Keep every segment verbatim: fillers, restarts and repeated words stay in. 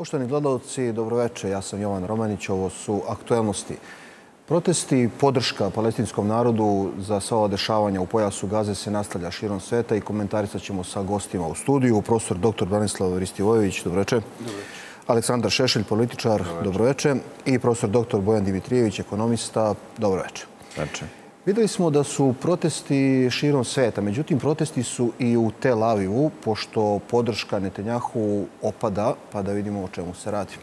Poštovani gledalci, dobroveče. Ja sam Jovan Romanić, ovo su aktuelnosti. Protesti i podrška palestinskom narodu za sva ova dešavanja u pojasu Gaze se nastavlja širom sveta i komentarisat ćemo sa gostima u studiju. Profesor doktor Branislav Ristivojević, dobroveče. Aleksandar Šešelj, političar, dobroveče. I profesor doktor Bojan Dimitrijević, ekonomista, dobroveče. Videli smo da su protesti širom sveta, međutim protesti su i u Tel Avivu, pošto podrška Netanjahu opada, pa da vidimo o čemu se radi.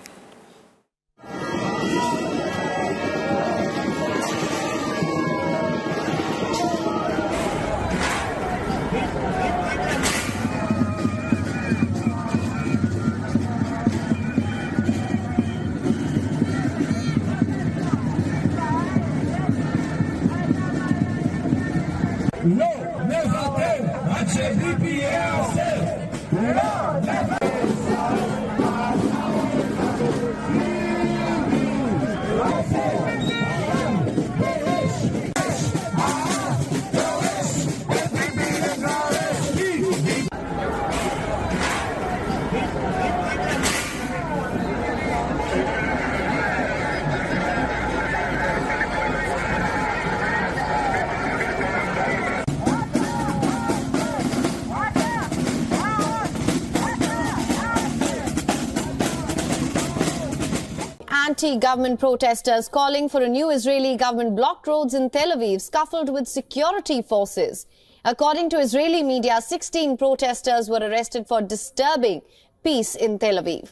Anti-government protesters calling for a new Israeli government blocked roads in Tel Aviv, scuffled with security forces. According to Israeli media, sixteen protesters were arrested for disturbing peace in Tel Aviv.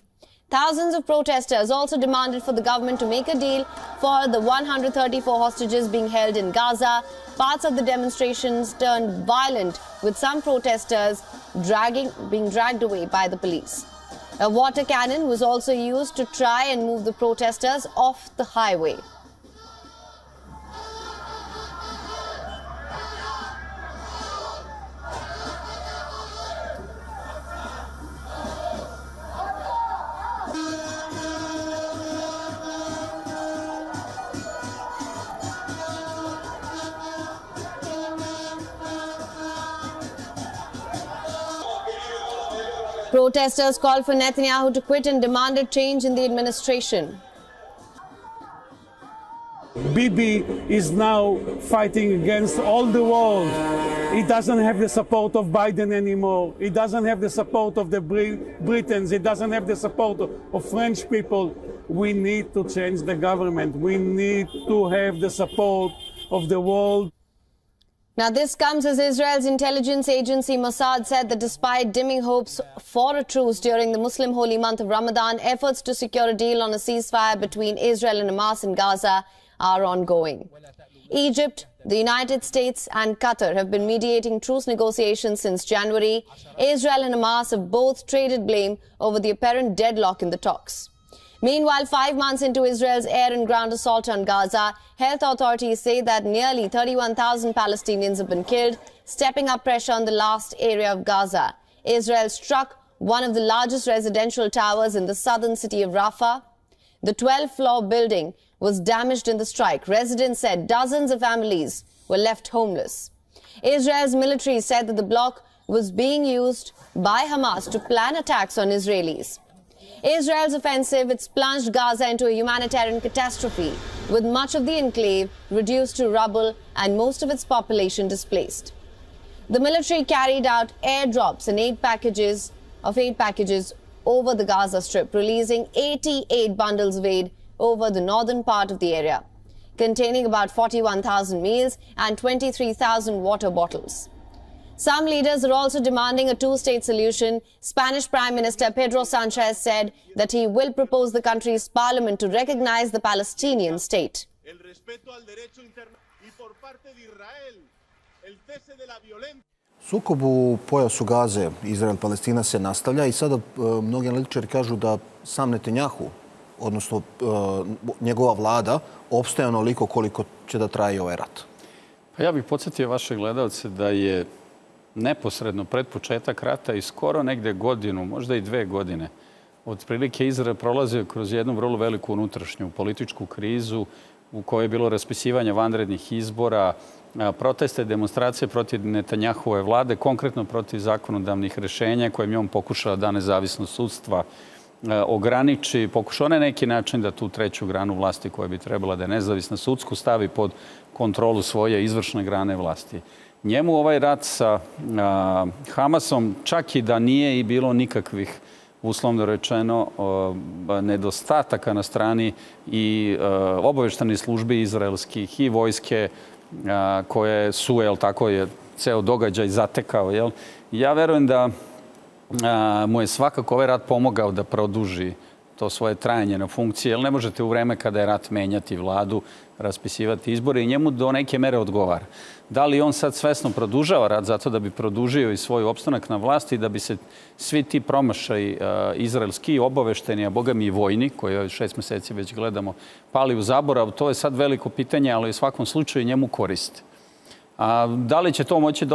Thousands of protesters also demanded for the government to make a deal for the one hundred thirty-four hostages being held in Gaza. Parts of the demonstrations turned violent, with some protesters dragging, being dragged away by the police. A water cannon was also used to try and move the protesters off the highway. Protesters called for Netanyahu to quit and demanded change in the administration. Bibi is now fighting against all the world. It doesn't have the support of Biden anymore. It doesn't have the support of the Britons. It doesn't have the support of French people. We need to change the government. We need to have the support of the world. Now, this comes as Israel's intelligence agency Mossad said that despite dimming hopes for a truce during the Muslim holy month of Ramadan, efforts to secure a deal on a ceasefire between Israel and Hamas in Gaza are ongoing. Egypt, the United States and Qatar have been mediating truce negotiations since January. Israel and Hamas have both traded blame over the apparent deadlock in the talks. Meanwhile, five months into Israel's air and ground assault on Gaza, health authorities say that nearly thirty-one thousand Palestinians have been killed, stepping up pressure on the last area of Gaza. Israel struck one of the largest residential towers in the southern city of Rafah. The twelfth floor building was damaged in the strike. Residents said dozens of families were left homeless. Israel's military said that the block was being used by Hamas to plan attacks on Israelis. Israel's offensive, it's plunged Gaza into a humanitarian catastrophe, with much of the enclave reduced to rubble and most of its population displaced. The military carried out airdrops and aid packages of aid packages over the Gaza Strip, releasing eighty-eight bundles of aid over the northern part of the area, containing about forty-one thousand meals and twenty-three thousand water bottles. Some leaders are also demanding a two-state solution. Spanish Prime Minister Pedro Sanchez said that he will propose the country's parliament to recognize the Palestinian state. Sukob u pojasu Gaze, Izrael-Palestina, se nastavlja i sada mnogi analitičari kažu da sam Netanjahu, odnosno njegova vlada, opstaje onoliko koliko će da traje ovaj rat. Pa ja bih podsjetio vaše gledalce da je neposredno pred početak rata i skoro negde godinu, možda i dve godine, otprilike Izrael prolazio kroz jednu vrlo veliku unutrašnju političku krizu u kojoj je bilo raspisivanje vanrednih izbora, proteste, demonstracije protiv Netanjahove vlade, konkretno protiv zakonodavnih rešenja kojim je on pokušao da nezavisnost sudstva ograniči, pokušao na neki način da tu treću granu vlasti koja bi trebala da je nezavisna sudsku stavi pod kontrolu svoje izvršne grane vlasti. Njemu ovaj rat sa a, Hamasom, čak i da nije i bilo nikakvih, uslovno rečeno, a, nedostataka na strani i obavještajnih službi izraelskih i vojske a, koje su, jel tako je, ceo događaj zatekao. Jel? Ja verujem da a, mu je svakako ovaj rat pomogao da produži to svoje trajanje na funkciji, jer ne možete u vreme kada je rat menjati vladu, raspisivati izbore i njemu do neke mere odgovara. Da li on sad svesno produžava rat zato da bi produžio i svoj opstanak na vlasti i da bi se svi ti promašaj izraelski obavešteni, a boga mi i vojni, koji šest meseci već gledamo, pali u zaborav, to je sad veliko pitanje, ali u svakom slučaju njemu koriste. A da li će to moći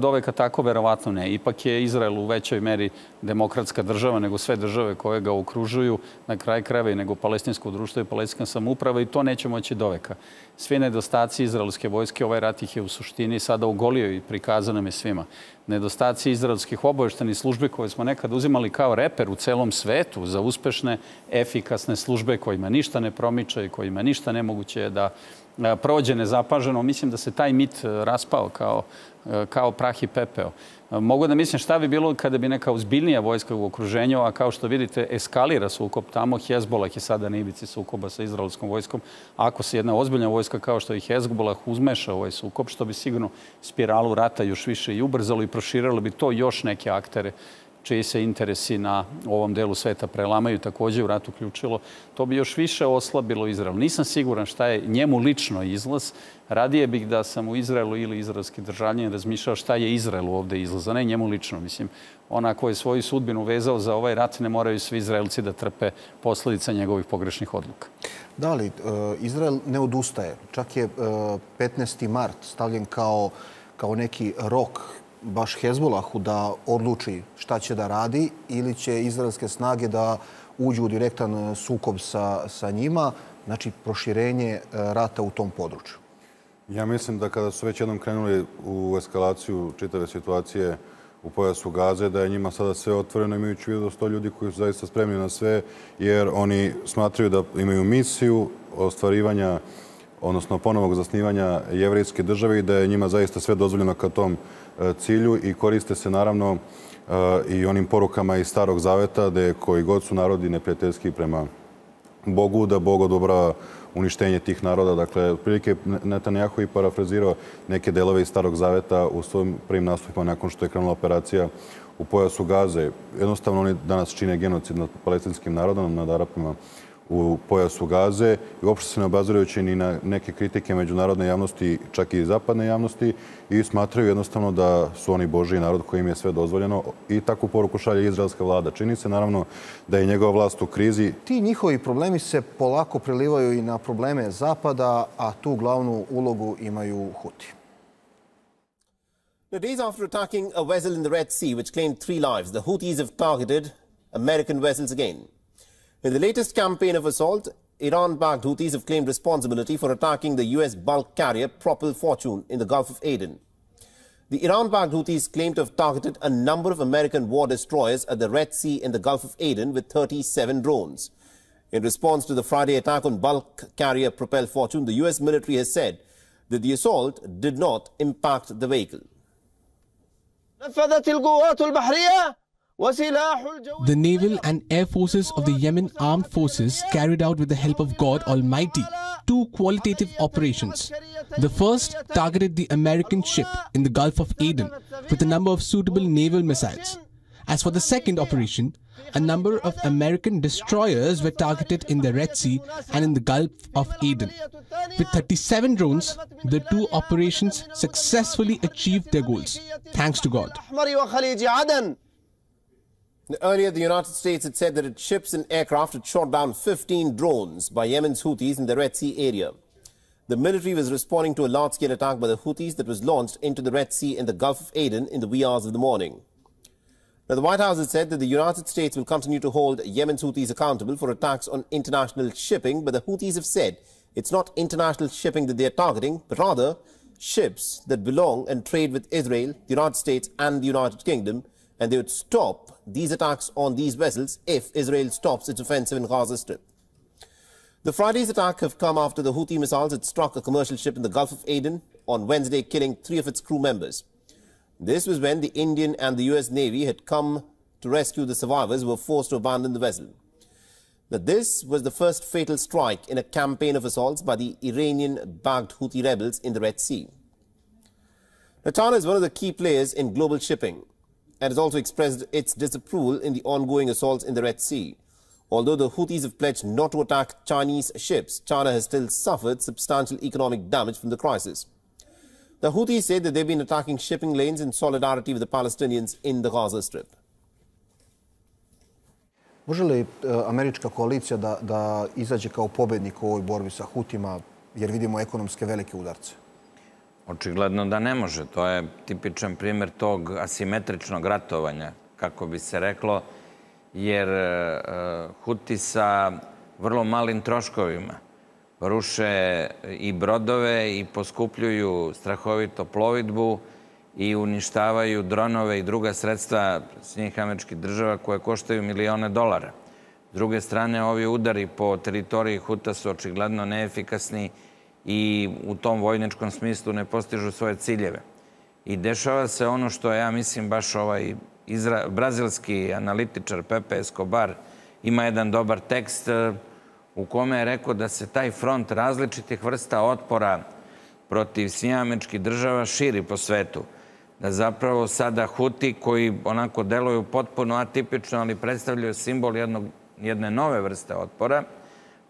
doveka tako? Verovatno ne. Ipak je Izrael u većoj meri demokratska država nego sve države koje ga okružuju, na kraj krajeva i nego palestinsko društvo i palestinska samouprava, i to neće moći doveka. Svi nedostaci izraelske vojske, ovaj rat ih je u suštini sada ogolio i prikazano nam je svima. Nedostaci izraelskih obavještajnih službi koje smo nekad uzimali kao reper u celom svetu za uspešne, efikasne službe kojima ništa ne promiče i kojima ništa nemoguće je da prođe nezapaženo. Mislim da se taj mit raspao kao, kao prah i pepeo. Mogu da mislim šta bi bilo kada bi neka ozbiljnija vojska u okruženju, a kao što vidite eskalira sukob tamo. Hezbolah je sada na ivici sukoba sa izraelskom vojskom. Ako se jedna ozbiljna vojska kao što je Hezbolah uzmeša ovaj sukob, što bi sigurno spiralu rata još više i ubrzalo i proširalo bi to još neke aktere čiji se interesi na ovom delu sveta prelamaju, također u rat uključilo, to bi još više oslabilo Izrael. Nisam siguran šta je njemu lično izlaz. Radije bih da sam u Izraelu ili izraelski državljanin razmišljao šta je Izraelu ovde izlaz, a ne njemu lično. Mislim, ona koja je svoju sudbinu vezao za ovaj rat, ne moraju svi Izraelci da trpe posljedica njegovih pogrešnih odluka. Da li, Izrael ne odustaje. Čak je petnaesti mart stavljen kao, kao neki rok baš Hezbolahu da odluči šta će da radi ili će izraelske snage da uđu u direktan sukob sa, sa njima, znači proširenje rata u tom području. Ja mislim da kada su već jednom krenuli u eskalaciju čitave situacije u pojasu Gaze, da je njima sada sve otvoreno, imajući vidu sto ljudi koji su zaista spremni na sve, jer oni smatraju da imaju misiju ostvarivanja odnosno ponovnog zasnivanja jevrijske države i da je njima zaista sve dozvoljeno ka tom cilju i koriste se naravno i onim porukama iz Starog Zaveta da koji god su narodi neprijateljski prema Bogu, da Bog odobrava uništenje tih naroda. Dakle, otprilike Netanjahu je parafrazirao neke delove iz Starog Zaveta u svojim prvim nastupima nakon što je krenula operacija u pojasu Gaze. Jednostavno, oni danas čine genocid nad palestinskim narodom, nad Arapima u pojasu Gaze i uopšte se ne obazirujući ni na neke kritike međunarodne javnosti, čak i zapadne javnosti, i smatraju jednostavno da su oni Božji narod kojim je sve dozvoljeno i takvu poruku šalje izraelska vlada. Čini se naravno da je njegova vlast u krizi. Ti njihovi problemi se polako prelivaju i na probleme Zapada, a tu glavnu ulogu imaju Huti. Now, days after attacking a vessel in the Red Sea which claimed three lives, the Houthis have targeted American vessels again. In the latest campaign of assault, Iran-backed Houthis have claimed responsibility for attacking the U S bulk carrier Propel Fortune in the Gulf of Aden. The Iran-backed Houthis claim to have targeted a number of American war destroyers at the Red Sea and the Gulf of Aden with thirty-seven drones. In response to the Friday attack on bulk carrier Propel Fortune, the U S military has said that the assault did not impact the vehicle. The naval and air forces of the Yemen armed forces carried out with the help of God Almighty two qualitative operations. The first targeted the American ship in the Gulf of Aden with a number of suitable naval missiles. As for the second operation, a number of American destroyers were targeted in the Red Sea and in the Gulf of Aden. With thirty-seven drones, the two operations successfully achieved their goals, thanks to God. Earlier, the United States had said that its ships and aircraft had shot down fifteen drones by Yemen's Houthis in the Red Sea area. The military was responding to a large-scale attack by the Houthis that was launched into the Red Sea and the Gulf of Aden in the wee hours of the morning. Now, the White House had said that the United States will continue to hold Yemen's Houthis accountable for attacks on international shipping, but the Houthis have said it's not international shipping that they are targeting, but rather ships that belong and trade with Israel, the United States and the United Kingdom, and they would stop these attacks on these vessels if Israel stops its offensive in Gaza Strip. The Friday's attack have come after the Houthi missiles had struck a commercial ship in the Gulf of Aden on Wednesday, killing three of its crew members. This was when the Indian and the U S Navy had come to rescue the survivors who were forced to abandon the vessel. Now, this was the first fatal strike in a campaign of assaults by the Iranian-backed Houthi rebels in the Red Sea. Now, China is one of the key players in global shipping and has also expressed its disapproval in the ongoing assaults in the Red Sea. Although the Houthis have pledged not to attack Chinese ships, China has still suffered substantial economic damage from the crisis. The Houthis said that they've been attacking shipping lanes in solidarity with the Palestinians in the Gaza Strip. Može li američka koalicija da, da izađe kao pobednik u ovoj borbi sa Hutima, jer vidimo ekonomske velike udarce? Očigledno da ne može. To je tipičan primjer tog asimetričnog ratovanja, kako bi se reklo, jer Huti sa vrlo malim troškovima ruše i brodove i poskupljuju strahovito plovidbu i uništavaju dronove i druga sredstva Sjedinjenih Američkih Država koje koštaju milione dolara. S druge strane, ovi udari po teritoriji Huta su očigledno neefikasni i u tom vojničkom smislu ne postižu svoje ciljeve. I dešava se ono što, ja mislim, baš ovaj izra... brazilski analitičar Pepe Escobar ima jedan dobar tekst u kome je rekao da se taj front različitih vrsta otpora protiv Sjedinjenih Država širi po svetu. Da zapravo sada Huti, koji onako deluju potpuno atipično, ali predstavljaju simbol jednog, jedne nove vrste otpora,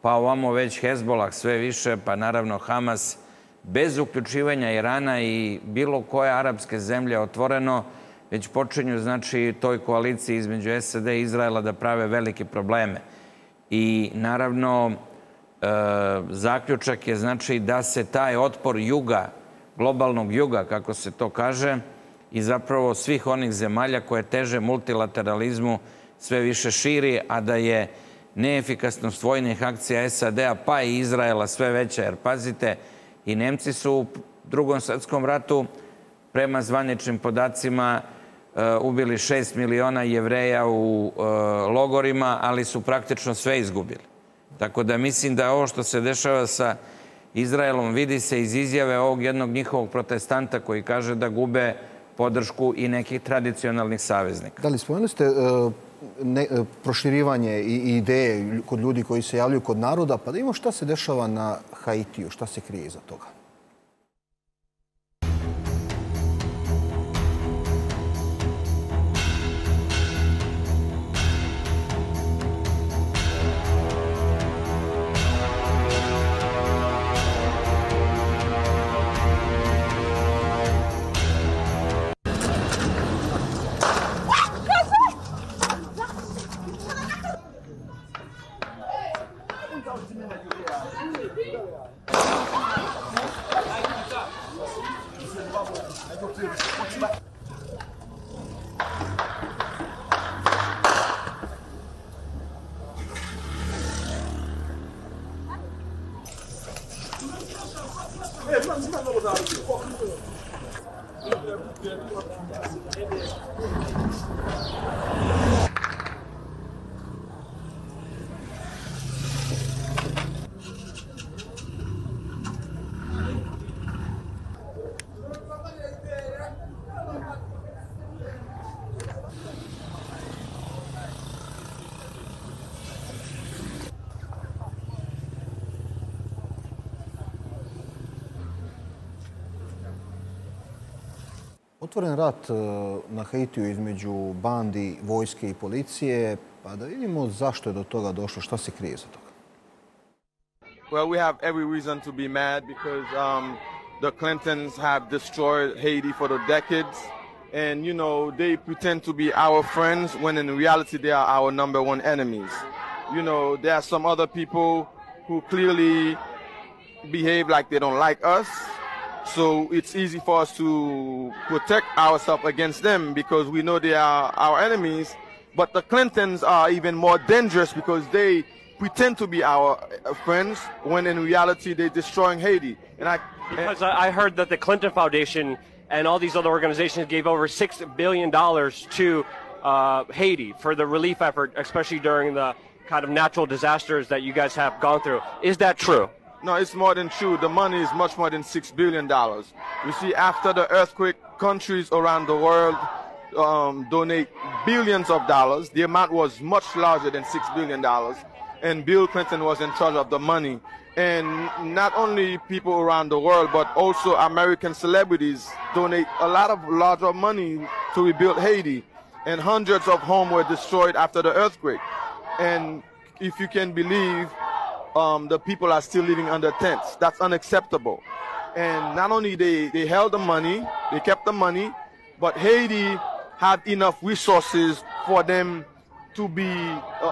pa ovamo već Hezbolah sve više, pa naravno Hamas, bez uključivanja Irana i bilo koje arapske zemlje otvoreno, već počinju, znači, toj koaliciji između S A D i Izraela da prave velike probleme. I naravno, e, zaključak je, znači, da se taj otpor juga, globalnog juga, kako se to kaže, i zapravo svih onih zemalja koje teže multilateralizmu sve više širi, a da je neefikasnost vojnih akcija S A D-a pa i Izraela sve veća. Jer pazite, i Nemci su u Drugom svjetskom ratu, prema zvaničnim podacima, ubili šest miliona Jevreja u logorima, ali su praktično sve izgubili. Tako da mislim da ovo što se dešava sa Izraelom vidi se iz izjave ovog jednog njihovog protestanta koji kaže da gube podršku i nekih tradicionalnih saveznika. Da li spomenuli ste proširivanje i ideje kod ljudi koji se javljaju kod naroda, pa da imamo šta se dešava na Haitiju, šta se krije iza toga? Otvoren rat na Haitiju između bandi, vojske i policije, pa da vidimo zašto je do toga došlo, šta se krije za toga. Well, we have every reason to be mad because um, the Clintons have destroyed Haiti for the decades, and you know they pretend to be our friends when in reality they are our number one enemies. You know there are some other people who clearly behave like they don't like us. So it's easy for us to protect ourselves against them because we know they are our enemies. But the Clintons are even more dangerous because they pretend to be our friends when in reality they're destroying Haiti. And I because I heard that the Clinton Foundation and all these other organizations gave over six billion dollars to uh, Haiti for the relief effort, especially during the kind of natural disasters that you guys have gone through. Is that true? No, it's more than true. The money is much more than six billion dollars. You see, after the earthquake, countries around the world um, donate billions of dollars. The amount was much larger than six billion dollars. And Bill Clinton was in charge of the money. And not only people around the world, but also American celebrities donate a lot of larger money to rebuild Haiti. And hundreds of homes were destroyed after the earthquake. And if you can believe, Um, the people are still living under tents. That's unacceptable. And not only they, they held the money, they kept the money, but Haiti had enough resources for them to be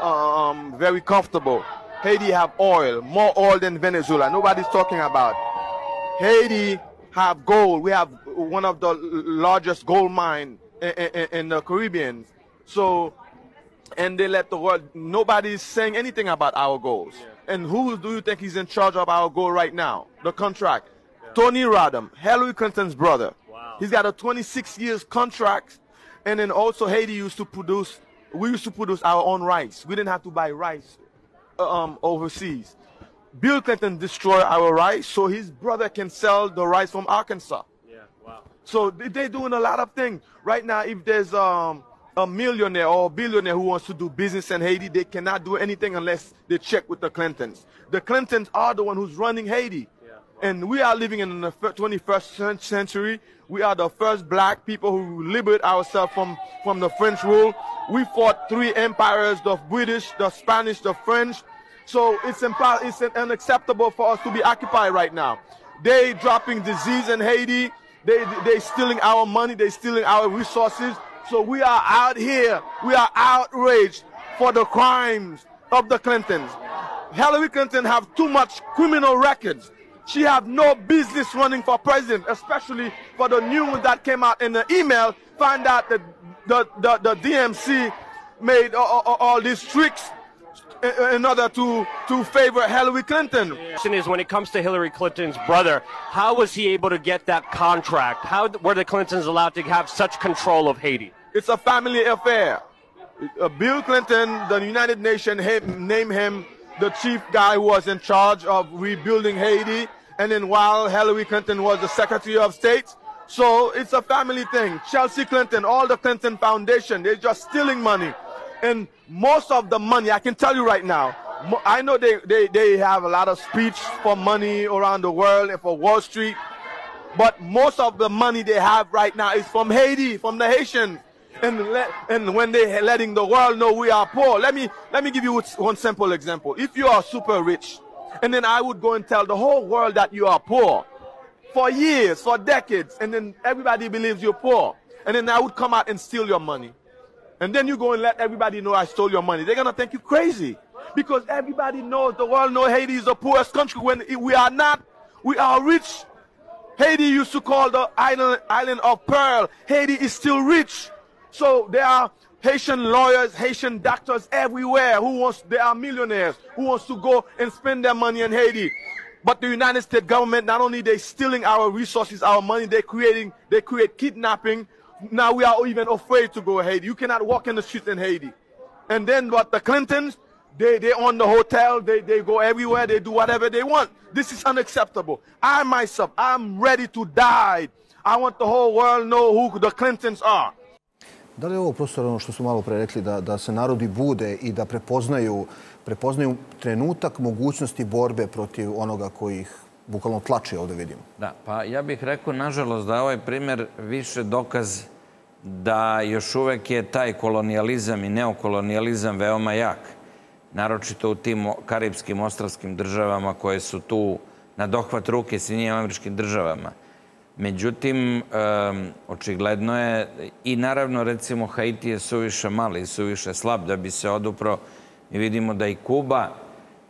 um, very comfortable. Haiti have oil, more oil than Venezuela. Nobody's talking about. Haiti have gold. We have one of the largest gold mines in, in, in the Caribbean. So, and they let the world, nobody's saying anything about our goals. Yeah. And who do you think is in charge of our goal right now? The contract. Yeah. Tony Rodham, Hillary Clinton's brother. Wow. He's got a twenty-six years contract. And then also Haiti used to produce, we used to produce our own rice. We didn't have to buy rice um, overseas. Bill Clinton destroyed our rice so his brother can sell the rice from Arkansas. Yeah, wow. So they're doing a lot of things. Right now, if there's um. a millionaire or a billionaire who wants to do business in Haiti, they cannot do anything unless they check with the Clintons. The Clintons are the one who's running Haiti. Yeah, wow. And we are living in the twenty-first century. We are the first black people who liberate ourselves from, from the French rule. We fought three empires, the British, the Spanish, the French. So it's, it's unacceptable for us to be occupied right now. They dropping disease in Haiti. They, they stealing our money. They stealing our resources. So we are out here, we are outraged for the crimes of the Clintons. Hillary Clinton have too much criminal records. She have no business running for president, especially for the new one that came out in the email, find out that the, the, the D M C made all, all, all these tricks in order to, to favor Hillary Clinton. The question is, when it comes to Hillary Clinton's brother, how was he able to get that contract? How were the Clintons allowed to have such control of Haiti? It's a family affair. Bill Clinton, the United Nations named him the chief guy who was in charge of rebuilding Haiti. And then while Hillary Clinton was the Secretary of State, so it's a family thing. Chelsea Clinton, all the Clinton Foundation, they're just stealing money. And most of the money, I can tell you right now, I know they, they, they have a lot of speech for money around the world and for Wall Street, but most of the money they have right now is from Haiti, from the Haitians. And, let, and when they're letting the world know we are poor, let me, let me give you one simple example. If you are super rich, and then I would go and tell the whole world that you are poor for years, for decades, and then everybody believes you're poor. And then I would come out and steal your money. And then you go and let everybody know I stole your money. They're going to think you crazy. Because everybody knows, the world knows Haiti is the poorest country when we are not. We are rich. Haiti used to call the island, island of Pearl. Haiti is still rich. So there are Haitian lawyers, Haitian doctors everywhere who wants, they are millionaires, who wants to go and spend their money in Haiti. But the United States government, not only they stealing our resources, our money, they creating, they create kidnapping. Now we are even afraid to go to Haiti. You cannot walk in the streets in Haiti. And then what the Clintons, they, they own the hotel, they, they go everywhere, they do whatever they want. This is unacceptable. I myself, I'm ready to die. I want the whole world to know who the Clintons are. Da li je ovo, profesor, ono što su malo pre rekli, da, da se narodi bude i da prepoznaju, prepoznaju trenutak mogućnosti borbe protiv onoga koji ih bukvalno tlači, ovdje vidimo? Da, pa ja bih rekao, nažalost, da ovaj primjer više dokaz da još uvek je taj kolonijalizam i neokolonijalizam veoma jak. Naročito u tim karibskim, ostrvskim državama koje su tu na dohvat ruke s Sjedinjenim Američkim Državama. Međutim, očigledno je i naravno, recimo, Haiti je suviše mali i suviše slab da bi se odupro. Mi vidimo da i Kuba,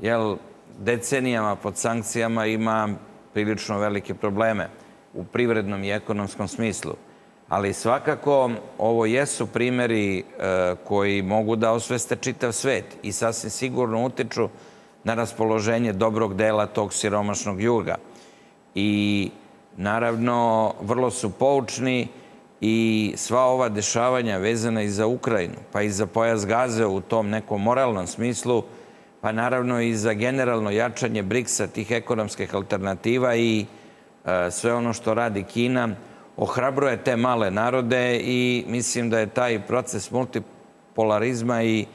jel, decenijama pod sankcijama ima prilično velike probleme u privrednom i ekonomskom smislu. Ali svakako ovo jesu primjeri koji mogu da osveste čitav svet i sasvim sigurno utiču na raspoloženje dobrog dela tog siromašnog juga. I naravno, vrlo su poučni i sva ova dešavanja vezana i za Ukrajinu, pa i za pojas Gaze u tom nekom moralnom smislu, pa naravno i za generalno jačanje briksa, tih ekonomskih alternativa i e, sve ono što radi Kina, ohrabruje te male narode i mislim da je taj proces multipolarizma i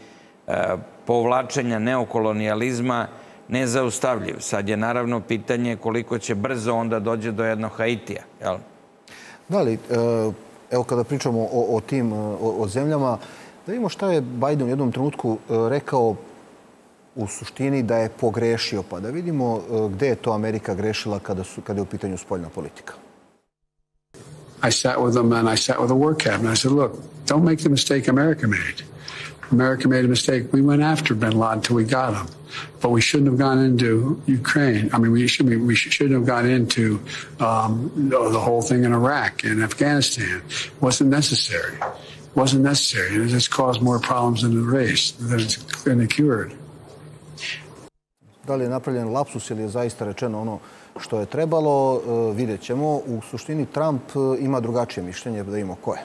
e, povlačenja neokolonijalizma nezaustavljiv. Sad je naravno pitanje koliko će brzo onda dođe do jednog Haitija. Jel? Da li, evo kada pričamo o, o tim, o, o zemljama, da vidimo šta je Biden u jednom trenutku rekao u suštini da je pogrešio. Pa da vidimo gdje je to Amerika grešila kada, su, kada je u pitanju spoljna politika. I sat with them and I sat with the work cabinet. I said, look, don't make the mistake America made. America made a mistake. We went after bin Laden until we got him. But we shouldn't have gone into Ukraine. I mean, we, should, we shouldn't have gone into um, the whole thing in Iraq and Afghanistan. It wasn't necessary. It wasn't necessary. It just caused more problems in the race than it cured. Da li je napravljen lapsus ili je zaista rečeno ono što je trebalo, vidjet ćemo. U suštini Trump ima drugačije mišljenje, da ima koje.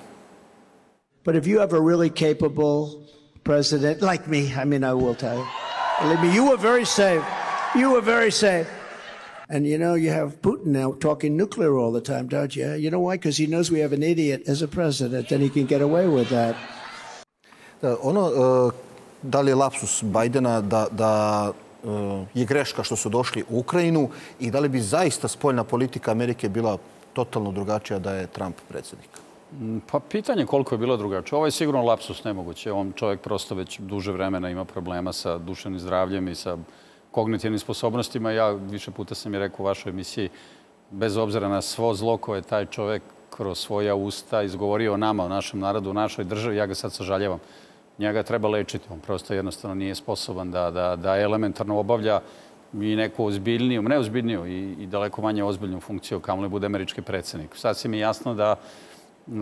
But if you have a really capable president like me, I mean, I will tell you. Believe me, you were very safe. You were very safe. And, you know, you have Putin now talking nuclear all the time, don't you? You know why? Because he knows we have an idiot as a president and he can get away with that. Da, ono, uh, da li je lapsus Bajdena da, da uh, je greška što su došli u Ukrajinu i da li bi zaista spoljna politika Amerike bila totalno drugačija da je Trump predsjednik? Pa pitanje koliko je bilo drugačije. Ovo je sigurno lapsus nemoguće. On čovjek prosto već duže vremena ima problema sa duševnim zdravljem i sa kognitivnim sposobnostima. Ja više puta sam i rekao u vašoj emisiji, bez obzira na svo zlo koje je taj čovjek kroz svoja usta izgovorio o nama, o našem narodu, o našoj državi, ja ga sad sažaljevam. Njega treba lečiti. On prosto jednostavno nije sposoban da, da, da elementarno obavlja i neku ozbiljniju, ne ozbiljniju i, i daleko manje ozbiljnu funkciju kao li bude američki predsjednik. Sad si mi jasno da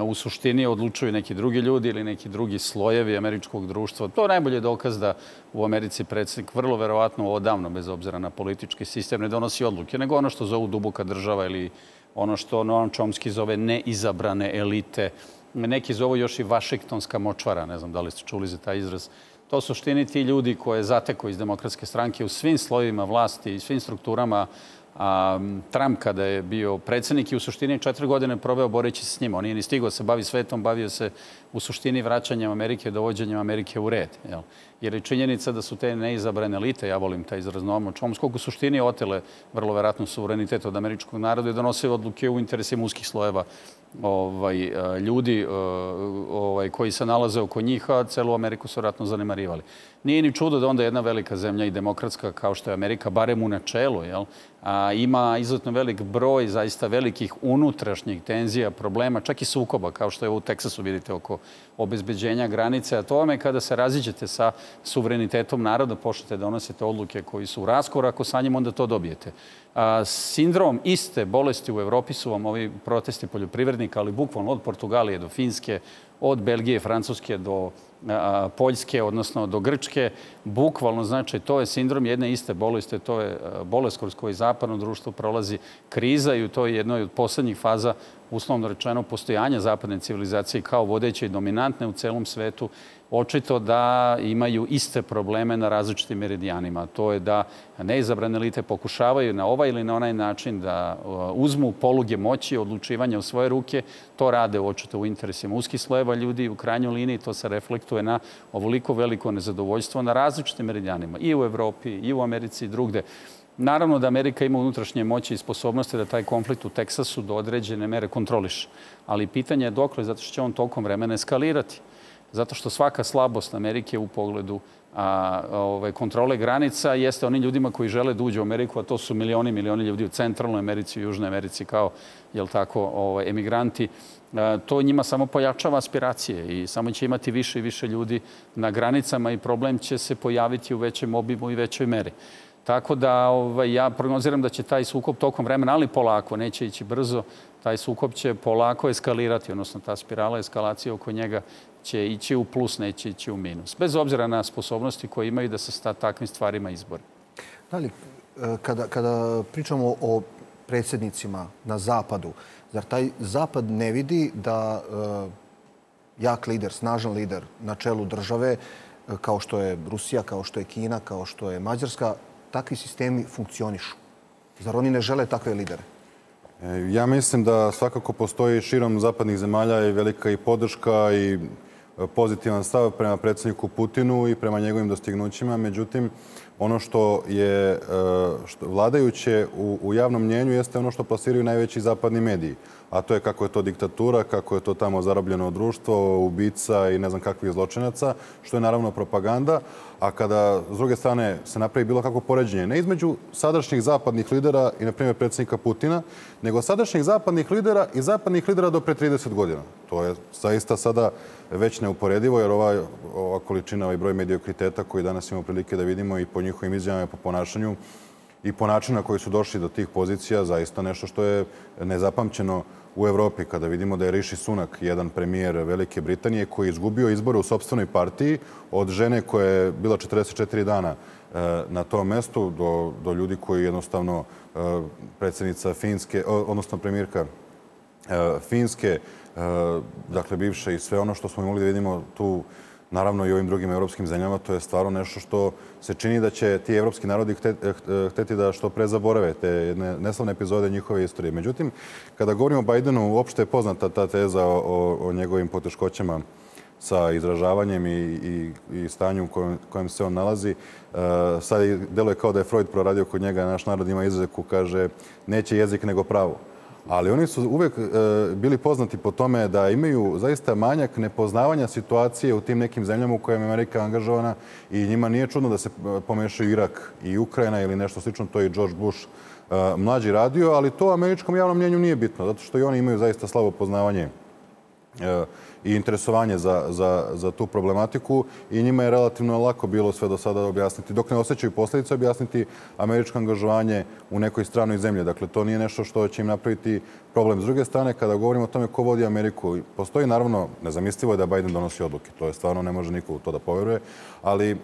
u suštini odlučuju neki drugi ljudi ili neki drugi slojevi američkog društva. To je najbolji dokaz da u Americi predsjednik vrlo verovatno odavno, bez obzira na politički sistem, ne donosi odluke, nego ono što zovu duboka država ili ono što Noam Chomsky zove neizabrane elite. Neki zovu još i Vašingtonska močvara, ne znam da li ste čuli za taj izraz. To suštini ti ljudi koje zateko iz Demokratske stranke u svim slojevima vlasti i svim strukturama Trump kada je bio predsjednik i u suštini četiri godine proveo boreći se s njima. On nije ni stigao se bavi svetom, bavio se u suštini vraćanjem Amerike, dovođenjem Amerike u red. Jer je činjenica da su te neizabrane elite, ja volim taj izraz novomačomskog, u suštini otele vrlo verovatno suverenitet od američkog naroda i donose odluke u interesima uskih slojeva ljudi koji se nalaze oko njih, a celu Ameriku su vratno zanemarivali. Nije ni čudo da onda jedna velika zemlja i demokratska kao što je Amerika, barem u načelu, ima izuzetno velik broj zaista velikih unutrašnjih tenzija, problema, čak i sukoba, kao što je u Teksasu, vidite, oko obezbeđenja granice. A to je kada se raziđete sa suverenitetom naroda, počnete da donosite odluke koji su u raskoraku sa njim, onda to dobijete. Sindrom iste bolesti u Evropi su vam ovi protesti poljoprivrednika, ali bukvalno od Portugalije do Finske, od Belgije i Francuske do Poljske, odnosno do Grčke. Bukvalno, znači, to je sindrom jedne iste bolesti, to je bolest kroz koju zapadno društvo prolazi kriza i to je jednoj od poslednjih faza, uslovno rečeno, postojanja zapadne civilizacije kao vodeće i dominantne u celom svetu. Očito da imaju iste probleme na različitim meridijanima. To je da neizabrane elite pokušavaju na ovaj ili na onaj način da uzmu poluge moći i odlučivanja u svoje ruke. To rade očito u interesima uskih slojeva ljudi u krajnjoj liniji. To se reflektuje na ovoliko veliko nezadovoljstvo na različitim meridijanima. I u Evropi, i u Americi, i drugde. Naravno da Amerika ima unutrašnje moći i sposobnosti da taj konflikt u Teksasu do određene mere kontroliše. Ali pitanje je dokle, zato što će on tokom vremena eskalirati. Zato što svaka slabost Amerike u pogledu kontrole granica jeste onim ljudima koji žele da uđe u Ameriku, a to su milioni i milioni ljudi u Centralnoj Americi i Južnoj Americi kao emigranti. To njima samo pojačava aspiracije i samo će imati više i više ljudi na granicama i problem će se pojaviti u većem obimu i većoj meri. Tako da ja prognoziram da će taj sukob tokom vremena, ali polako, neće ići brzo, taj sukob će polako eskalirati, odnosno ta spirala eskalacije oko njega će ići u plus, neće ići u minus. Bez obzira na sposobnosti koje imaju da se sa takvim stvarima izbori. Dalje, kada pričamo o predsjednicima na zapadu, zar taj zapad ne vidi da jak lider, snažan lider na čelu države, kao što je Rusija, kao što je Kina, kao što je Mađarska, takvi sistemi funkcionišu? Zar oni ne žele takve lidere? Ja mislim da svakako postoji širom zapadnih zemalja i velika i podrška i pozitivan stav prema predsjedniku Putinu i prema njegovim dostignućima. Međutim, ono što je vladajuće u javnom mnjenju jeste ono što plasiraju najveći zapadni mediji. A to je kako je to diktatura, kako je to tamo zarobljeno društvo, ubica i ne znam kakvih zločinaca, što je naravno propaganda. A kada s druge strane se napravi bilo kako poređenje, ne između sadašnjih zapadnih lidera i, na primjer, predsjednika Putina, nego sadašnjih zapadnih lidera i zapadnih lidera do pre trideset godina. To je zaista sada već neuporedivo, jer ova količina i broj mediokriteta koji danas imamo prilike da vidimo i po njihovim izjavama i po ponašanju i po načinu na koji su došli do tih pozicija, zaista nešto što je nezapamćeno u Evropi. Kada vidimo da je Riši Sunak, jedan premijer Velike Britanije, koji je izgubio izbore u sopstvenoj partiji, od žene koja je bila četrdeset četiri dana na tom mestu do ljudi koji jednostavno predsjednica Finske, odnosno premijerka Finske, dakle bivše, i sve ono što smo mogli da vidimo tu, naravno i ovim drugim evropskim zemljama, to je stvarno nešto što se čini da će ti evropski narodi hteti da što pre zaborave te neslavne epizode njihove istorije. Međutim, kada govorimo o Bajdenu, uopšte je poznata ta teza o njegovim poteškoćama sa izražavanjem i stanju u kojem se on nalazi. Sad deluje kao da je Freud proradio kod njega, naš narod ima izreku, koji kaže neće jezik nego pravo. Ali oni su uvek bili poznati po tome da imaju zaista manjak nepoznavanja situacije u tim nekim zemljama u kojima je Amerika angažovana i njima nije čudno da se pomešaju Irak i Ukrajina ili nešto slično. To je i George Bush mlađi radio, ali to američkom javnom mnjenju nije bitno, zato što i oni imaju zaista slabo poznavanje i interesovanje za tu problematiku i njima je relativno lako bilo sve do sada objasniti. Dok ne osjećaju posljedice, objasniti američko angažovanje u nekoj stranoj zemlji. Dakle, to nije nešto što će im napraviti problem. S druge strane, kada govorimo o tome ko vodi Ameriku, postoji naravno, nezamislivo je da Biden donosi odluke. To je stvarno, ne može niko u to da poveruje. Ali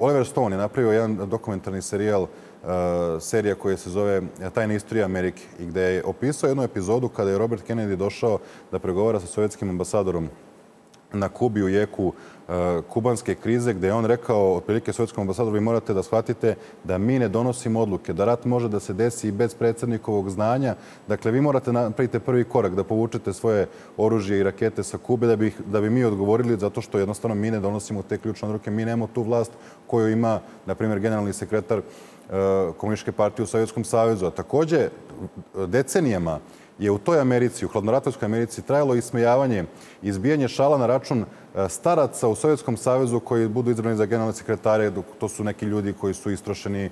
Oliver Stone je napravio jedan dokumentarni serijal, serija koja se zove Tajna istorija Amerike, i gde je opisao jednu epizodu kada je Robert Kennedy došao da pregovara sa sovjetskim ambasadorom na Kubi u jeku kubanske krize, gdje je on rekao otprilike sovjetskom ambasadoru, vi morate da shvatite da mi ne donosimo odluke, da rat može da se desi i bez predsjednikovog znanja. Dakle, vi morate napraviti prvi korak, da povučete svoje oružje i rakete sa Kube da bi, da bi mi odgovorili, zato što jednostavno mi ne donosimo te ključne odluke. Mi nemamo tu vlast koju ima, na primjer, generalni sekretar Komunističke partije u Sovjetskom savezu. A također, decenijama je u toj Americi, u hladnoratovskoj Americi, trajalo ismejavanje, izbijanje šala na račun staraca u Sovjetskom savezu koji budu izbrani za generalne sekretare. To su neki ljudi koji su istrošeni,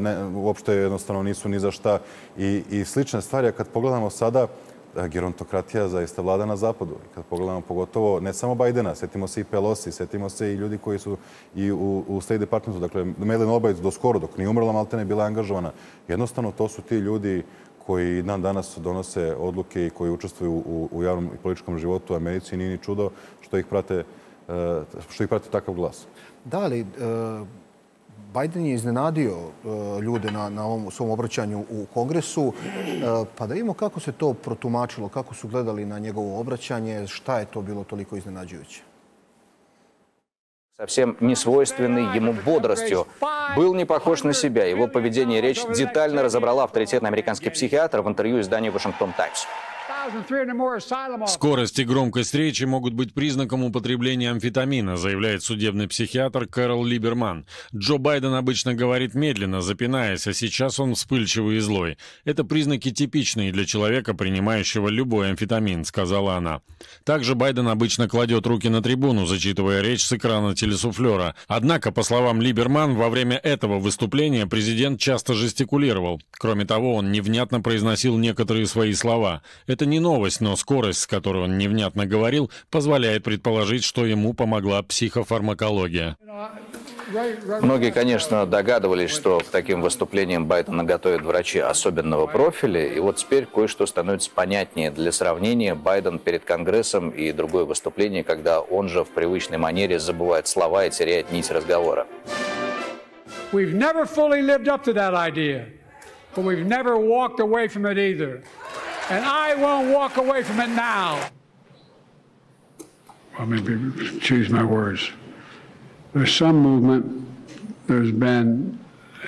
ne, uopšte jednostavno nisu ni za šta i, i slične stvari. A kad pogledamo sada, gerontokratija zaista vlada na zapadu. Kad pogledamo pogotovo, ne samo Bajdena, setimo se i Pelosi, setimo se i ljudi koji su i u, u State Departmentu. Dakle, Madeleine Albright do skoro, dok nije umrla, maltene je bila angažovana. Jednostavno, to su ti ljudi koji dan danas donose odluke i koji učestvuju u, u javnom i političkom životu u Americi. Nije ni čudo što ih prate, što ih prate takav glas. Da, ali e, Biden je iznenadio e, ljude na, na ovom svom obraćanju u Kongresu. E, pa da vidimo kako se to protumačilo, kako su gledali na njegovo obraćanje, šta je to bilo toliko iznenađujuće. Совсем не свойственной ему бодростью. Был не похож на себя. Его поведение и речь детально разобрала авторитетный американский психиатр в интервью изданию Washington Times. Скорость и громкость речи могут быть признаком употребления амфетамина, заявляет судебный психиатр Кэрол Либерман. Джо Байден обычно говорит медленно, запинаясь, а сейчас он вспыльчивый и злой. Это признаки типичные для человека, принимающего любой амфетамин, сказала она. Также Байден обычно кладет руки на трибуну, зачитывая речь с экрана телесуфлера. Однако, по словам Либерман, во время этого выступления президент часто жестикулировал. Кроме того, он невнятно произносил некоторые свои слова. Это не новость, но скорость, с которой он невнятно говорил, позволяет предположить, что ему помогла психофармакология. Многие, конечно, догадывались, что к таким выступлениям Байдена готовят врачи особенного профиля. И вот теперь кое-что становится понятнее. Для сравнения, Байден перед Конгрессом и другое выступление, когда он же в привычной манере забывает слова и теряет нить разговора. We've never fully lived up to that idea, but we've never walked away from it either. And I won't walk away from it now. Let me choose my words. There's some movement. There's been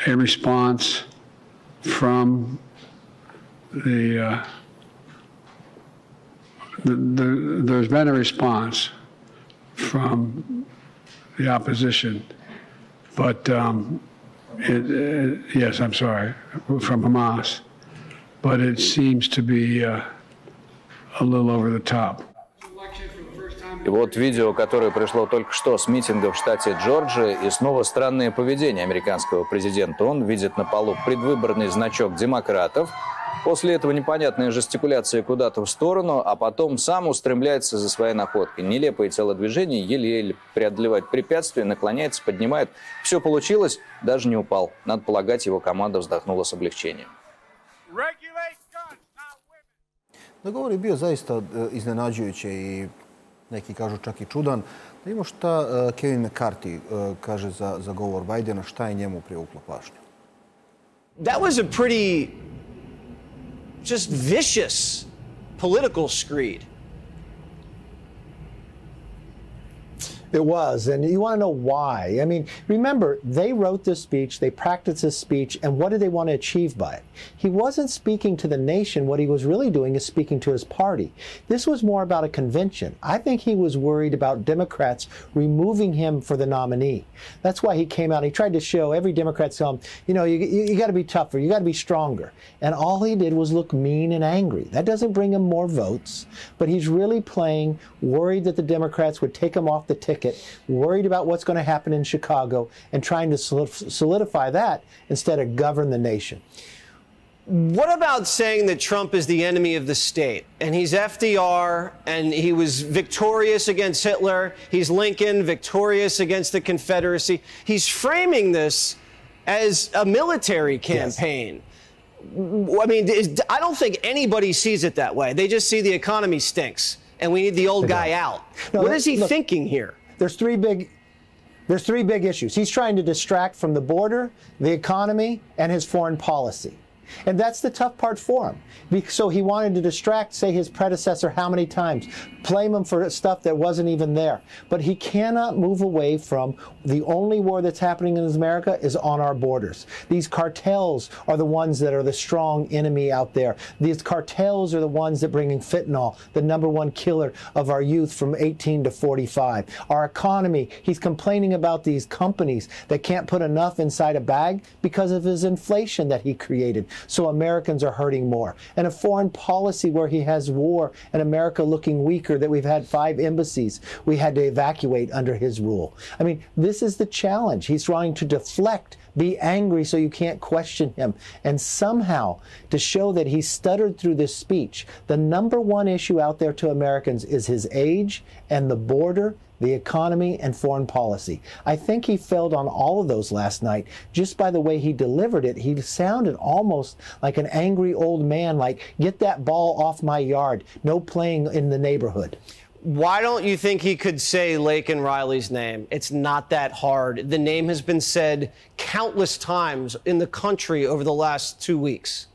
a response from the, uh, the, the there's been a response from the opposition, but um, it, it, yes, I'm sorry, from Hamas. But it seems to be uh, a little over the top. И вот видео, которое пришло только что с митинга в штате Джорджия, и снова странное поведение американского президента. Он видит на полу предвыборный значок демократов, после этого непонятная жестикуляция куда-то в сторону, а потом сам устремляется за своей находкой. Нелепое телодвижение, еле-еле преодолевает препятствия, наклоняется, поднимает. Все получилось, даже не упал. Надо полагать, его команда вздохнула с облегчением. Dogovor je bio zaista iznenađujući i neki kažu čak i čudan. Da vidimo šta Kevin McCarthy kaže za, za govor Bidena, šta je njemu privuklo pažnju. That was a pretty just vicious political screed. It was, and you want to know why. I mean, remember, they wrote this speech, they practiced this speech, and what did they want to achieve by it? He wasn't speaking to the nation. What he was really doing is speaking to his party. This was more about a convention. I think he was worried about Democrats removing him for the nominee. That's why he came out. He tried to show every Democrat, tell him, you know, you, you, you got to be tougher, you got to be stronger. And all he did was look mean and angry. That doesn't bring him more votes, but he's really playing, worried that the Democrats would take him off the ticket, worried about what's going to happen in Chicago, and trying to solidify that instead of govern the nation. What about saying that Trump is the enemy of the state? And he's F D R, and he was victorious against Hitler. He's Lincoln, victorious against the Confederacy. He's framing this as a military campaign. Yes. I mean, I don't think anybody sees it that way. They just see the economy stinks, and we need the old guy out. No, what is he look, thinking here? There's three big there's three big issues. He's trying to distract from the border, the economy, and his foreign policy. And that's the tough part for him. So he wanted to distract, say, his predecessor how many times, blame him for stuff that wasn't even there. But he cannot move away from the only war that's happening in America is on our borders. These cartels are the ones that are the strong enemy out there. These cartels are the ones that bring in fentanyl, the number one killer of our youth from eighteen to forty-five. Our economy, he's complaining about these companies that can't put enough inside a bag because of his inflation that he created. So Americans are hurting more. And a foreign policy where he has war and America looking weaker, that we've had five embassies we had to evacuate under his rule. I mean, this is the challenge. He's trying to deflect, be angry so you can't question him. And somehow, to show that he stuttered through this speech, the number one issue out there to Americans is his age and the border, the economy, and foreign policy. I think he failed on all of those last night. Just by the way he delivered it, he sounded almost like an angry old man, like, get that ball off my yard, no playing in the neighborhood. Why don't you think he could say Lake and Riley's name? It's not that hard. The name has been said countless times in the country over the last two weeks.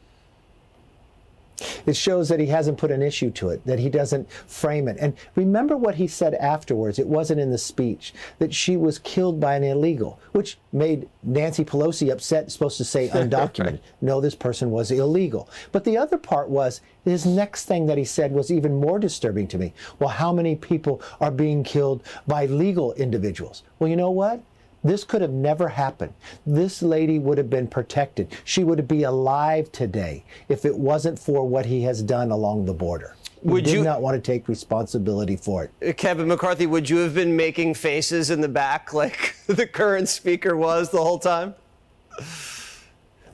It shows that he hasn't put an issue to it, that he doesn't frame it. And remember what he said afterwards. It wasn't in the speech, that she was killed by an illegal, which made Nancy Pelosi upset, supposed to say undocumented. Right. No, this person was illegal. But the other part was, his next thing that he said was even more disturbing to me. Well, how many people are being killed by legal individuals? Well, you know what? This could have never happened. This lady would have been protected. She would be alive today if it wasn't for what he has done along the border. Would you not want to take responsibility for it? Kevin McCarthy, would you have been making faces in the back like the current speaker was the whole time?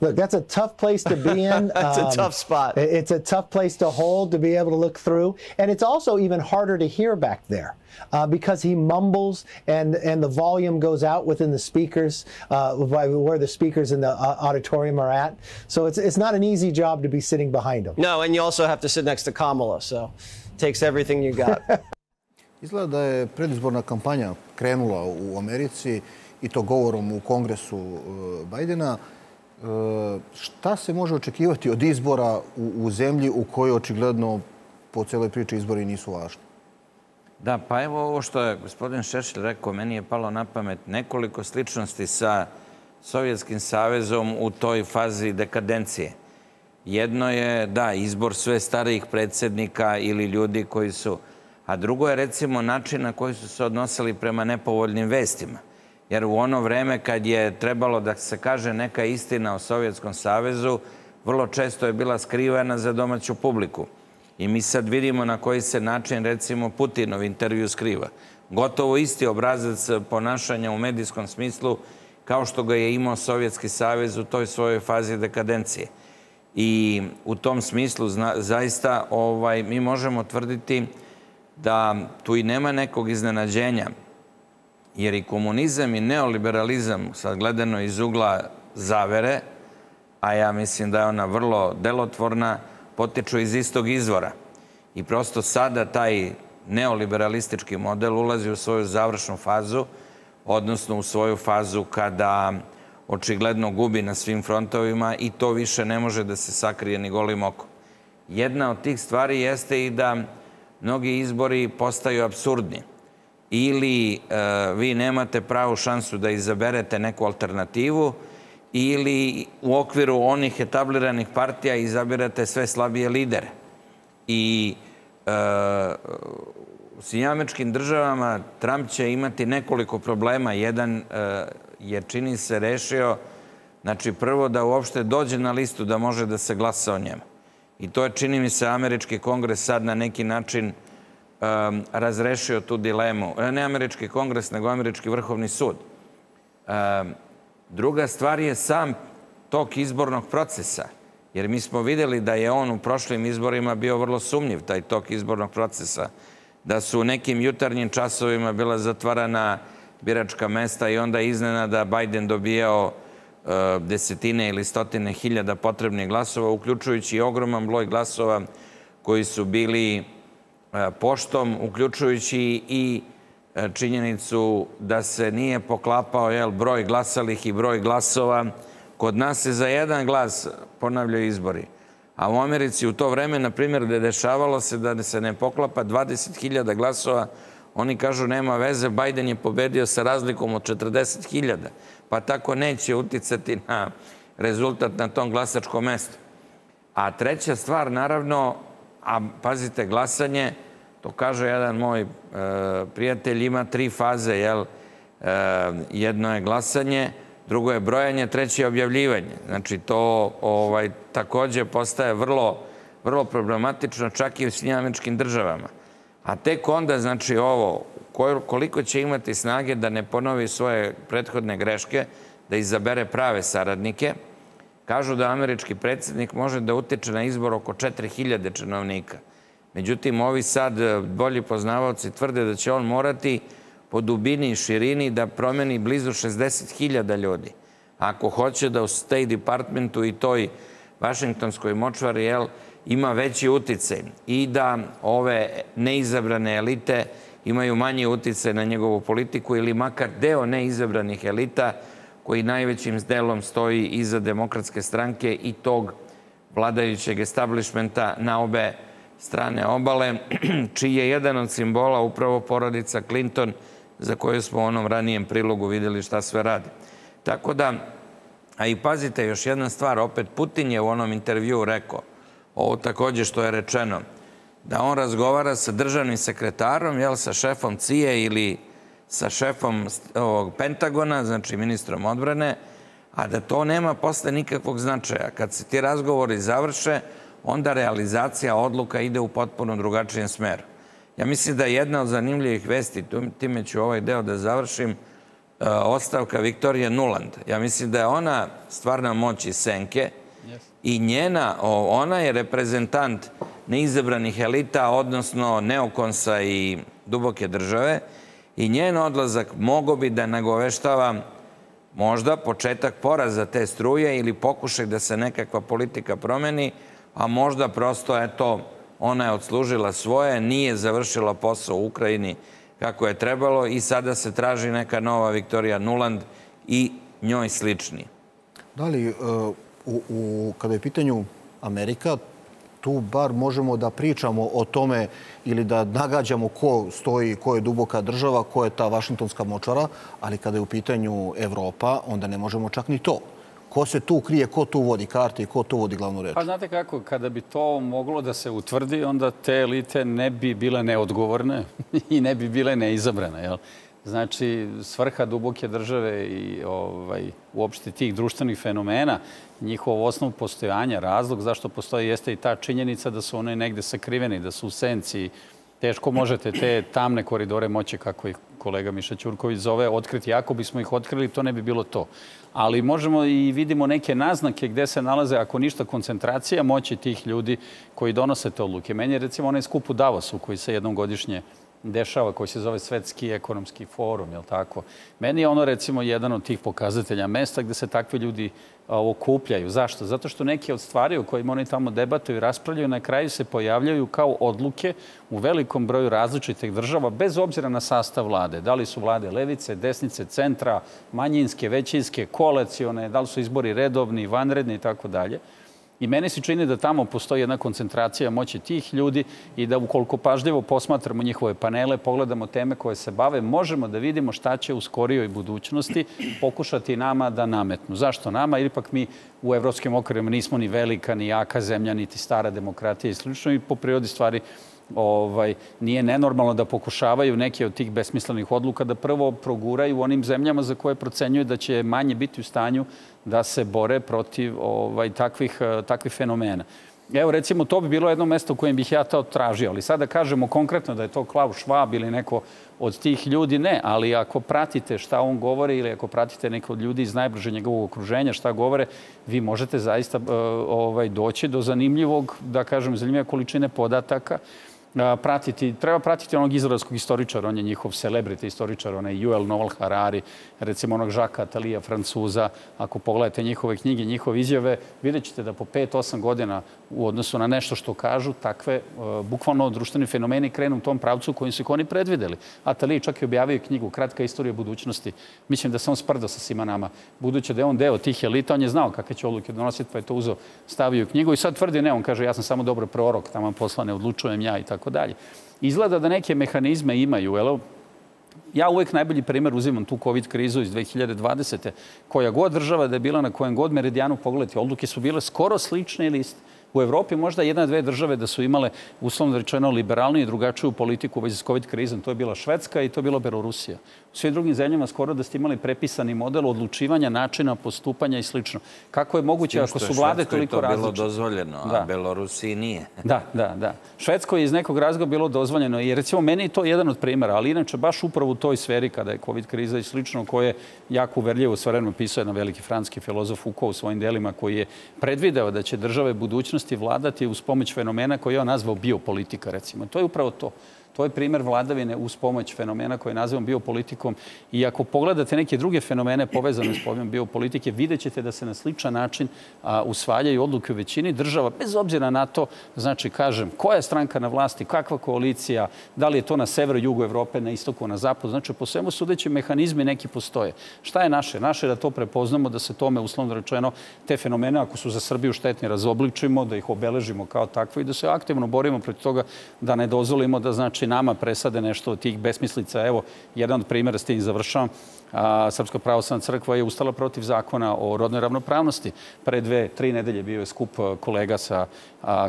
Look, that's a tough place to be in. That's um, a tough spot. It's a tough place to hold, to be able to look through. And it's also even harder to hear back there uh, because he mumbles and, and the volume goes out within the speakers, uh, by where the speakers in the uh, auditorium are at. So it's, it's not an easy job to be sitting behind him. No, and you also have to sit next to Kamala, so it takes everything you got. Izgleda da je predizborna kampanja krenula u Americi i to govorom u Kongresu Bajdena. Šta se može očekivati od izbora u zemlji u kojoj očigledno po celoj priči izbori nisu važni? Da, pa evo ovo što je gospodin Šešelj rekao, meni je palo na pamet nekoliko sličnosti sa Sovjetskim savezom u toj fazi dekadencije. Jedno je, da, izbor sve starijih predsjednika ili ljudi koji su, a drugo je recimo način na koji su se odnosili prema nepovoljnim vestima. Jer u ono vreme kad je trebalo da se kaže neka istina o Sovjetskom savezu, vrlo često je bila skrivana za domaću publiku. I mi sad vidimo na koji se način, recimo, Putinov intervju skriva. Gotovo isti obrazac ponašanja u medijskom smislu kao što ga je imao Sovjetski savez u toj svojoj fazi dekadencije. I u tom smislu zaista ovaj, mi možemo tvrditi da tu i nema nekog iznenađenja. Jer i komunizam i neoliberalizam, sad gledano iz ugla zavere, a ja mislim da je ona vrlo delotvorna, potiču iz istog izvora. I prosto sada taj neoliberalistički model ulazi u svoju završnu fazu, odnosno u svoju fazu kada očigledno gubi na svim frontovima i to više ne može da se sakrije ni golim okom. Jedna od tih stvari jeste i da mnogi izbori postaju apsurdni. Ili vi nemate pravu šansu da izaberete neku alternativu ili u okviru onih etabliranih partija izabirate sve slabije lidere. I u Sjedinjenim Državama Trump će imati nekoliko problema. Jedan je, čini se, rešio, znači prvo da uopšte dođe na listu da može da se glasa o njemu. I to je, čini mi se, američki kongres sad na neki način razrešio tu dilemu. Ne američki kongres, nego američki vrhovni sud. Druga stvar je sam tok izbornog procesa. Jer mi smo vidjeli da je on u prošlim izborima bio vrlo sumnjiv, taj tok izbornog procesa. Da su u nekim jutarnjim časovima bila zatvarana biračka mesta i onda iznenada Biden dobijao desetine ili stotine hiljada potrebnih glasova, uključujući i ogroman broj glasova koji su bili poštom, uključujući i činjenicu da se nije poklapao broj glasalih i broj glasova Kod nas se za jedan glas ponavljaju izbori. A u Americi u to vreme, na primjer, gde dešavalo se da se ne poklapa dvadeset hiljada glasova, oni kažu nema veze, Biden je pobedio sa razlikom od četrdeset hiljada, pa tako neće uticati na rezultat na tom glasačkom mestu. A treća stvar, naravno, a pazite, glasanje, to kaže jedan moj prijatelj, ima tri faze, jel? Jedno je glasanje, drugo je brojanje, treće je objavljivanje. Znači, to ovaj, također postaje vrlo, vrlo problematično čak i u Sjedinjenim Državama. A tek onda, znači, ovo, koliko će imati snage da ne ponovi svoje prethodne greške, da izabere prave saradnike. Kažu da američki predsjednik može da utiče na izbor oko četiri hiljade činovnika. Međutim, ovi sad bolji poznavaoci tvrde da će on morati po dubini i širini da promeni blizu šezdeset hiljada ljudi. Ako hoće da u State Departmentu i toj vašingtonskoj močvari ima veći uticaj i da ove neizabrane elite imaju manji uticaj na njegovu politiku ili makar deo neizabranih elita koji najvećim delom stoji iza Demokratske stranke i tog vladajućeg establishmenta na obe strane obale, čiji je jedan od simbola upravo porodica Clinton, za koju smo u onom ranijem prilogu vidjeli šta sve radi. Tako da, a i pazite, još jedna stvar, opet Putin je u onom intervjuu rekao, ovo također što je rečeno, da on razgovara sa državnim sekretarom, jel, sa šefom C I A ili sa šefom ovog Pentagona, znači ministrom odbrane, a da to nema posle nikakvog značaja. Kad se ti razgovori završe, onda realizacija odluka ide u potpuno drugačijem smeru. Ja mislim da je jedna od zanimljivih vesti, time ću ovaj deo da završim, ostavka Viktorije Nuland. Ja mislim da je ona stvarna moć iz senke i njena, ona je reprezentant neizabranih elita, odnosno neokonsa i duboke države, i njen odlazak mogo bi da nagoveštava možda početak poraza te struje ili pokušaj da se nekakva politika promeni, a možda prosto, eto, ona je odslužila svoje, nije završila posao u Ukrajini kako je trebalo i sada se traži neka nova Viktorija Nuland i njoj slični. Da li, kada je u pitanju Amerika, tu bar možemo da pričamo o tome ili da nagađamo ko stoji, ko je duboka država, ko je ta vašingtonska močvara, ali kada je u pitanju Evropa, onda ne možemo čak ni to. Ko se tu krije, ko tu vodi karte i ko tu vodi glavnu reč? Pa znate kako, kada bi to moglo da se utvrdi, onda te elite ne bi bile neodgovorne i ne bi bile neizabrane. Znači, svrha duboke države i ovaj, uopšte tih društvenih fenomena, njihov osnov postojanja, razlog zašto postoji, jeste i ta činjenica da su one negde sakriveni, da su u senci. Teško možete te tamne koridore moći, kako ih kolega Miša Ćurković zove, otkriti. Ako bismo ih otkrili, to ne bi bilo to. Ali možemo i vidimo neke naznake gde se nalaze, ako ništa, koncentracija moći tih ljudi koji donose te odluke. Meni je, recimo, onaj skup u Davosu koji se jednom godišnje dešava, koji se zove Svetski ekonomski forum, je li tako? Meni je ono, recimo, jedan od tih pokazatelja mesta gde se takvi ljudi okupljaju. Zašto? Zato što neke od stvari o kojima oni tamo debataju i raspravljaju na kraju se pojavljaju kao odluke u velikom broju različitih država, bez obzira na sastav vlade. Da li su vlade levice, desnice, centra, manjinske, većinske, koalicione, da li su izbori redovni, vanredni i tako dalje. I mene se čini da tamo postoji jedna koncentracija moći tih ljudi i da ukoliko pažljivo posmatramo njihove panele, pogledamo teme koje se bave, možemo da vidimo šta će u skorijoj budućnosti pokušati nama da nametnu. Zašto nama? Ili pak mi u evropskim okvirima nismo ni velika, ni jaka zemlja, niti stara demokratija i slično. I po prirodi stvari ovaj, nije nenormalno da pokušavaju neke od tih besmislenih odluka da prvo proguraju u onim zemljama za koje procenjuju da će manje biti u stanju da se bore protiv ovaj, takvih, takvih fenomena. Evo, recimo, to bi bilo jedno mesto u kojem bih ja to tražio. Ali sada kažemo konkretno da je to Klaus Schwab ili neko od tih ljudi, ne. Ali ako pratite šta on govori ili ako pratite neko od ljudi iz najbliže njegovog okruženja šta govore, vi možete zaista ovaj, doći do zanimljivog, da kažem, zanimljive količine podataka. Pratiti, treba pratiti onog izraelskog istoričara, on je njihov celebrity istoričar, onaj Yuval Noah Harari, recimo onog Jacques Attalija, Francuza. Ako pogledate njihove knjige, njihove izjave, vidjet ćete da po pet do osam godina u odnosu na nešto što kažu, takve, bukvalno društveni fenomeni krenu u tom pravcu u kojim su ih oni predvideli. Atali čak i objavio knjigu Kratka istorija budućnosti. Mislim da se on sprdo sa svima nama. Budući da je on deo tih elita, on je znao kakve će odluke donositi, pa je to uzeo, stavio u knjigu i sad tvrdi, ne, on kaže, ja sam samo dobro prorok, tamo posla ne odlučujem ja i tako dalje. Izgleda da neke mehanizme imaju, jel? Ja uvijek najbolji primjer uzimam tu COVID krizu iz dve hiljade dvadesete. Koja god država da je bila na kojem god meridijanu pogledati, odluke su bile skoro slične ili iste. U Evropi možda jedna, dve države da su imale, uslovno rečeno, liberalniju i drugačiju politiku u vezi s COVID krizom. To je bila Švedska i to je bila Belorusija. U svim drugim zemljama skoro da ste imali prepisani model odlučivanja, načina, postupanja i slično. Kako je moguće ako su vlade toliko različite? Švedskoj je to bilo dozvoljeno, a Belorusiji nije. Da, da, da. Švedskoj je iz nekog razloga bilo dozvoljeno. I recimo, meni je to jedan od primjera, ali inače baš upravo u toj sferi kada je COVID kriza i slično, koje je jako uverljivo ostvareno pisao jedan veliki francuski filozof Foucault u svojim delima, koji je predvideo da će države budućnosti vladati uz pomoć fenomena koji je on nazvao biopolitika, recimo. To je upravo to. To je primjer vladavine uz pomoć fenomena koji je nazvan biopolitikom. I ako pogledate neke druge fenomene povezane s pojmom biopolitike, vidjet ćete da se na sličan način usvajaju odluke u većini država, bez obzira na to, znači, kažem, koja je stranka na vlasti, kakva koalicija, da li je to na severu, jugu Evrope, na istoku, na zapadu. Znači, po svemu sudeći mehanizmi neki postoje. Šta je naše? Naše je da to prepoznamo, da se tome, uslovno rečeno, te fenomene, ako su za Srbiju štetni, razobličimo, da ih obeležimo kao takvo i da se aktivno borimo protiv toga, da ne dozvolimo da, znači, nama presade nešto od tih besmislica. Evo, jedan od primjera, s tim završavam, Srpska pravoslavna crkva je ustala protiv zakona o rodnoj ravnopravnosti. Pre dve, tri nedelje bio je skup kolega sa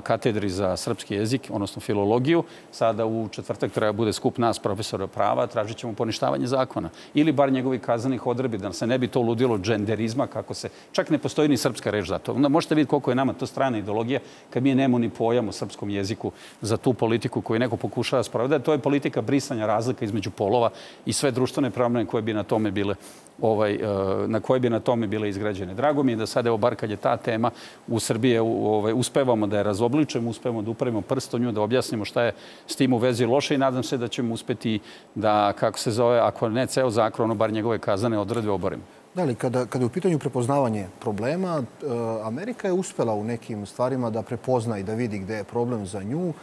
katedri za srpski jezik, odnosno filologiju. Sada u četvrtak treba bude skup nas, profesora prava, tražit ćemo poništavanje zakona. Ili bar njegovih kaznenih odredbi, da se ne bi to ludilo dženderizma, kako se... Čak ne postoji ni srpska reč za to. Onda možete vidjeti koliko je nama to strana ideologija, kad mi nemamo ni pojam o srpskom jeziku za tu politiku koju neko pokušava sprovoditi. To je politika brisanja razlika između polova i sve društvene promjene koje bi na tome bile, ovaj, na koje bi na tome bile izgrađene. Drago mi je da sad, evo, bar kad je ta tema u Srbiji, ovaj, uspevamo da je razobličemo, uspevamo da upravimo prst u nju, da objasnimo šta je s tim u vezi loše i nadam se da ćemo uspeti da, kako se zove, ako ne ceo zakon, ono bar njegove kaznene odredbe oborimo. Da li, kada, kada je u pitanju prepoznavanje problema, Amerika je uspela u nekim stvarima da prepozna i da vidi gde je problem za nju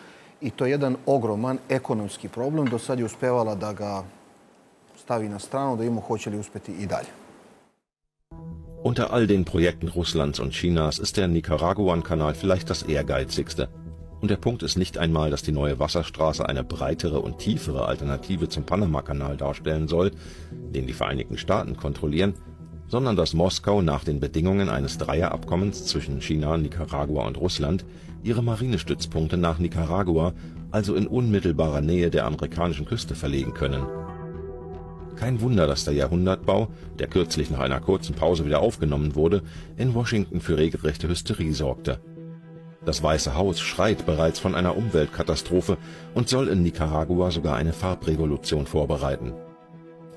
i to je jedan ogroman ekonomski problem. Do sad je uspevala da ga stavi na stranu, da vidimo hoće li uspjeti i dalje. Unter all den Projekten Russlands und Chinas ist der Nicaraguan-Kanal vielleicht das ehrgeizigste. Und der Punkt ist nicht einmal, dass die neue Wasserstraße eine breitere und tiefere Alternative zum Panama-Kanal darstellen soll, den die Vereinigten Staaten kontrollieren, sondern dass Moskau nach den Bedingungen eines Dreierabkommens zwischen China, Nicaragua und Russland ihre Marinestützpunkte nach Nicaragua, also in unmittelbarer Nähe der amerikanischen Küste, verlegen können. Kein Wunder, dass der Jahrhundertbau, der kürzlich nach einer kurzen Pause wieder aufgenommen wurde, in Washington für regelrechte Hysterie sorgte. Das Weiße Haus schreit bereits von einer Umweltkatastrophe und soll in Nicaragua sogar eine Farbrevolution vorbereiten.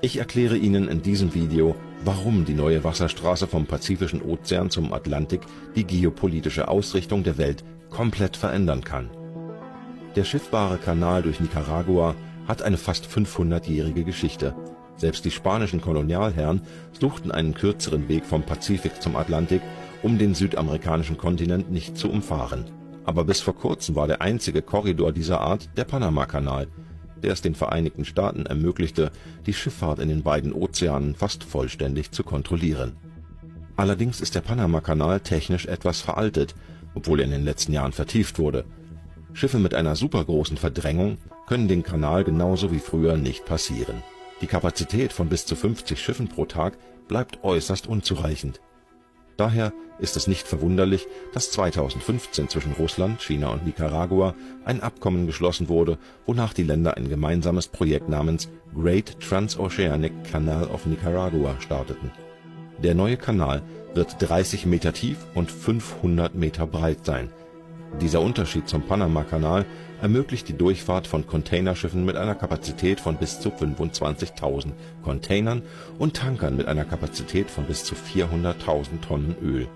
Ich erkläre Ihnen in diesem Video, warum die neue Wasserstraße vom Pazifischen Ozean zum Atlantik die geopolitische Ausrichtung der Welt komplett verändern kann. Der schiffbare Kanal durch Nicaragua hat eine fast fünfhundertjährige Geschichte. Selbst die spanischen Kolonialherren suchten einen kürzeren Weg vom Pazifik zum Atlantik, um den südamerikanischen Kontinent nicht zu umfahren. Aber bis vor kurzem war der einzige Korridor dieser Art der Panama-Kanal, der es den Vereinigten Staaten ermöglichte, die Schifffahrt in den beiden Ozeanen fast vollständig zu kontrollieren. Allerdings ist der Panama-Kanal technisch etwas veraltet, obwohl er in den letzten Jahren vertieft wurde. Schiffe mit einer supergroßen Verdrängung können den Kanal genauso wie früher nicht passieren. Die Kapazität von bis zu fünfzig Schiffen pro Tag bleibt äußerst unzureichend. Daher ist es nicht verwunderlich, dass zweitausendfünfzehn zwischen Russland, China und Nicaragua ein Abkommen geschlossen wurde, wonach die Länder ein gemeinsames Projekt namens Great Transoceanic Canal of Nicaragua starteten. Der neue Kanal wird dreißig Meter tief und fünfhundert Meter breit sein. Dieser Unterschied zum Panama-Kanal ermöglicht die Durchfahrt von Containerschiffen mit einer Kapazität von bis zu fünfundzwanzigtausend Containern und Tankern mit einer Kapazität von bis zu vierhunderttausend Tonnen Öl.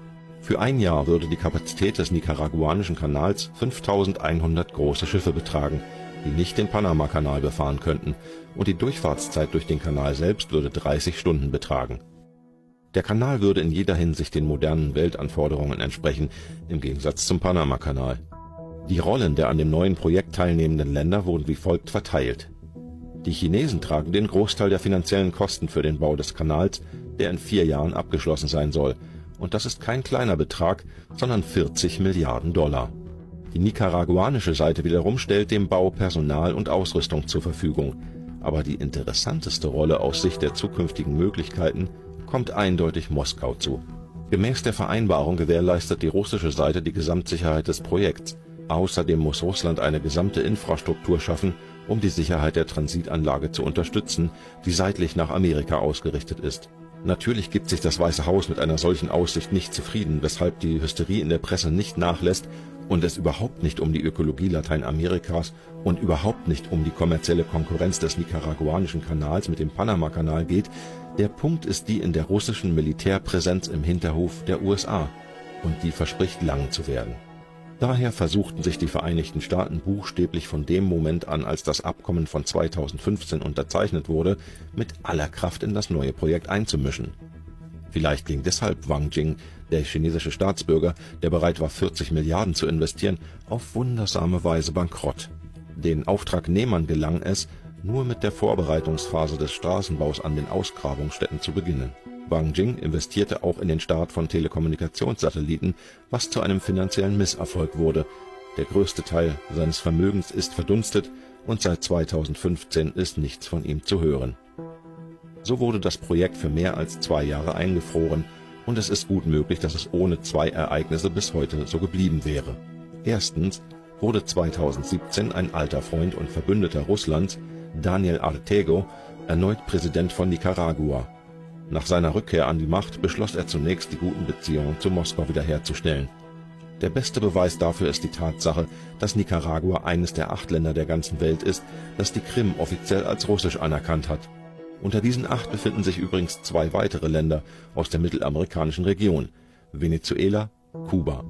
Für ein Jahr würde die Kapazität des nicaraguanischen Kanals fünftausendeinhundert große Schiffe betragen, die nicht den Panama-Kanal befahren könnten, und die Durchfahrtszeit durch den Kanal selbst würde dreißig Stunden betragen. Der Kanal würde in jeder Hinsicht den modernen Weltanforderungen entsprechen, im Gegensatz zum Panama-Kanal. Die Rollen der an dem neuen Projekt teilnehmenden Länder wurden wie folgt verteilt. Die Chinesen tragen den Großteil der finanziellen Kosten für den Bau des Kanals, der in vier Jahren abgeschlossen sein soll. Und das ist kein kleiner Betrag, sondern vierzig Milliarden Dollar. Die nicaraguanische Seite wiederum stellt dem Bau Personal und Ausrüstung zur Verfügung. Aber die interessanteste Rolle aus Sicht der zukünftigen Möglichkeiten kommt eindeutig Moskau zu. Gemäß der Vereinbarung gewährleistet die russische Seite die Gesamtsicherheit des Projekts. Außerdem muss Russland eine gesamte Infrastruktur schaffen, um die Sicherheit der Transitanlage zu unterstützen, die seitlich nach Amerika ausgerichtet ist. Natürlich gibt sich das Weiße Haus mit einer solchen Aussicht nicht zufrieden, weshalb die Hysterie in der Presse nicht nachlässt und es überhaupt nicht um die Ökologie Lateinamerikas und überhaupt nicht um die kommerzielle Konkurrenz des nicaraguanischen Kanals mit dem Panama-Kanal geht. Der Punkt ist die in der russischen Militärpräsenz im Hinterhof der U S A, und die verspricht lang zu werden. Daher versuchten sich die Vereinigten Staaten buchstäblich von dem Moment an, als das Abkommen von zweitausendfünfzehn unterzeichnet wurde, mit aller Kraft in das neue Projekt einzumischen. Vielleicht ging deshalb Wang Jing, der chinesische Staatsbürger, der bereit war, vierzig Milliarden zu investieren, auf wundersame Weise bankrott. Den Auftragnehmern gelang es, nur mit der Vorbereitungsphase des Straßenbaus an den Ausgrabungsstätten zu beginnen. Wang Jing investierte auch in den Start von Telekommunikationssatelliten, was zu einem finanziellen Misserfolg wurde. Der größte Teil seines Vermögens ist verdunstet und seit zweitausendfünfzehn ist nichts von ihm zu hören. So wurde das Projekt für mehr als zwei Jahre eingefroren und es ist gut möglich, dass es ohne zwei Ereignisse bis heute so geblieben wäre. Erstens wurde zweitausendsiebzehn ein alter Freund und Verbündeter Russlands, Daniel Ortega, erneut Präsident von Nicaragua. Nach seiner Rückkehr an die Macht beschloss er zunächst, die guten Beziehungen zu Moskau wiederherzustellen. Der beste Beweis dafür ist die Tatsache, dass Nicaragua eines der acht Länder der ganzen Welt ist, das die Krim offiziell als russisch anerkannt hat. Unter diesen acht befinden sich übrigens zwei weitere Länder aus der mittelamerikanischen Region, Venezuela, Kuba.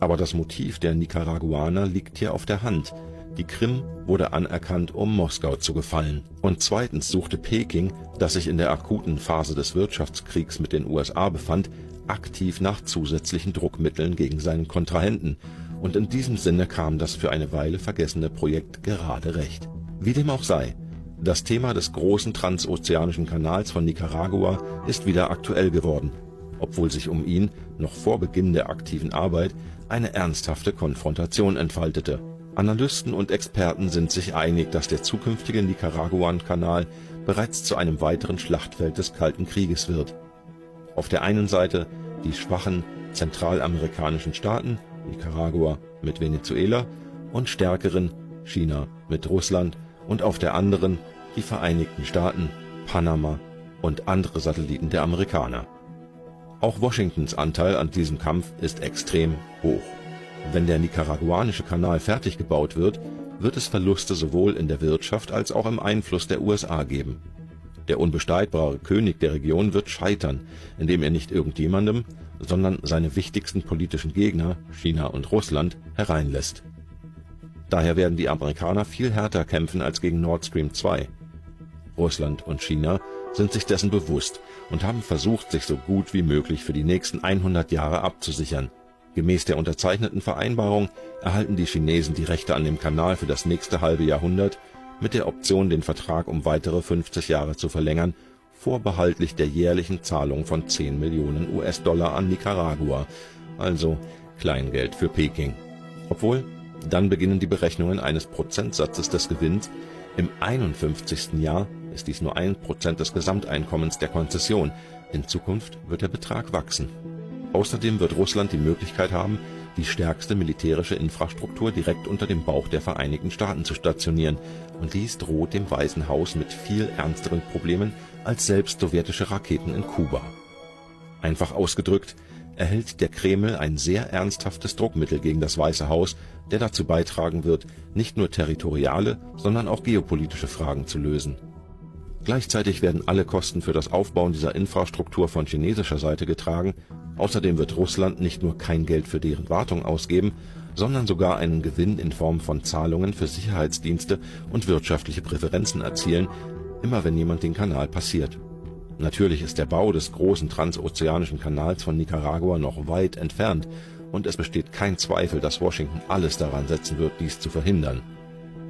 Aber das Motiv der Nicaraguaner liegt hier auf der Hand. Die Krim wurde anerkannt, um Moskau zu gefallen. Und zweitens suchte Peking, das sich in der akuten Phase des Wirtschaftskriegs mit den U S A befand, aktiv nach zusätzlichen Druckmitteln gegen seinen Kontrahenten. Und in diesem Sinne kam das für eine Weile vergessene Projekt gerade recht. Wie dem auch sei, das Thema des großen transozeanischen Kanals von Nicaragua ist wieder aktuell geworden, obwohl sich um ihn, noch vor Beginn der aktiven Arbeit, eine ernsthafte Konfrontation entfaltete. Analysten und Experten sind sich einig, dass der zukünftige Nicaraguan-Kanal bereits zu einem weiteren Schlachtfeld des Kalten Krieges wird. Auf der einen Seite die schwachen zentralamerikanischen Staaten, Nicaragua mit Venezuela, und stärkeren, China mit Russland, und auf der anderen die Vereinigten Staaten, Panama und andere Satelliten der Amerikaner. Auch Washingtons Anteil an diesem Kampf ist extrem hoch. Wenn der nicaraguanische Kanal fertig gebaut wird, wird es Verluste sowohl in der Wirtschaft als auch im Einfluss der U S A geben. Der unbestreitbare König der Region wird scheitern, indem er nicht irgendjemandem, sondern seine wichtigsten politischen Gegner, China und Russland, hereinlässt. Daher werden die Amerikaner viel härter kämpfen als gegen Nord Stream zwei. Russland und China sind sich dessen bewusst und haben versucht, sich so gut wie möglich für die nächsten hundert Jahre abzusichern. Gemäß der unterzeichneten Vereinbarung erhalten die Chinesen die Rechte an dem Kanal für das nächste halbe Jahrhundert mit der Option, den Vertrag um weitere fünfzig Jahre zu verlängern, vorbehaltlich der jährlichen Zahlung von zehn Millionen U S Dollar an Nicaragua, also Kleingeld für Peking. Obwohl, dann beginnen die Berechnungen eines Prozentsatzes des Gewinns. Im einundfünfzigsten Jahr ist dies nur ein Prozent des Gesamteinkommens der Konzession. In Zukunft wird der Betrag wachsen. Außerdem wird Russland die Möglichkeit haben, die stärkste militärische Infrastruktur direkt unter dem Bauch der Vereinigten Staaten zu stationieren, und dies droht dem Weißen Haus mit viel ernsteren Problemen als selbst sowjetische Raketen in Kuba. Einfach ausgedrückt, erhält der Kreml ein sehr ernsthaftes Druckmittel gegen das Weiße Haus, der dazu beitragen wird, nicht nur territoriale, sondern auch geopolitische Fragen zu lösen. Gleichzeitig werden alle Kosten für das Aufbauen dieser Infrastruktur von chinesischer Seite getragen. Außerdem wird Russland nicht nur kein Geld für deren Wartung ausgeben, sondern sogar einen Gewinn in Form von Zahlungen für Sicherheitsdienste und wirtschaftliche Präferenzen erzielen, immer wenn jemand den Kanal passiert. Natürlich ist der Bau des großen transozeanischen Kanals von Nicaragua noch weit entfernt und es besteht kein Zweifel, dass Washington alles daran setzen wird, dies zu verhindern.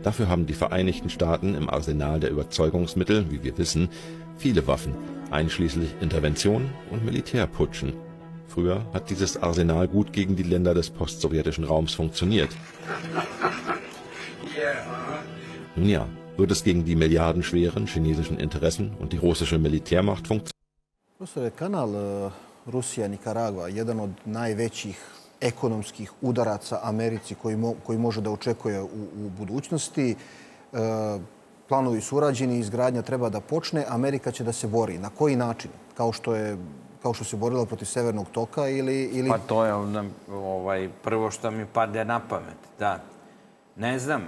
Dafür haben die Vereinigten Staaten im Arsenal der Überzeugungsmittel, wie wir wissen, viele Waffen, einschließlich Interventionen und Militärputschen. Früher hat dieses Arsenal gut gegen die Länder des postsowjetischen Raums funktioniert. Nun ja, wird es gegen die milliardenschweren chinesischen Interessen und die russische Militärmacht funktionieren? Profesore, kanal Rusija-Nikaragva, jedan od najvećih ekonomskih udaraca Americi koji, mo, koji može da očekuje u, u budućnosti. E, planovi su urađeni, izgradnja treba da počne, Amerika će da se bori. Na koji način? Kao što je kao što se borila protiv Severnog toka ili... ili... Pa to je onda, ovaj, prvo što mi pade na pamet, da. Ne znam,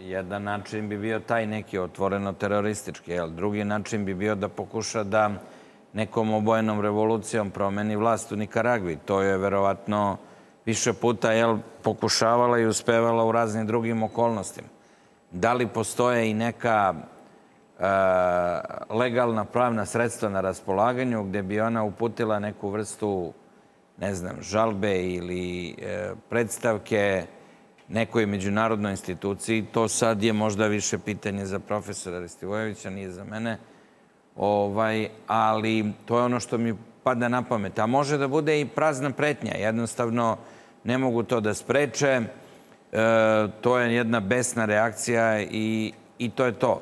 jedan način bi bio taj neki otvoreno teroristički, ali drugi način bi bio da pokuša da nekom obojenom revolucijom promeni vlast u Nikaragvi. To je verovatno više puta jel, pokušavala i uspevala u raznim drugim okolnostima. Da li postoje i neka e, legalna pravna sredstva na raspolaganju gdje bi ona uputila neku vrstu, ne znam, žalbe ili e, predstavke nekoj međunarodnoj instituciji? To sad je možda više pitanje za profesora Ristivojevića, nije za mene. Ovaj, ali to je ono što mi pada na pamet. A može da bude i prazna pretnja. Jednostavno ne mogu to da spreče. E, to je jedna besna reakcija i, i to je to.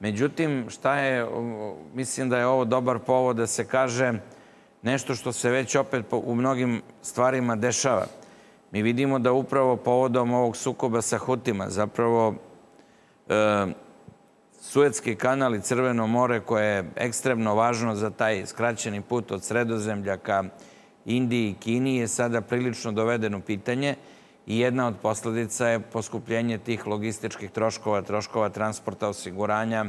Međutim, šta je, mislim da je ovo dobar povod da se kaže nešto što se već opet u mnogim stvarima dešava. Mi vidimo da upravo povodom ovog sukoba sa Hutima zapravo e, Suetski kanal i Crveno more, koje je ekstremno važno za taj skraćeni put od Sredozemlja ka Indiji i Kini, je sada prilično dovedeno pitanje i jedna od posljedica je poskupljenje tih logističkih troškova, troškova transporta, osiguranja,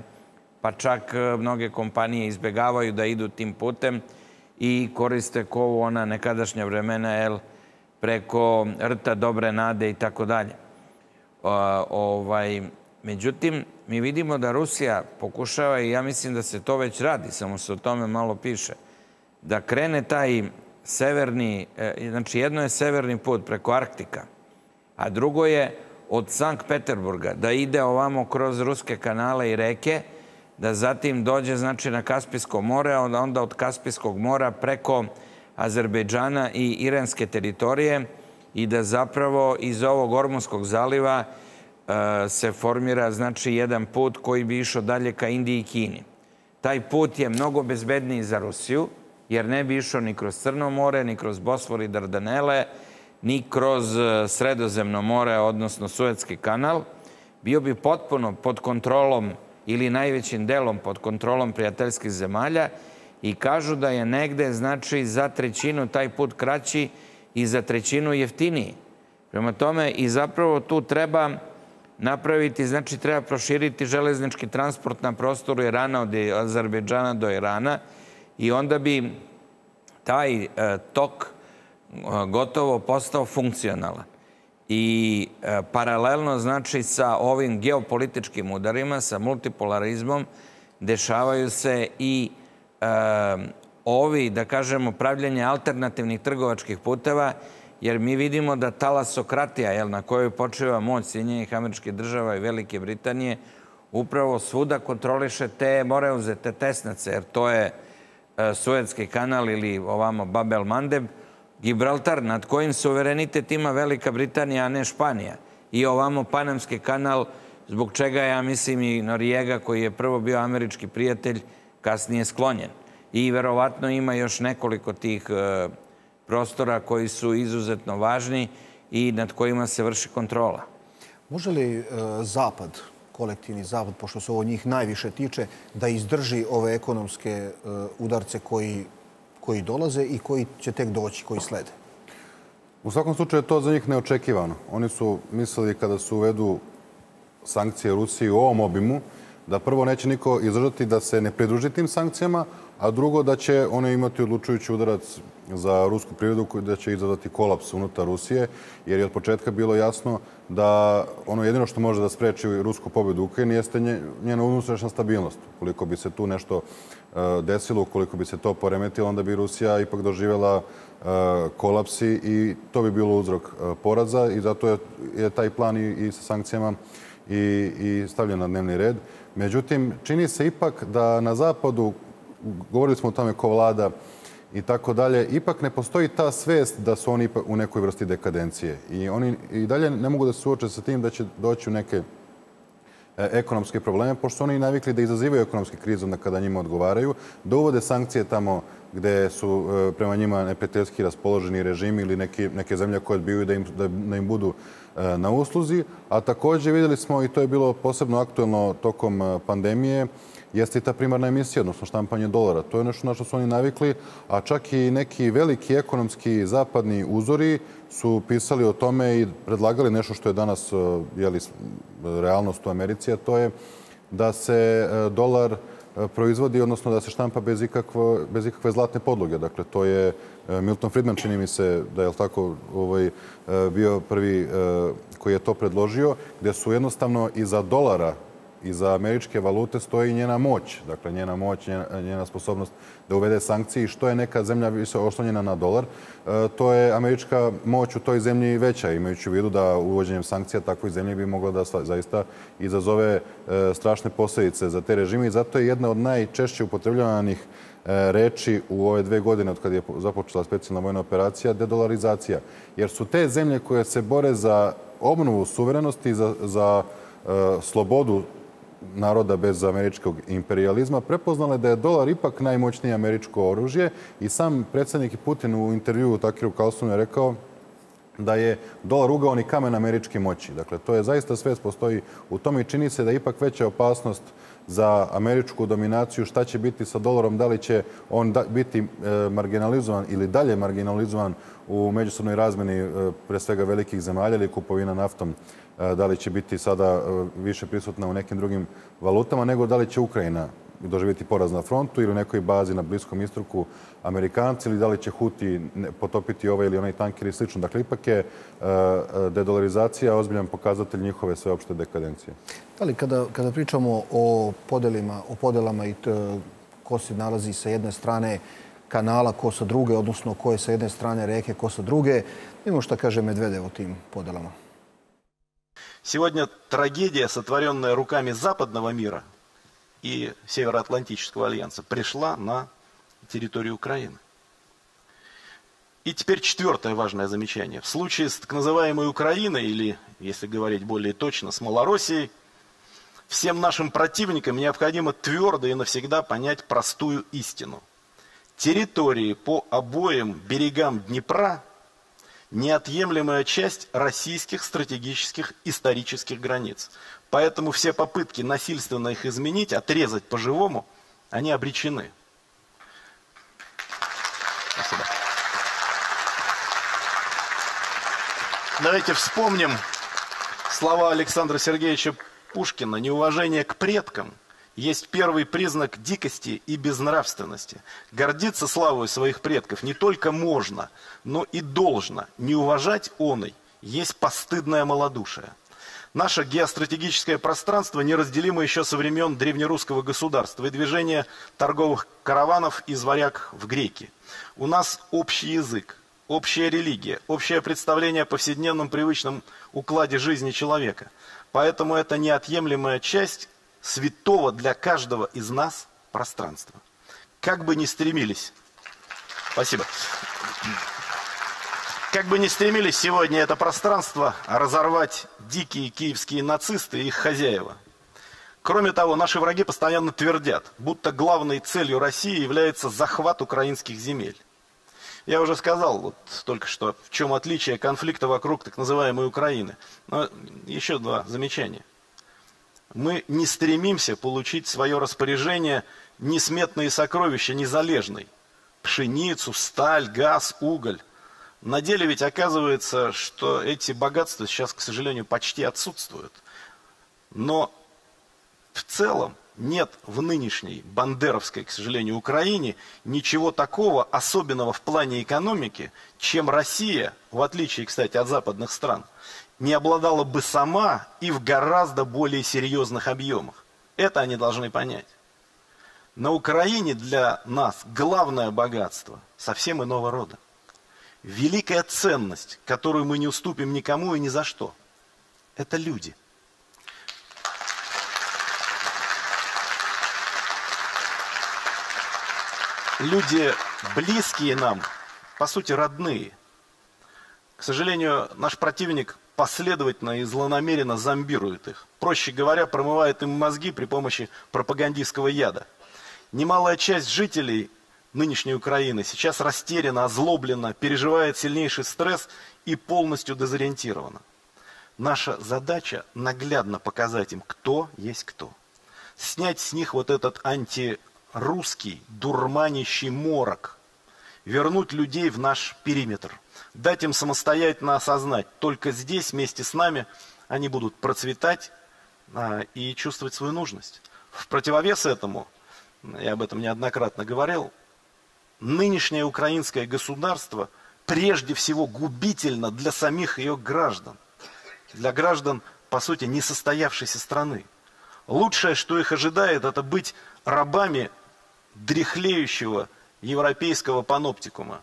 pa čak mnoge kompanije izbjegavaju da idu tim putem i koriste kovu ona nekadašnja vremena, jel, preko Rta Dobre Nade i tako dalje. Međutim, mi vidimo da Rusija pokušava, i ja mislim da se to već radi, samo se o tome malo piše, da krene taj severni, znači jedno je severni put preko Arktika, a drugo je od Sankt Peterburga, da ide ovamo kroz ruske kanale i reke, da zatim dođe znači na Kaspijsko more, a onda od Kaspijskog mora preko Azerbejdžana i iranske teritorije i da zapravo iz ovog Ormonskog zaliva se formira znači jedan put koji bi išao dalje ka Indiji i Kini. Taj put je mnogo bezbedniji za Rusiju, jer ne bi išao ni kroz Crno more, ni kroz Bosfor i Dardanele, ni kroz Sredozemno more, odnosno Suetski kanal. Bio bi potpuno pod kontrolom ili najvećim delom pod kontrolom prijateljskih zemalja i kažu da je negde znači za trećinu taj put kraći i za trećinu jeftiniji. Prema tome i zapravo tu treba napraviti, znači treba proširiti železnički transport na prostoru Irana od Azerbejdžana do Irana i onda bi taj e, tok gotovo postao funkcionalan. I e, paralelno znači sa ovim geopolitičkim udarima, sa multipolarizmom, dešavaju se i e, ovi, da kažemo, pravljanje alternativnih trgovačkih puteva. Jer mi vidimo da talasokratija, jel, na kojoj počeva moć Sjedinjenih Američkih Država i Velike Britanije, upravo svuda kontroliše te moreoze, te tesnace, jer to je e, Suetski kanal ili ovamo Bab el Mandeb, Gibraltar, nad kojim suverenitet ima Velika Britanija, a ne Španija. I ovamo Panamski kanal, zbog čega, ja mislim, i Noriega, koji je prvo bio američki prijatelj, kasnije sklonjen. I verovatno ima još nekoliko tih e, prostora koji su izuzetno važni i nad kojima se vrši kontrola. Može li e, Zapad, kolektivni Zapad, pošto se ovo njih najviše tiče, da izdrži ove ekonomske e, udarce koji, koji dolaze i koji će tek doći, koji slede? U svakom slučaju je to za njih neočekivano. Oni su mislili kada se uvedu sankcije Rusiji u ovom obimu, da prvo neće niko izdržati da se ne pridruži tim sankcijama, a drugo da će one imati odlučujući udarac za rusku privredu da će izazvati kolaps unutar Rusije, jer je od početka bilo jasno da ono jedino što može da spreči rusku pobjedu u Ukrajini jeste njena unutrašnja stabilnost. Koliko bi se tu nešto desilo, koliko bi se to poremetilo, onda bi Rusija ipak doživjela kolapsi i to bi bilo uzrok poraza i zato je taj plan i sa sankcijama i stavljen na dnevni red. Međutim, čini se ipak da na zapadu, govorili smo o tome ko vlada i tako dalje, ipak ne postoji ta svest da su oni u nekoj vrsti dekadencije. I oni i dalje ne mogu da se suoče sa tim da će doći u neke ekonomske probleme, pošto su oni navikli da izazivaju ekonomske krize onda kada njima odgovaraju, da uvode sankcije tamo gde su prema njima neprijateljski raspoloženi režimi ili neke zemlje koje odbijaju da im budu na usluzi. A također vidjeli smo, i to je bilo posebno aktuelno tokom pandemije, jeste i ta primarna emisija, odnosno štampanje dolara. To je nešto na što su oni navikli, a čak i neki veliki ekonomski zapadni uzori su pisali o tome i predlagali nešto što je danas realnost u Americi, a to je da se dolar proizvodi, odnosno da se štampa bez ikakve zlatne podloge. Dakle, to je Milton Friedman, čini mi se da je tako bio prvi koji je to predložio, gdje su jednostavno iza dolara, iza američke valute stoji njena moć. Dakle, njena moć, njena sposobnost da uvede sankcije i što je neka zemlja oslonjena na dolar, to je američka moć u toj zemlji veća, imajući u vidu da uvođenjem sankcija takvoj zemlji bi mogla da zaista izazove strašne posljedice za te režime. I zato je jedna od najčešće upotrebljavanih reči u ove dve godine od kada je započela specijalna vojna operacija dedolarizacija. Jer su te zemlje koje se bore za obnovu suverenosti, za slobodu naroda bez američkog imperializma, prepoznale da je dolar ipak najmoćnije američko oružje i sam predsjednik Putin u intervjuu Takiru Carlsonu je rekao da je dolar ugaoni kamen američke moći. Dakle, to je zaista sve postoji u tome i čini se da je ipak veća opasnost za američku dominaciju, šta će biti sa dolarom, da li će on biti marginalizovan ili dalje marginalizovan u međusobnoj razmeni pre svega velikih zemalja ili kupovina naftom, da li će biti sada više prisutna u nekim drugim valutama, nego da li će Ukrajina doživjeti poraz na frontu ili u nekoj bazi na Bliskom istoku Amerikanci ili da li će Huti potopiti ovaj ili onaj tanker i slično. Dakle, ipak je dedolarizacija ozbiljan pokazatelj njihove sveopšte dekadencije. Ali kada, kada pričamo o podelima, o podelama i ko se nalazi sa jedne strane kanala, ko sa druge, odnosno ko je sa jedne strane reke, ko sa druge, imamo šta kaže Medvedev o tim podelama. Сегодня трагедия, сотворенная руками западного мира и Североатлантического альянса, пришла на территорию Украины. И теперь четвертое важное замечание. В случае с так называемой Украиной, или, если говорить более точно, с Малороссией, всем нашим противникам необходимо твердо и навсегда понять простую истину. Территории по обоим берегам Днепра неотъемлемая часть российских стратегических исторических границ. Поэтому все попытки насильственно их изменить, отрезать по-живому, они обречены. Спасибо. Давайте вспомним слова Александра Сергеевича Пушкина. Неуважение к предкам есть первый признак дикости и безнравственности. Гордиться славой своих предков не только можно, но и должно. Не уважать оной есть постыдное малодушие. Наше геостратегическое пространство неразделимо еще со времен древнерусского государства и движения торговых караванов из варяг в греки. У нас общий язык, общая религия, общее представление о повседневном привычном укладе жизни человека. Поэтому это неотъемлемая часть святого для каждого из нас пространства. Как бы ни стремились... Спасибо. Как бы ни стремились сегодня это пространство разорвать дикие киевские нацисты и их хозяева. Кроме того, наши враги постоянно твердят, будто главной целью России является захват украинских земель. Я уже сказал вот только что, в чем отличие конфликта вокруг так называемой Украины. Но еще два замечания. Мы не стремимся получить в свое распоряжение несметные сокровища незалежной. Пшеницу, сталь, газ, уголь. На деле ведь оказывается, что эти богатства сейчас, к сожалению, почти отсутствуют. Но в целом нет в нынешней бандеровской, к сожалению, Украине ничего такого особенного в плане экономики, чем Россия, в отличие, кстати, от западных стран, не обладала бы сама и в гораздо более серьезных объемах. Это они должны понять. На Украине для нас главное богатство совсем иного рода. Великая ценность, которую мы не уступим никому и ни за что, это люди. Люди близкие нам, по сути, родные. К сожалению, наш противник последовательно и злонамеренно зомбирует их. Проще говоря, промывает им мозги при помощи пропагандистского яда. Немалая часть жителей нынешней Украины сейчас растеряна, озлоблена, переживает сильнейший стресс и полностью дезориентирована. Наша задача наглядно показать им, кто есть кто. Снять с них вот этот анти... русский, дурманящий морок, вернуть людей в наш периметр, дать им самостоятельно осознать, только здесь вместе с нами они будут процветать а, и чувствовать свою нужность. В противовес этому, я об этом неоднократно говорил, нынешнее украинское государство прежде всего губительно для самих ее граждан, для граждан, по сути, несостоявшейся страны. Лучшее, что их ожидает, это быть рабами дряхлеющего европейского паноптикума.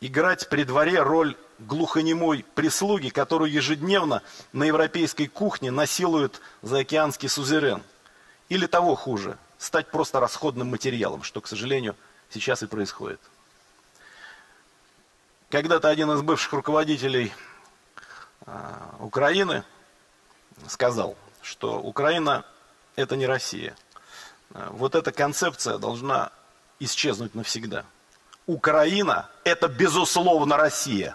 Играть при дворе роль глухонемой прислуги, которую ежедневно на европейской кухне насилует заокеанский сузерен. Или того хуже, стать просто расходным материалом, что, к сожалению, сейчас и происходит. Когда-то один из бывших руководителей э, Украины сказал, что Украина – это не Россия. Вот эта концепция должна исчезнуть навсегда. Украина – это, безусловно, Россия.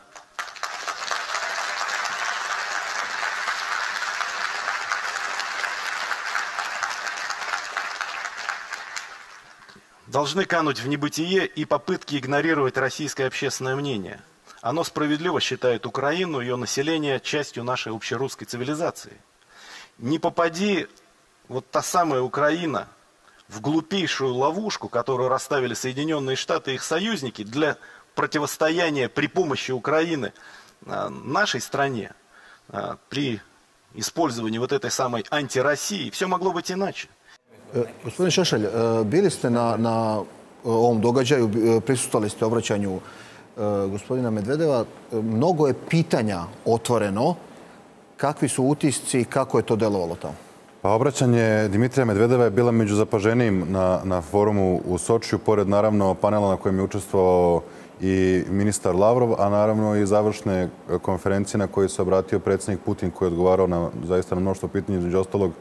Должны кануть в небытие и попытки игнорировать российское общественное мнение. Оно справедливо считает Украину и ее население частью нашей общерусской цивилизации. Не попади вот та самая Украина в глупейшую ловушку, которую расставили Соединенные Штаты и их союзники для противостояния при помощи Украины нашей стране, при использовании вот этой самой антироссии, все могло быть иначе. Господин Šešelj, bili ste na, na ovom događaju, prisustali ste obraćanju gospodina Medvedeva. Mnogo je pitanja otvoreno. Kakvi su utisci i kako je to delovalo tamo? Pa obraćanje Dimitrija Medvedeva je bila među zapaženijim na, na forumu u Sočiju, pored naravno panela na kojem je učestvovao i ministar Lavrov, a naravno i završne konferencije na kojoj se obratio predsjednik Putin, koji je odgovarao na zaista na mnoštvo pitanja, između ostalog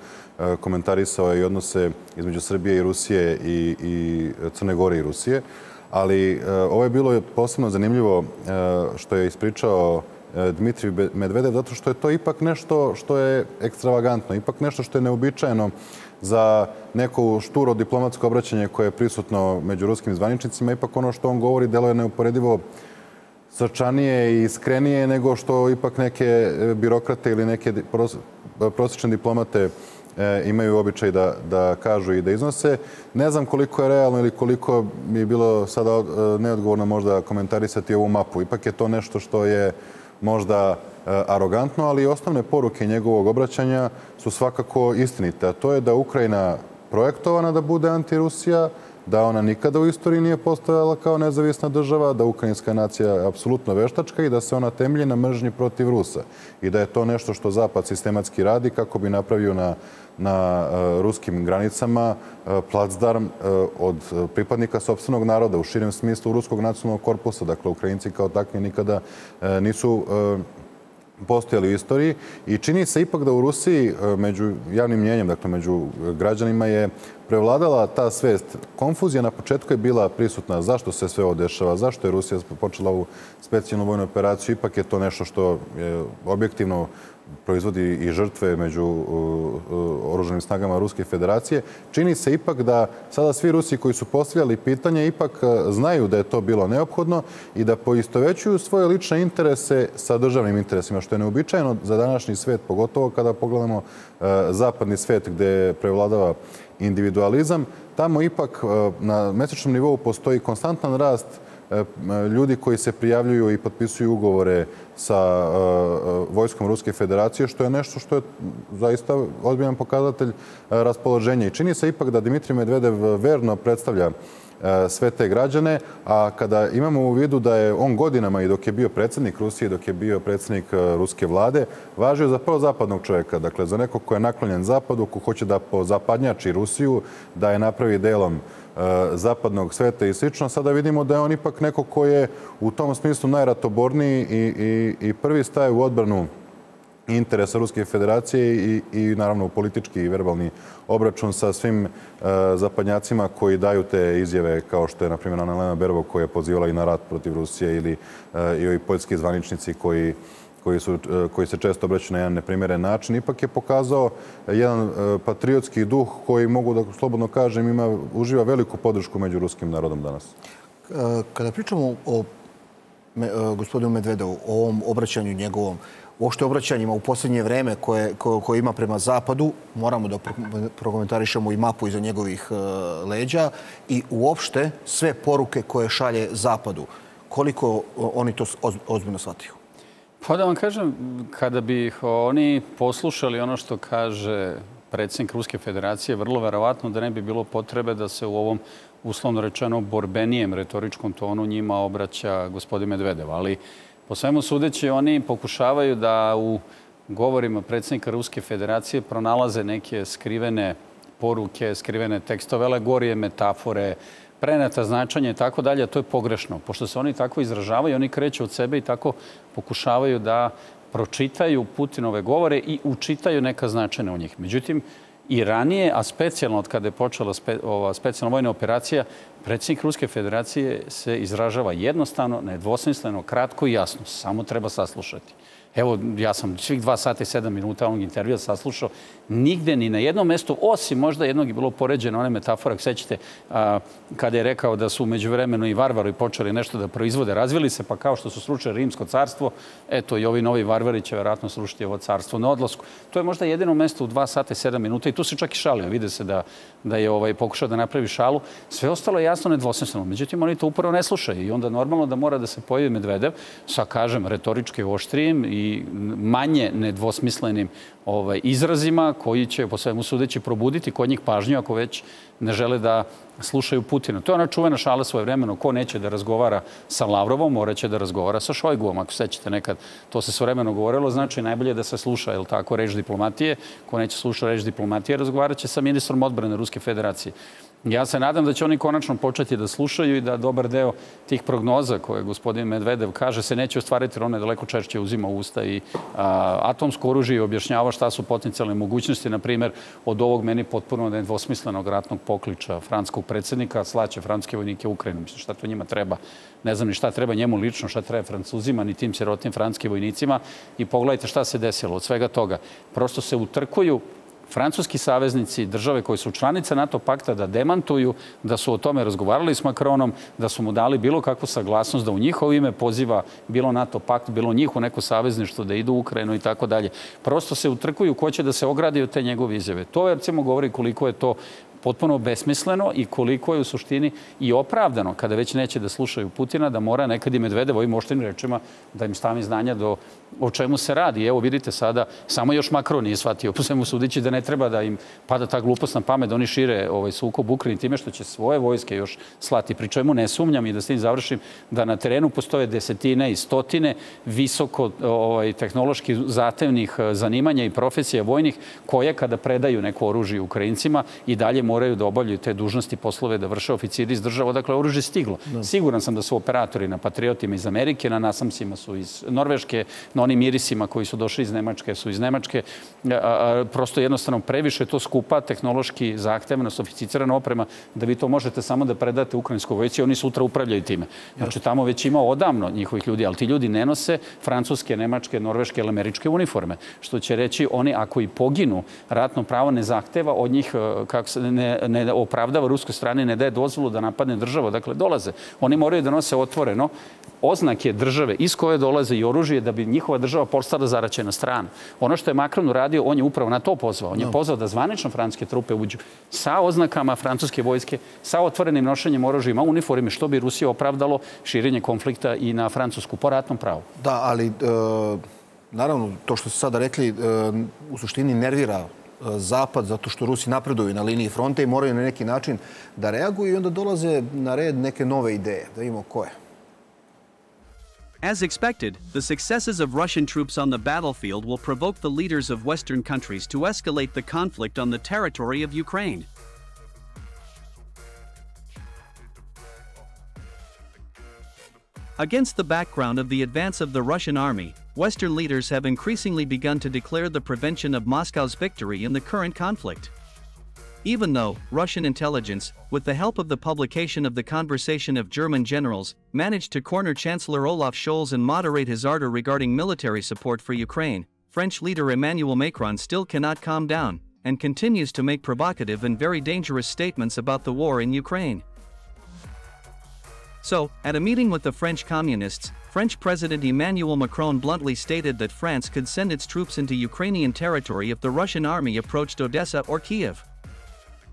komentarisao je i odnose između Srbije i Rusije i, i Crne Gore i Rusije. Ali ovo je bilo posebno zanimljivo što je ispričao Dmitrij Medvedev, zato što je to ipak nešto što je ekstravagantno, ipak nešto što je neuobičajeno za neko šturo diplomatsko obraćanje koje je prisutno među ruskim zvaničnicima. Ipak ono što on govori deluje neuporedivo srčanije i iskrenije nego što ipak neke birokrate ili neke prosječne diplomate imaju običaj da, da kažu i da iznose. Ne znam koliko je realno ili koliko je bilo sada neodgovorno možda komentarisati ovu mapu. Ipak je to nešto što je možda arogantno, ali osnovne poruke njegovog obraćanja su svakako istinite. A to je da Ukrajina projektovana da bude antirusija, da ona nikada u istoriji nije postojala kao nezavisna država, da ukrajinska nacija je apsolutno veštačka i da se ona temelji na mržnji protiv Rusa. I da je to nešto što Zapad sistematski radi kako bi napravio na, na uh, ruskim granicama uh, placdarm uh, od pripadnika sopstvenog naroda, u širem smislu ruskog nacionalnog korpusa. Dakle, Ukrajinci kao takvi nikada uh, nisu uh, postojali u istoriji i čini se ipak da u Rusiji među javnim mnjenjem, dakle među građanima je prevladala ta svest. Konfuzija na početku je bila prisutna zašto se sve ovo dešava, zašto je Rusija počela ovu specijalnu vojnu operaciju. Ipak je to nešto što objektivno proizvodi i žrtve među oružanim snagama Ruske federacije. Čini se ipak da sada svi Rusi koji su postavljali pitanje ipak znaju da je to bilo neophodno i da poistovećuju svoje lične interese sa državnim interesima, što je neuobičajeno za današnji svet, pogotovo kada pogledamo zapadni svet gdje prevladava individualizam, tamo ipak na mesečnom nivou postoji konstantan rast ljudi koji se prijavljuju i potpisuju ugovore sa Vojskom Ruske Federacije, što je nešto što je zaista ozbiljan pokazatelj raspoloženja. I čini se ipak da Dimitrij Medvedev verno predstavlja sve te građane, a kada imamo u vidu da je on godinama i dok je bio predsjednik Rusije, dok je bio predsjednik ruske vlade, važio za prozapadnog čovjeka, dakle za nekog ko je naklonjen zapadu, ko hoće da pozapadnjači Rusiju, da je napravi delom zapadnog sveta i slično, sada vidimo da je on ipak neko ko je u tom smislu najratoborniji i, i, i prvi staje u odbranu interesa Ruske federacije i, i naravno politički i verbalni obračun sa svim e, zapadnjacima koji daju te izjave, kao što je na primjer Annalena Baerbock koja je pozivala i na rat protiv Rusije ili e, i ovi poljski zvaničnici koji Koji, su, koji se često obraćaju na jedan neprimjeren način, ipak je pokazao jedan patriotski duh koji, mogu da slobodno kažem, ima, uživa veliku podršku među ruskim narodom danas. Kada pričamo o gospodinu Medvedevu, o ovom obraćanju njegovom, uopšte obraćanjima u posljednje vreme koje, koje, koje ima prema zapadu, moramo da prokomentarišemo i mapu iza njegovih leđa i uopšte sve poruke koje šalje zapadu. Koliko oni to ozbiljno shvataju? Pa da vam kažem, kada bi oni poslušali ono što kaže predsjednik Ruske federacije, vrlo verovatno da ne bi bilo potrebe da se u ovom, uslovno rečeno, borbenijem retoričkom tonu njima obraća gospodin Medvedev. Ali po svemu sudeći oni pokušavaju da u govorima predsjednika Ruske federacije pronalaze neke skrivene poruke, skrivene tekstove, alegorije, metafore, preneta značanja i tako dalje, to je pogrešno. Pošto se oni tako izražavaju, oni kreću od sebe i tako pokušavaju da pročitaju Putinove govore i učitaju neka značenja u njih. Međutim, i ranije, a specijalno od kada je počela spe, ova specijalna vojna operacija, predsjednik Ruske federacije se izražava jednostavno, nedvosmisleno, kratko i jasno. Samo treba saslušati. Evo, ja sam svih dva sata i sedam minuta onog intervjua saslušao. Nigde, ni na jednom mestu, osim možda jednog je bilo poređeno one metafora, sećate, kada je rekao da su među vremenu i varvari počeli nešto da proizvode, razvili se, pa kao što su srušili Rimsko carstvo, eto i ovi novi varvari će vjerojatno srušiti ovo carstvo na odlasku. To je možda jedino mesto u dva sata i sedam minuta i tu se čak i šalio. Vide se da, da je ovaj, pokušao da napravi šalu. Sve ostalo je jasno nedvosmisleno. Međutim, oni to upravo ne slušaju i onda normalno da mora da se pojavi Medvedev sa, kažem, retorički oštrijim i i manje nedvosmislenim ovaj, izrazima koji će po svemu sudeći probuditi kod njih pažnju ako već ne žele da slušaju Putina. To je ona čuvena šala svojevremeno. Ko neće da razgovara sa Lavrovom, morat će da razgovara sa Šojguom. Ako sećate nekad, to se svojevremeno govorilo, znači najbolje da se sluša, je li tako, reč diplomatije. Ko neće slušati reč diplomatije, razgovarat će sa ministrom odbrane Ruske federacije. Ja se nadam da će oni konačno početi da slušaju i da dobar deo tih prognoza koje gospodin Medvedev kaže se neće ostvariti, jer on je daleko češće uzima usta i a, atomsko oružje i objašnjava šta su potencijalne mogućnosti, na primjer, od ovog meni potpuno nedvosmislenog ratnog pokliča francuskog predsjednika, slaće francuske vojnike u Ukrajinu. Mislim, šta to njima treba? Ne znam ni šta treba njemu lično, šta treba Francuzima, ni tim sirotim francuskim vojnicima. I pogledajte šta se desilo od svega toga. Prosto se utrkuju francuski saveznici, države koje su članice NATO pakta, da demantuju da su o tome razgovarali s Macronom, da su mu dali bilo kakvu saglasnost, da u njihovo ime poziva bilo NATO pakt, bilo njih u neko savezništvo da idu u Ukrajinu i tako dalje. Prosto se utrkuju ko će da se ogradi od te njegove izjave. To, recimo, govori koliko je to potpuno besmisleno i koliko je u suštini i opravdano, kada već neće da slušaju Putina, da mora nekad i Medvedev ovim oštrim rečima da im stavi znanja do, o čemu se radi. Evo vidite sada, samo još Macron nije shvatio, po svemu sudeći, da ne treba da im pada ta glupost na pamet, da oni šire ovaj, sukob Ukrajini time što će svoje vojske još slati. Pri čemu ne sumnjam, i da s tim završim, da na terenu postoje desetine i stotine visoko ovaj, tehnološki zatevnih zanimanja i profesija vojnih koje kada predaju neko oružje Ukrajincima i dalje moraju da obavljaju te dužnosti, poslove, da vrše oficiri iz država, dakle, oružje stiglo. Da. Siguran sam da su operatori na Patriotima iz Amerike, na Nasamsima su iz Norveške, na onim Irisima koji su došli iz Nemačke su iz Nemačke. A, a, prosto jednostavno previše to skupa, tehnološki zahtevna, sofisticirana oprema, da vi to možete samo da predate ukrajinskoj vojsci i oni sutra upravljaju time. Znači, tamo već ima odavno njihovih ljudi, ali ti ljudi ne nose francuske, nemačke, norveške ili američke uniforme. Što će reći, oni ako i poginu, ratno pravo ne zahteva od njih, kako se ne ne opravdava ruskoj strani, ne daje dozvolu da napadne državu. Dakle, dolaze. Oni moraju da nose otvoreno oznake države iz koje dolaze i oružje da bi njihova država postala zaraćena strana. Ono što je Macron uradio, on je upravo na to pozvao. On je pozvao da zvanično francuske trupe uđu sa oznakama francuske vojske, sa otvorenim nošenjem oružja, uniforme, što bi Rusija opravdalo širenje konflikta i na Francusku po ratnom pravu. Da, ali naravno, to što ste sada rekli u suštini nervira Zapad, zato što Rusi napreduju na liniji fronte i moraju na neki način da reaguju i onda dolaze na red neke nove ideje. Da vidimo koje. As expected, the successes of Russian troops on the battlefield will provoke the leaders of Western countries to escalate the conflict on the territory of Ukraine. Against the background of the advance of the Russian army, Western leaders have increasingly begun to declare the prevention of Moscow's victory in the current conflict. Even though Russian intelligence, with the help of the publication of the Conversation of German Generals, managed to corner Chancellor Olaf Scholz and moderate his ardor regarding military support for Ukraine, French leader Emmanuel Macron still cannot calm down and continues to make provocative and very dangerous statements about the war in Ukraine. So, at a meeting with the French communists, French President Emmanuel Macron bluntly stated that France could send its troops into Ukrainian territory if the Russian army approached Odessa or Kiev.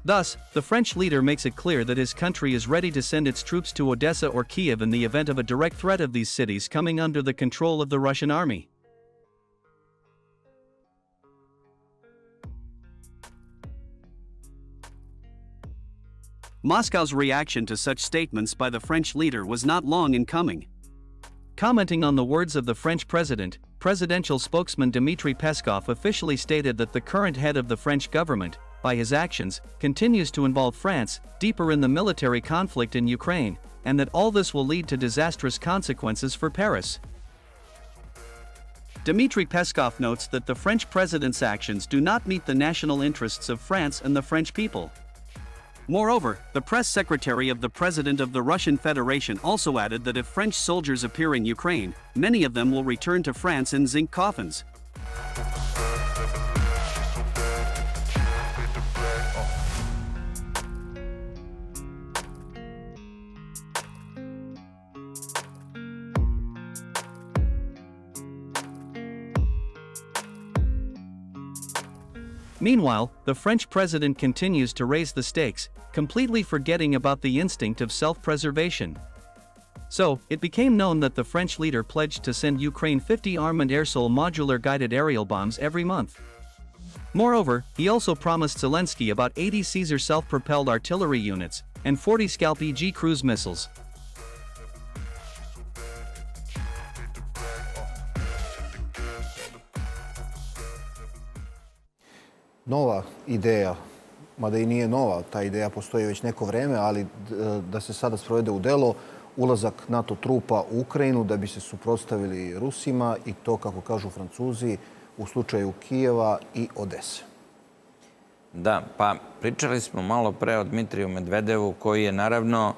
Thus, the French leader makes it clear that his country is ready to send its troops to Odessa or Kiev in the event of a direct threat of these cities coming under the control of the Russian army. Moscow's reaction to such statements by the French leader was not long in coming. Commenting on the words of the French president, presidential spokesman Dmitry Peskov officially stated that the current head of the French government, by his actions, continues to involve France deeper in the military conflict in Ukraine, and that all this will lead to disastrous consequences for Paris. Dmitry Peskov notes that the French president's actions do not meet the national interests of France and the French people. Moreover, the press secretary of the president of the Russian Federation also added that if French soldiers appear in Ukraine, many of them will return to France in zinc coffins. Meanwhile, the French president continues to raise the stakes, completely forgetting about the instinct of self-preservation. So, it became known that the French leader pledged to send Ukraine fifty armed air-sol modular guided aerial bombs every month. Moreover, he also promised Zelensky about eighty Caesar self-propelled artillery units and forty Scalp E G cruise missiles. Nova ideja, mada i nije nova, ta ideja postoji već neko vreme, ali da se sada sprovede u delo, ulazak NATO trupa u Ukrajinu da bi se suprotstavili Rusima i to, kako kažu Francuzi, u slučaju Kijeva i Odese. Da, pa pričali smo malo pre o Dmitriju Medvedevu, koji je naravno,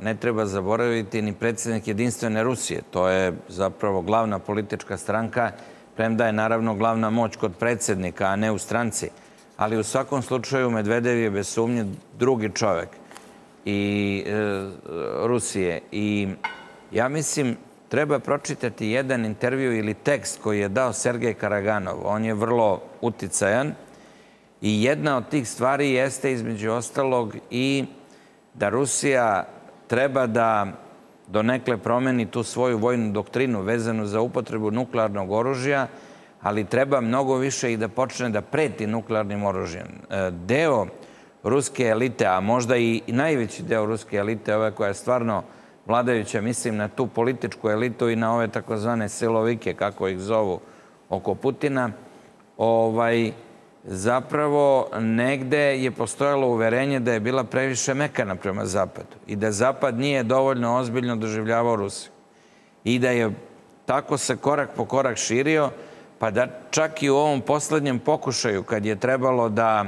ne treba zaboraviti, ni predsjednik Jedinstvene Rusije. To je zapravo glavna politička stranka, premda je naravno glavna moć kod predsjednika, a ne u stranci. Ali u svakom slučaju Medvedev je bez sumnje drugi čovjek i Rusije. I ja mislim, treba pročitati jedan intervju ili tekst koji je dao Sergej Karaganov. On je vrlo uticajan i jedna od tih stvari jeste između ostalog i da Rusija treba da donekle promeni tu svoju vojnu doktrinu vezanu za upotrebu nuklearnog oružja, ali treba mnogo više i da počne da preti nuklearnim oružjem. Deo ruske elite, a možda i najveći deo ruske elite, ove koja je stvarno vladajuća, mislim na tu političku elitu i na ove takozvane silovike, kako ih zovu, oko Putina, zapravo negde je postojalo uverenje da je bila previše mekana prema Zapadu i da Zapad nije dovoljno ozbiljno doživljavao Rusiju i da je tako se korak po korak širio, pa da čak i u ovom poslednjem pokušaju kad je trebalo da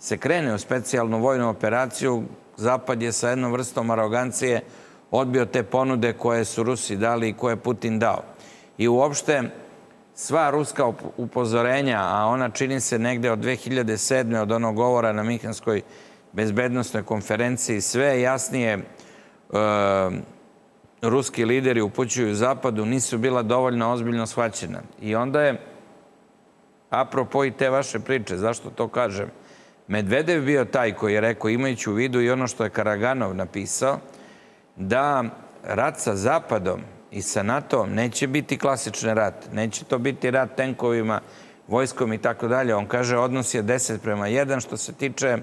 se krene u specijalnu vojnu operaciju, Zapad je sa jednom vrstom arogancije odbio te ponude koje su Rusi dali i koje je Putin dao. I uopšte sva ruska upozorenja, a ona čini se negde od dve hiljade sedme. od onog govora na Minhenskoj bezbednostnoj konferenciji, sve jasnije ruski lideri upućuju Zapadu, nisu bila dovoljno ozbiljno shvaćena. I onda je, apropo i te vaše priče, zašto to kažem, Medvedev bio taj koji je rekao, imajući u vidu i ono što je Karaganov napisao, da rat sa Zapadom i sa NATO-om neće biti klasični rat. Neće to biti rat tenkovima, vojskom i tako dalje. On kaže, odnos je deset prema jedan što se tiče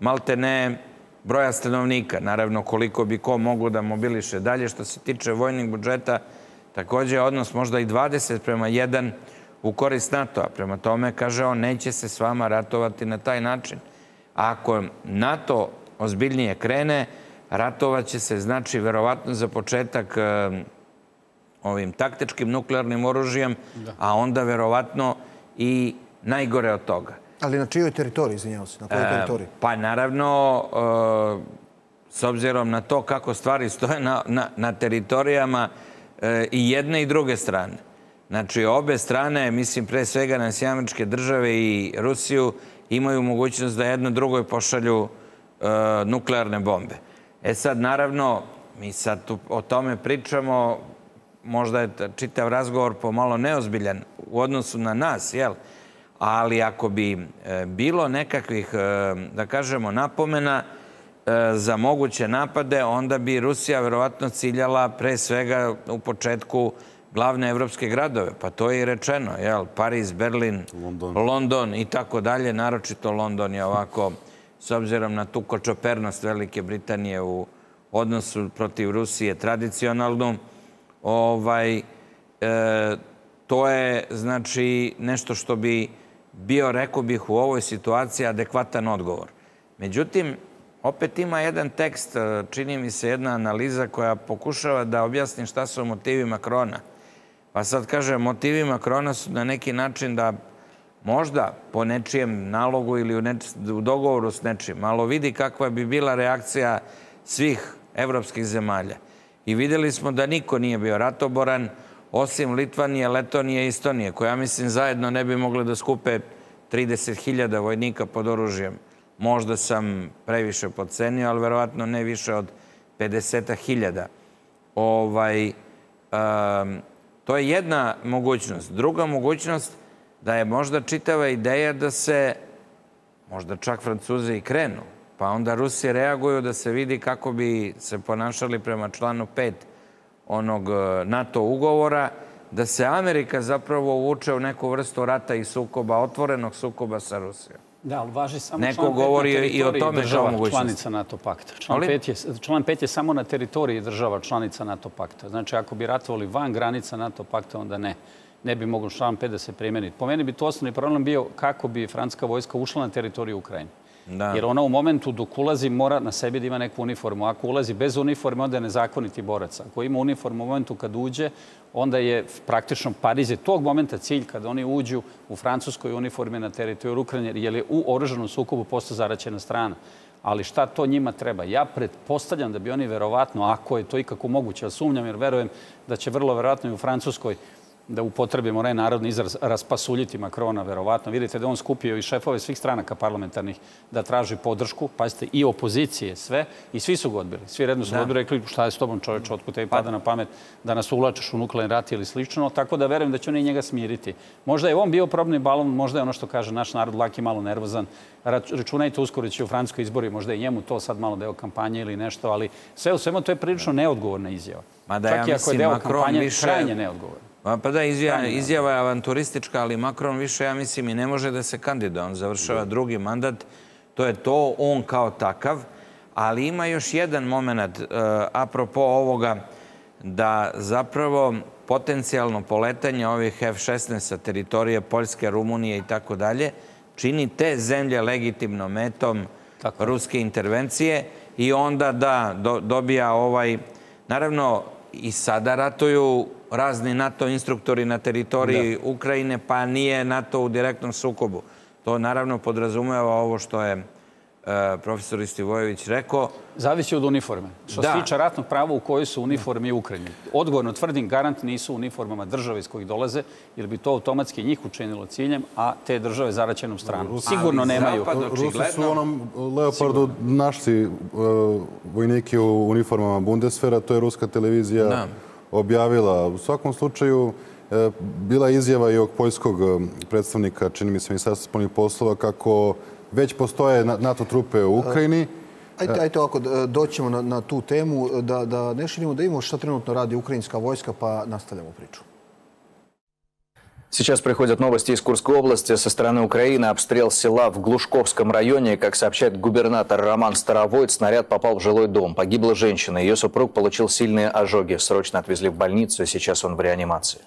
malte ne broja stanovnika. Naravno, koliko bi ko mogu da mobiliše dalje. Što se tiče vojnih budžeta, također je odnos možda i dvadeset prema jedan u korist NATO-a. Prema tome, kaže on, neće se s vama ratovati na taj način. Ako NATO ozbiljnije krene, ratovat će se, znači, verovatno za početak ovim taktičkim nuklearnim oružjem, a onda verovatno i najgore od toga. Ali na čijoj teritoriji, izvinjavam se, na kojoj teritoriji? Pa naravno, s obzirom na to kako stvari stoje na teritorijama i jedne i druge strane. Znači, obe strane, mislim, pre svega na Sjedinjene Države i Rusiju, imaju mogućnost da jedno drugoj pošalju nuklearne bombe. E sad, naravno, mi sad o tome pričamo, možda je čitav razgovor pomalo neozbiljan u odnosu na nas, jel? Ali ako bi bilo nekakvih, da kažemo, napomena za moguće napade, onda bi Rusija verovatno ciljala pre svega u početku glavne evropske gradove. Pa to je i rečeno, jel? Pariz, Berlin, London i tako dalje. Naročito London je ovako, s obzirom na tu kočopernost Velike Britanije u odnosu protiv Rusije tradicionalnu, to je, znači, nešto što bi bio, rekao bih, u ovoj situaciji adekvatan odgovor. Međutim, opet ima jedan tekst, čini mi se jedna analiza koja pokušava da objasni šta su motivi Makrona. Pa sad kaže, motivi Makrona su na neki način da možda po nečijem nalogu ili u dogovoru s nečim, malo vidi kakva bi bila reakcija svih evropskih zemalja. I videli smo da niko nije bio ratoboran, osim Litvanije, Letonije i Estonije, koja, mislim, zajedno ne bi mogla da skupe trideset hiljada vojnika pod oružjem. Možda sam previše podcenio, ali verovatno ne više od pedeset hiljada. To je jedna mogućnost. Druga mogućnost da je možda čitava ideja da se, možda čak Francuzi i krenu, pa onda Rusi reaguju da se vidi kako bi se ponašali prema članu pet onog NATO ugovora, da se Amerika zapravo uvuče u neku vrstu rata i sukoba, otvorenog sukoba sa Rusijom. Da, ali važi samo član pet na teritoriji država članica NATO pakta. Član pet je samo na teritoriji država članica NATO pakta. Znači, ako bi ratovali van granica NATO pakta, onda ne. Ne bi moglo član pet da se primjeniti. Po meni bi to osnovni problem bio kako bi francuska vojska ušla na teritoriju Ukrajine. Jer ona u momentu dok ulazi mora na sebi da ima neku uniformu. Ako ulazi bez uniforme, onda je nezakoniti borac. Ako ima uniformu u momentu kad uđe, onda je praktično Pariz je tog momenta cilj kada oni uđu u francuskoj uniformi na teritoriju Ukrajine, jer je u oružanom sukobu postala zaraćena strana. Ali šta to njima treba? Ja pretpostavljam da bi oni verovatno, ako je to ikako moguće, ali sumnjam jer verujem da će vrlo verovatno i u Francuskoj, da upotrebimo onaj narodni izraz, raspasuljiti Makrona, verovatno. Vidite da on skupio i šefove svih stranaka parlamentarnih da traži podršku, pazite, i opozicije, sve, i svi su ga odbili. Svi redno su odbili, rekli, šta je s tobom čoveče, otkud tebi pada na pamet da nas uvlačeš u nuklearni rat ili slično, tako da verujem da će oni njega smiriti. Možda je on bio probni balon, možda je ono što kaže naš narod laki malo nervozan. Računajte, uskoro će u francuskoj izbori, možda i njemu to sad malo deo kampanje ili nešto, ali sve u svemu to je prilično neodgovorna izjava. Čak i ako je deo kampanje krajnje neodgovorna. Pa da, izjava je avanturistička, ali Makron više, ja mislim, i ne može da se kandiduje. On završava drugi mandat, to je to, on kao takav. Ali ima još jedan moment, apropo ovoga, da zapravo potencijalno poletanje ovih F šesnaest sa teritorije Poljske, Rumunije i tako dalje, čini te zemlje legitimno metom ruske intervencije i onda da dobija ovaj... Naravno, i sada ratuju razni NATO instruktori na teritoriji Ukrajine, pa nije NATO u direktnom sukobu. To naravno podrazumeva ovo što je profesor Istivojević rekao... Zavisi od uniforme. Što se tiče ratnog prava u kojoj su uniforme Ukrajine. Odgovorno tvrdim, garant nisu uniformama države iz kojih dolaze, jer bi to automatski njih učinilo ciljem, a te države zaraćenom stranom. Sigurno nemaju. Rusi su onom Leopardu našli vojnike u uniformama Bundesvera, to je ruska televizija objavila. U svakom slučaju, bila je izjava i ovog poljskog predstavnika, čini mi se, Ministarstva spoljnih poslova, kako već postoje NATO trupe u Ukrajini. Ajde ovako, doćemo na tu temu, da ne širimo, da imamo šta trenutno radi ukrajinska vojska, pa nastavljamo priču. Сейчас приходят новости из Курской области. Со стороны Украины обстрел села в Глушковском районе. Как сообщает губернатор Роман Старовойт, снаряд попал в жилой дом. Погибла женщина. Ее супруг получил сильные ожоги. Срочно отвезли в больницу. Сейчас он в реанимации.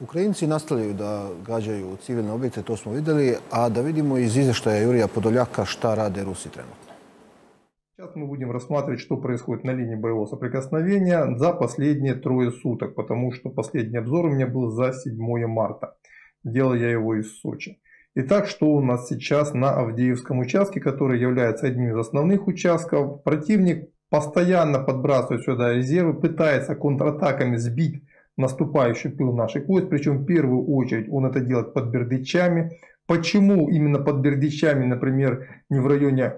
Ukrajinci nastavljaju da gađaju civilne objekte, to smo vidjeli, a da vidimo iz izvještaja Jurija Podoljaka šta rade Rusi trenutno. Сейчас мы будем рассматривать, что происходит на линии боевого соприкосновения за последние трое суток, потому что последний обзор у меня был за седьмое марта. Делал я его из Сочи. Итак, что у нас сейчас на Авдеевском участке, который является одним из основных участков. Противник постоянно подбрасывает сюда резервы, пытается контратаками сбить наступающий пыл наших войск, причем в первую очередь он это делает под Бердичами. Почему именно под Бердичами, например, не в районе э,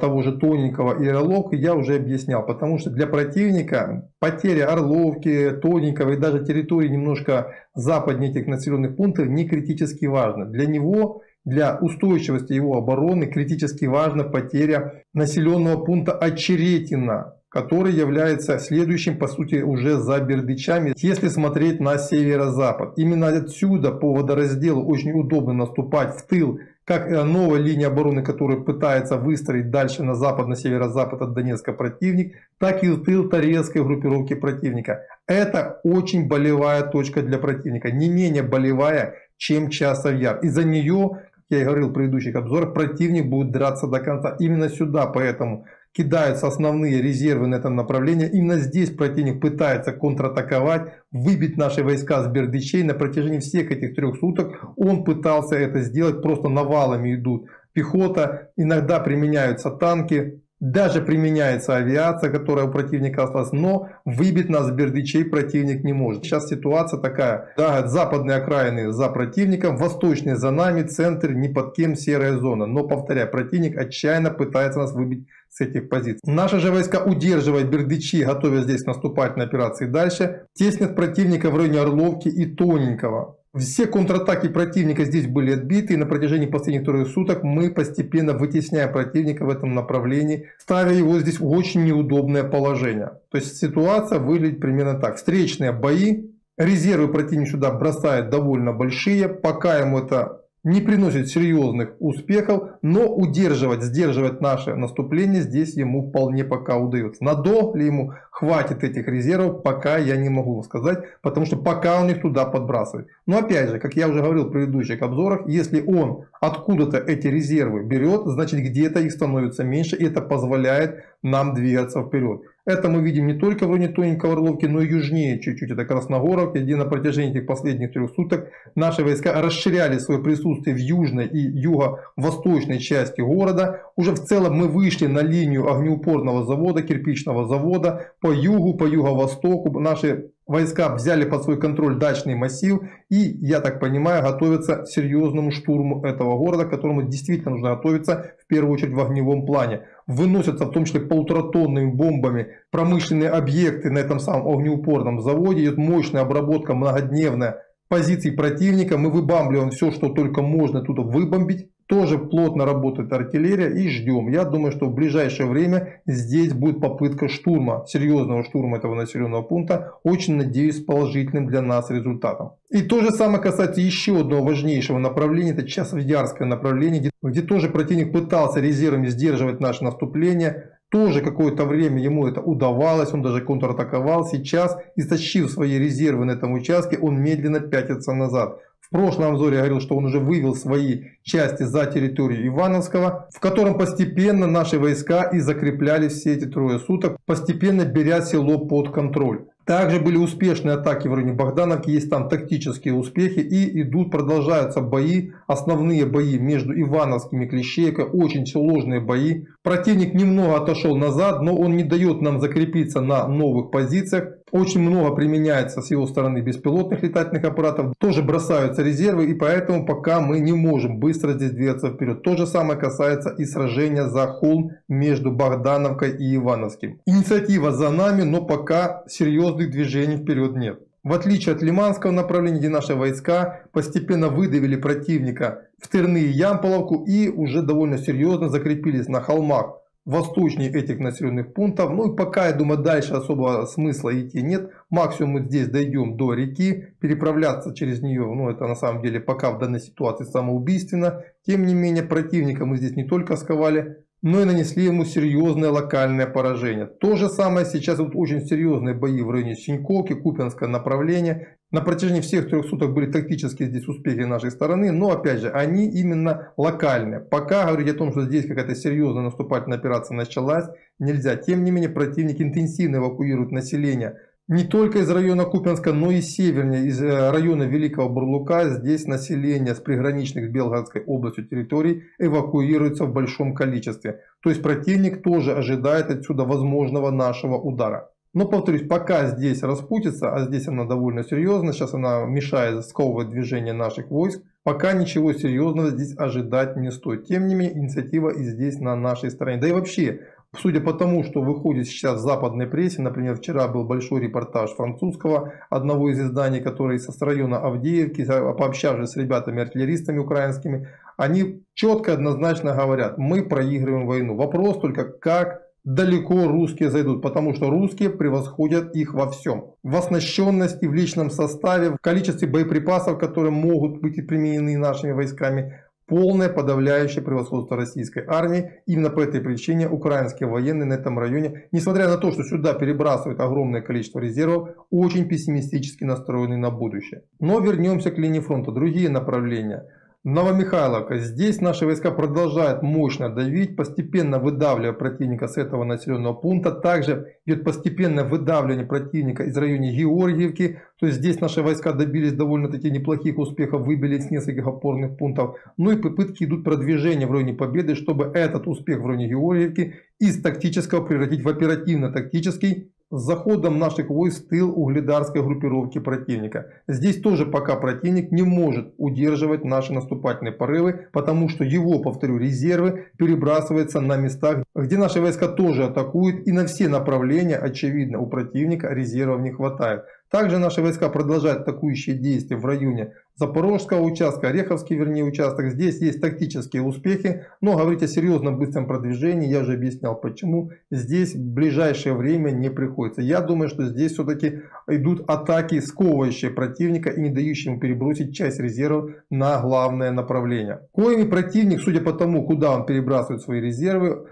того же Тоненького и Орловки, я уже объяснял, потому что для противника потеря Орловки, Тоненького и даже территории немножко западнее этих населенных пунктов не критически важно. Для него, для устойчивости его обороны критически важна потеря населенного пункта Очеретино, который является следующим, по сути, уже за Бердичами. Если смотреть на северо-запад, именно отсюда по водоразделу очень удобно наступать в тыл, как новая линия обороны, которую пытается выстроить дальше на запад, на северо-запад от Донецка противник, так и в тыл Торецкой группировки противника. Это очень болевая точка для противника, не менее болевая, чем Часов Яр. Из-за нее, как я и говорил в предыдущих обзорах, противник будет драться до конца. Именно сюда, поэтому... кидаются основные резервы на этом направлении. Именно здесь противник пытается контратаковать, выбить наши войска с Бердичей. На протяжении всех этих трех суток он пытался это сделать. Просто навалами идут пехота, иногда применяются танки, даже применяется авиация, которая у противника осталась. Но выбить нас с Бердичей противник не может. Сейчас ситуация такая. Да, западные окраины за противником, восточные за нами, центр ни под кем, серая зона. Но, повторяю, противник отчаянно пытается нас выбить с этих позиций. Наши же войска удерживают Бердичи, готовя здесь наступать на операции дальше, теснят противника в районе Орловки и Тоненького. Все контратаки противника здесь были отбиты, и на протяжении последних трех суток мы постепенно вытесняем противника в этом направлении, ставя его здесь в очень неудобное положение. То есть ситуация выглядит примерно так. Встречные бои, резервы противник сюда бросает довольно большие, пока ему это не приносит серьезных успехов, но удерживать, сдерживать наше наступление здесь ему вполне пока удается. Надолго ли ему хватит этих резервов, пока я не могу сказать, потому что пока он их туда подбрасывает. Но опять же, как я уже говорил в предыдущих обзорах, если он откуда-то эти резервы берет, значит где-то их становится меньше, и это позволяет нам двигаться вперед. Это мы видим не только в районе Тоненького, Орловки, но и южнее чуть-чуть. Это Красногоровка, где на протяжении этих последних трех суток наши войска расширяли свое присутствие в южной и юго-восточной части города. Уже в целом мы вышли на линию огнеупорного завода, кирпичного завода. По югу, по юго-востоку наши войска взяли под свой контроль дачный массив. И, я так понимаю, готовятся к серьезному штурму этого города, к которому действительно нужно готовиться в первую очередь в огневом плане. Выносятся в том числе полуторатонными бомбами промышленные объекты на этом самом огнеупорном заводе. Идет мощная обработка многодневная позиций противника. Мы выбамбливаем все, что только можно тут выбомбить. Тоже плотно работает артиллерия и ждем. Я думаю, что в ближайшее время здесь будет попытка штурма, серьезного штурма этого населенного пункта. Очень надеюсь, с положительным для нас результатом. И то же самое касается еще одного важнейшего направления. Это Часовьярское направление, где, где тоже противник пытался резервами сдерживать наше наступление. Тоже какое-то время ему это удавалось, он даже контратаковал. Сейчас, истощив свои резервы на этом участке, он медленно пятится назад. В прошлом обзоре я говорил, что он уже вывел свои части за территорию Ивановского, в котором постепенно наши войска и закрепляли все эти трое суток, постепенно беря село под контроль. Также были успешные атаки в районе Богдановки, есть там тактические успехи и идут, продолжаются бои, основные бои между Ивановским и Клещейко, очень сложные бои. Противник немного отошел назад, но он не дает нам закрепиться на новых позициях. Очень много применяется с его стороны беспилотных летательных аппаратов. Тоже бросаются резервы, и поэтому пока мы не можем быстро здесь двигаться вперед. То же самое касается и сражения за холм между Богдановкой и Ивановским. Инициатива за нами, но пока серьезных движений вперед нет. В отличие от Лиманского направления, где наши войска постепенно выдавили противника в Тырны и Ямполовку и уже довольно серьезно закрепились на холмах восточнее этих населенных пунктов. Ну и пока, я думаю, дальше особого смысла идти нет. Максимум мы здесь дойдем до реки, переправляться через нее, ну это на самом деле пока в данной ситуации самоубийственно. Тем не менее, противника мы здесь не только сковали, но и нанесли ему серьезное локальное поражение. То же самое сейчас вот очень серьезные бои в районе Синьковки, Купинское направление. На протяжении всех трех суток были тактические здесь успехи нашей стороны, но опять же они именно локальные. Пока говорить о том, что здесь какая-то серьезная наступательная операция началась, нельзя. Тем не менее, противник интенсивно эвакуирует население не только из района Купинска, но и севернее, из района Великого Бурлука. Здесь население с приграничных Белгородской областью территорий эвакуируется в большом количестве. То есть противник тоже ожидает отсюда возможного нашего удара. Но повторюсь, пока здесь распутится, а здесь она довольно серьезна, сейчас она мешает сковывать движение наших войск, пока ничего серьезного здесь ожидать не стоит. Тем не менее, инициатива и здесь на нашей стороне. Да и вообще, судя по тому, что выходит сейчас в западной прессе, например, вчера был большой репортаж французского, одного из изданий, который со района Авдеевки, пообщавшись с ребятами-артиллеристами украинскими, они четко и однозначно говорят, мы проигрываем войну. Вопрос только, как далеко русские зайдут, потому что русские превосходят их во всем. В оснащенности, в личном составе, в количестве боеприпасов, которые могут быть применены нашими войсками, полное подавляющее превосходство российской армии. Именно по этой причине украинские военные на этом районе, несмотря на то, что сюда перебрасывают огромное количество резервов, очень пессимистически настроены на будущее. Но вернемся к линии фронта. Другие направления. Новомихайловка. Здесь наши войска продолжают мощно давить, постепенно выдавливая противника с этого населенного пункта. Также идет постепенное выдавливание противника из района Георгиевки. То есть здесь наши войска добились довольно-таки неплохих успехов, выбили с нескольких опорных пунктов. Ну и попытки идут продвижения в районе Победы, чтобы этот успех в районе Георгиевки из тактического превратить в оперативно-тактический. С заходом наших войск в тыл угледарской группировки противника. Здесь тоже пока противник не может удерживать наши наступательные порывы, потому что его, повторю, резервы перебрасываются на местах, где наши войска тоже атакуют, и на все направления, очевидно, у противника резервов не хватает. Также наши войска продолжают атакующие действия в районе Запорожского участка, Ореховский, вернее, участок. Здесь есть тактические успехи, но говорить о серьезном быстром продвижении, я же объяснял почему, здесь в ближайшее время не приходится. Я думаю, что здесь все-таки идут атаки, сковывающие противника и не дающие ему перебросить часть резервов на главное направление. Коими противник, судя по тому, куда он перебрасывает свои резервы,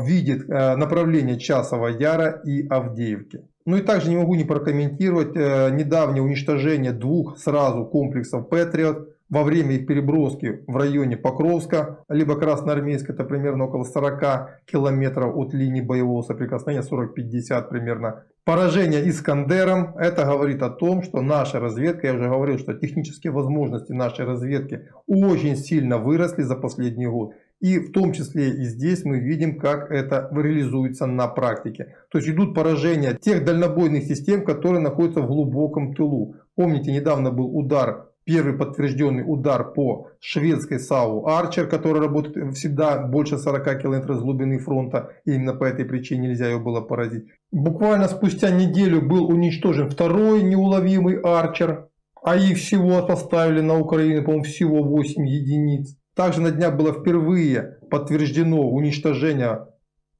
видит направление Часова Яра и Авдеевки. Ну и также не могу не прокомментировать недавнее уничтожение двух сразу комплексов «Патриот» во время их переброски в районе Покровска, либо Красноармейска, это примерно около сорока километров от линии боевого соприкосновения, сорок-пятьдесят примерно. Поражение «Искандером» — это говорит о том, что наша разведка, я уже говорил, что технические возможности нашей разведки очень сильно выросли за последний год. И в том числе и здесь мы видим, как это реализуется на практике. То есть идут поражения тех дальнобойных систем, которые находятся в глубоком тылу. Помните, недавно был удар, первый подтвержденный удар по шведской САУ «Арчер», которая работает всегда больше сорока километров с глубины фронта. И именно по этой причине нельзя ее было поразить. Буквально спустя неделю был уничтожен второй неуловимый «Арчер». А их всего поставили на Украину, по-моему, всего восемь единиц. Также на днях было впервые подтверждено уничтожение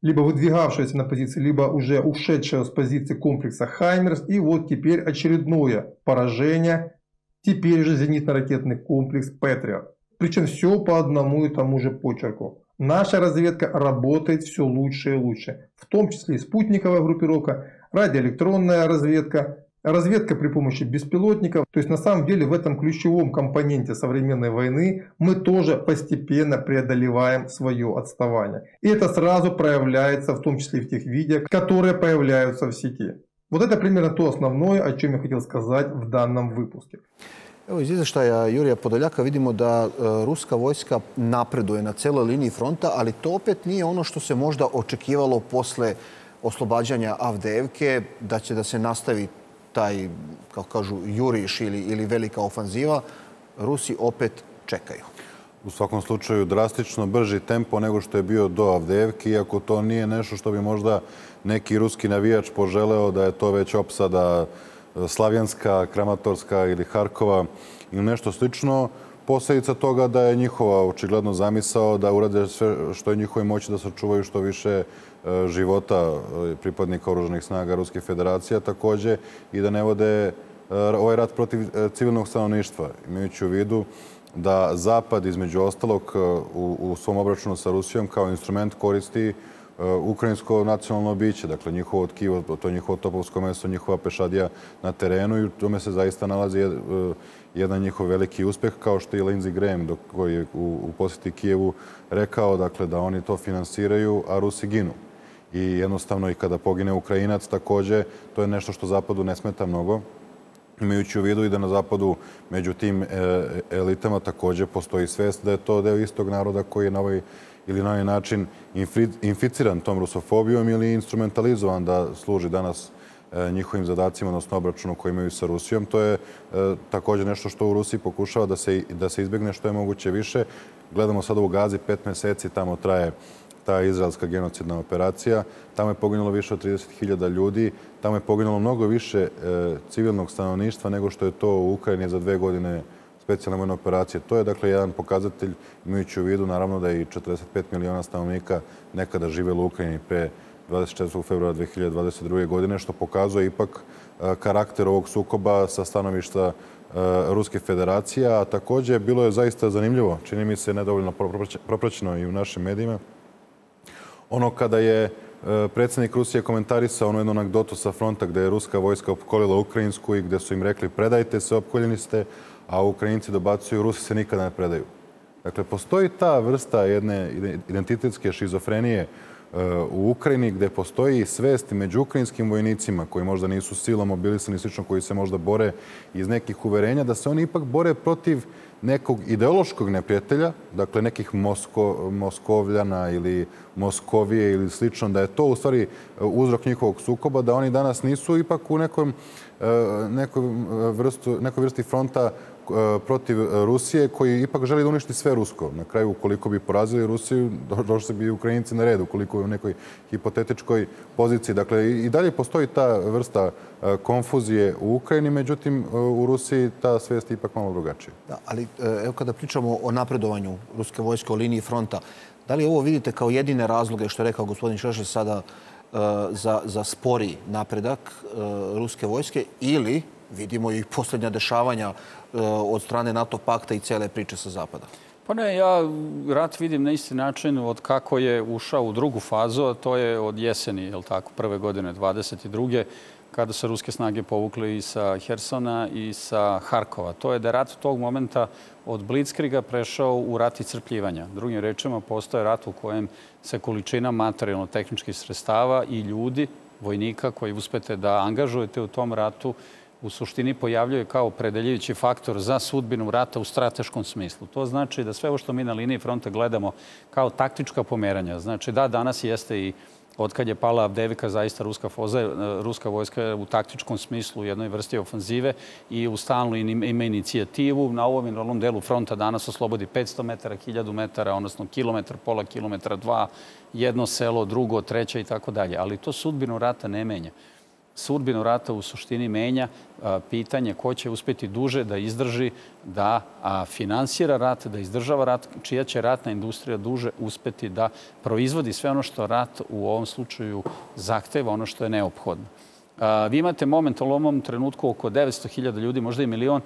либо выдвигавшегося на позиции, либо уже ушедшего с позиции комплекса «Хаймерс». И вот теперь очередное поражение, теперь же зенитно-ракетный комплекс «Патриот». Причем все по одному и тому же почерку. Наша разведка работает все лучше и лучше. В том числе и спутниковая группировка, радиоэлектронная разведка. Разведка при помощи беспилотников. То есть на самом деле в этом ключевом компоненте современной войны мы тоже постепенно преодолеваем свое отставание. И это сразу проявляется в том числе и в тех видео, которые появляются в сети. Вот это примерно то основное, о чем я хотел сказать в данном выпуске. Evo, iz izvještaja Jurija Podoljaka vidimo da ruska vojska napreduje na cijeloj liniji fronta, ali to opet nije ono što se možda očekivalo posle oslobađanja Avdijevke, da će da se nastavi taj, kao kažu, juriš ili, ili velika ofanziva. Rusi opet čekaju. U svakom slučaju drastično brži tempo nego što je bio do Avdijevke, iako to nije nešto što bi možda neki ruski navijač poželeo, da je to već opsada Slavjanska, Kramatorska ili Harkova ili nešto slično. Posljedica toga da je njihova očigledno zamisao da urade sve što je njihovoj moći da sačuvaju što više života pripadnika oružanih snaga Ruske federacije, također i da ne vode ovaj rat protiv civilnog stanovništva. Imajući u vidu da Zapad, između ostalog, u svom obračunu sa Rusijom kao instrument koristi ukrajinsko nacionalno biće, dakle njihovo tkivo, to njihovo topovsko meso, njihova pešadija na terenu, i u tome se zaista nalazi jedan njihov veliki uspeh, kao što je Lindsey Graham koji je u posjeti Kijevu rekao, dakle, da oni to finansiraju, a Rusi ginu. I jednostavno i kada pogine Ukrajinac također, to je nešto što Zapadu ne smeta mnogo, imajući u vidu i da na Zapadu među tim elitama također postoji svest da je to deo istog naroda koji je na ovaj ili na ovaj način inficiran tom rusofobijom ili instrumentalizovan da služi danas njihovim zadacima, odnosno obračunu koji imaju sa Rusijom. To je također nešto što u Rusiji pokušava da se, da se izbjegne što je moguće više. Gledamo sada u Gazi, pet meseci tamo traje ta izraelska genocidna operacija. Tamo je poginulo više od trideset hiljada ljudi. Tamo je poginulo mnogo više civilnog stanovništva nego što je to u Ukrajini za dve godine specijalne vojne operacije. To je, dakle, jedan pokazatelj, imajući u vidu, naravno, da je i četrdeset pet miliona stanovnika nekada živjelo u Ukrajini pre dvadeset četvrtog februara dve hiljade dvadeset druge. godine, što pokazuje ipak karakter ovog sukoba sa stanovišta Ruske federacije. A također, bilo je zaista zanimljivo, čini mi se nedovoljno propraćeno i u našim medijima, ono kada je predsjednik Rusije komentarisao ono jednu anegdotu sa fronta gdje je ruska vojska opkolila ukrajinsku i gdje su im rekli predajte se, opkoljeni ste, a Ukrajinci dobacuju, Rusi se nikada ne predaju. Dakle, postoji ta vrsta jedne identitetske šizofrenije u Ukrajini gdje postoji svest među ukrajinskim vojnicima koji možda nisu silom mobilisani, slično, koji se možda bore iz nekih uverenja, da se oni ipak bore protiv nekog ideološkog neprijatelja, dakle nekih Mosko, Moskovljana ili Moskovije ili slično, da je to u stvari uzrok njihovog sukoba, da oni danas nisu ipak u nekom, nekoj, vrstu, nekoj vrsti fronta protiv Rusije koji ipak želi da uništi sve rusko. Na kraju, ukoliko bi porazili Rusiju, došli bi Ukrajinci na red, ukoliko je u nekoj hipotetičkoj poziciji. Dakle, i dalje postoji ta vrsta konfuzije u Ukrajini, međutim, u Rusiji ta svijest je ipak malo drugačija. Da, ali evo, kada pričamo o napredovanju ruske vojske u liniji fronta, da li ovo vidite kao jedine razloge, što je rekao gospodin Šešelj sada, za, za spori napredak ruske vojske, ili vidimo i posljednja dešavanja od strane NATO pakta i cijele priče sa Zapada? Pa ne, ja rat vidim na isti način od kako je ušao u drugu fazu, a to je od jeseni, je li tako, prve godine, dvadeset druge. kada su ruske snage povukle i sa Hersona i sa Harkova. To je da rat tog momenta od Blitzkriga prešao u rat iscrpljivanja. Drugim rečima, postoje rat u kojem se količina materijalno-tehničkih sredstava i ljudi, vojnika koji uspete da angažujete u tom ratu, u suštini pojavljuje kao opredeljujući faktor za sudbinu rata u strateškom smislu. To znači da sve ovo što mi na liniji fronta gledamo kao taktička pomeranja, znači da danas jeste i od kad je pala Avdijevka, zaista ruska, foza, ruska vojska u taktičkom smislu u jednoj vrsti ofenzive i u stalnu ima inicijativu. Na ovom i onom delu fronta danas oslobodi petsto metara, hiljadu metara, odnosno kilometar, pola kilometra, dva, jedno selo, drugo, treće i tako dalje. Ali to sudbinu rata ne menja. Sudbinu rata u suštini menja pitanje ko će uspjeti duže da izdrži, da finansira rat, da izdržava rat, čija će ratna industrija duže uspjeti da proizvodi sve ono što rat u ovom slučaju zahteva, ono što je neophodno. Vi imate momentalno u ovom trenutku oko devetsto hiljada ljudi, možda i milion,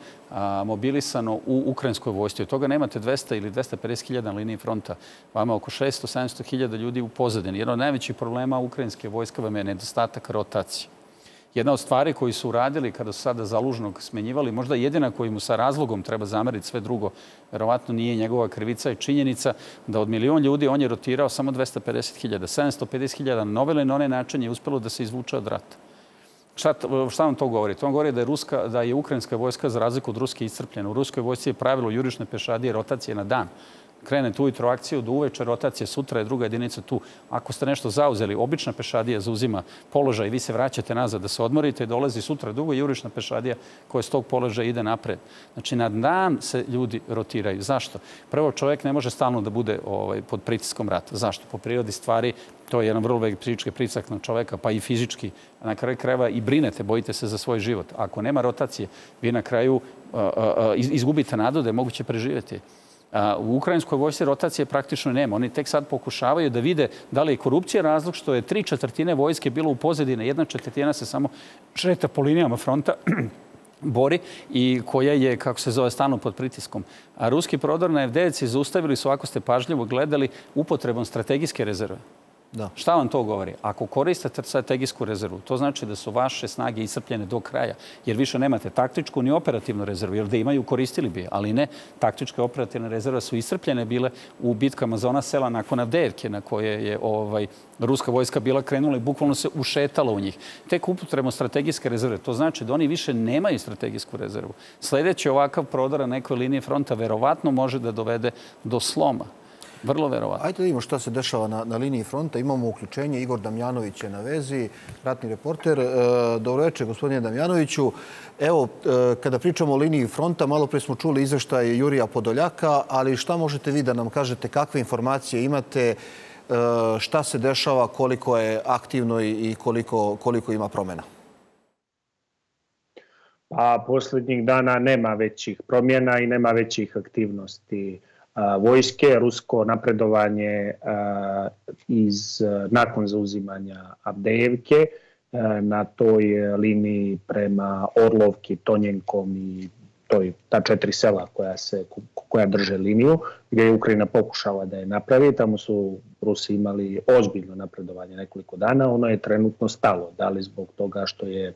mobilisano u ukrajinskoj vojsci. Od toga nemate dvesta ili dvesta pedeset hiljada na liniji fronta. Vama oko šesto do sedamsto hiljada ljudi u pozadini. Jedan od najvećih problema ukrajinske vojske vam je nedostatak rotacije. Jedna od stvari koju su uradili kada su sada Zalužnog smenjivali, možda jedina koju mu sa razlogom treba zameriti, sve drugo verovatno nije njegova krivica, je činjenica da od milion ljudi on je rotirao samo dvesta pedeset hiljada. sedamsto pedeset hiljada na ovaj ili na onaj način je uspjelo da se izvuče od rata. Šta nam to govori? To nam govori da je, ruska, da je ukrajinska vojska za razliku od ruske iscrpljena. U ruskoj vojsci je pravilo jurišne pešadije, rotacije na dan. Krene tu ujutro akciju, do uveče rotacije, sutra je druga jedinica tu. Ako ste nešto zauzeli, obična pešadija zauzima položaj i vi se vraćate nazad da se odmorite i dolazi sutra druga jurišna pešadija koja s tog položaja ide napred. Znači, na dan se ljudi rotiraju. Zašto? Prvo, čovjek ne može stalno da bude ovaj, pod pritiskom rata. Zašto? Po prirodi stvari, to je jedan vrlo veliki psihički pritisak na čovjeka, pa i fizički. Na kraju krajeva i brinete, bojite se za svoj život. Ako nema rotacije, vi na kraju a, a, a, izgubite nadu da je moguće preživjeti. U ukrajinskoj vojsci rotacije praktično nema. Oni tek sad pokušavaju da vide da li je korupcija razlog što je tri četvrtine vojske bilo u pozadini, jedna četvrtina se samo šeta po linijama fronta bori i koja je, kako se zove, stalno pod pritiskom. A ruski prodor na Avdijivci zaustavili su, ako ste pažljivo gledali, upotrebom strategijske rezerve. Da. Šta vam to govori? Ako koristite strategijsku rezervu, to znači da su vaše snage iscrpljene do kraja, jer više nemate taktičku ni operativnu rezervu, jer da imaju koristili bi, ali ne. Taktičke operativne rezerve su iscrpljene bile u bitkama za ona sela nakon Avdijivke na koje je ovaj, ruska vojska bila krenula i bukvalno se ušetala u njih. Tek upotrebom strategijske rezerve, to znači da oni više nemaju strategijsku rezervu. Sljedeći ovakav prodor na nekoj liniji fronta verovatno može da dovede do sloma. Vrlo verovatno. Ajde da vidimo šta se dešava na, na liniji fronta. Imamo uključenje. Igor Damjanović je na vezi, ratni reporter. E, dobro večer, gospodine Damjanoviću. Evo, e, kada pričamo o liniji fronta, malo pre smo čuli izveštaj Jurija Podoljaka, ali šta možete vi da nam kažete, kakve informacije imate, e, šta se dešava, koliko je aktivno i koliko, koliko ima promjena? Pa, posljednjih dana nema većih promjena i nema većih aktivnosti vojske. Rusko napredovanje iz, nakon zauzimanja Avdijivke na toj liniji prema Orlovki, Tonjenkom i toj, ta četiri sela koja, se, koja drže liniju, gdje je Ukrajina pokušala da je napravi. Tamo su Rusi imali ozbiljno napredovanje nekoliko dana. Ono je trenutno stalo, da li zbog toga što je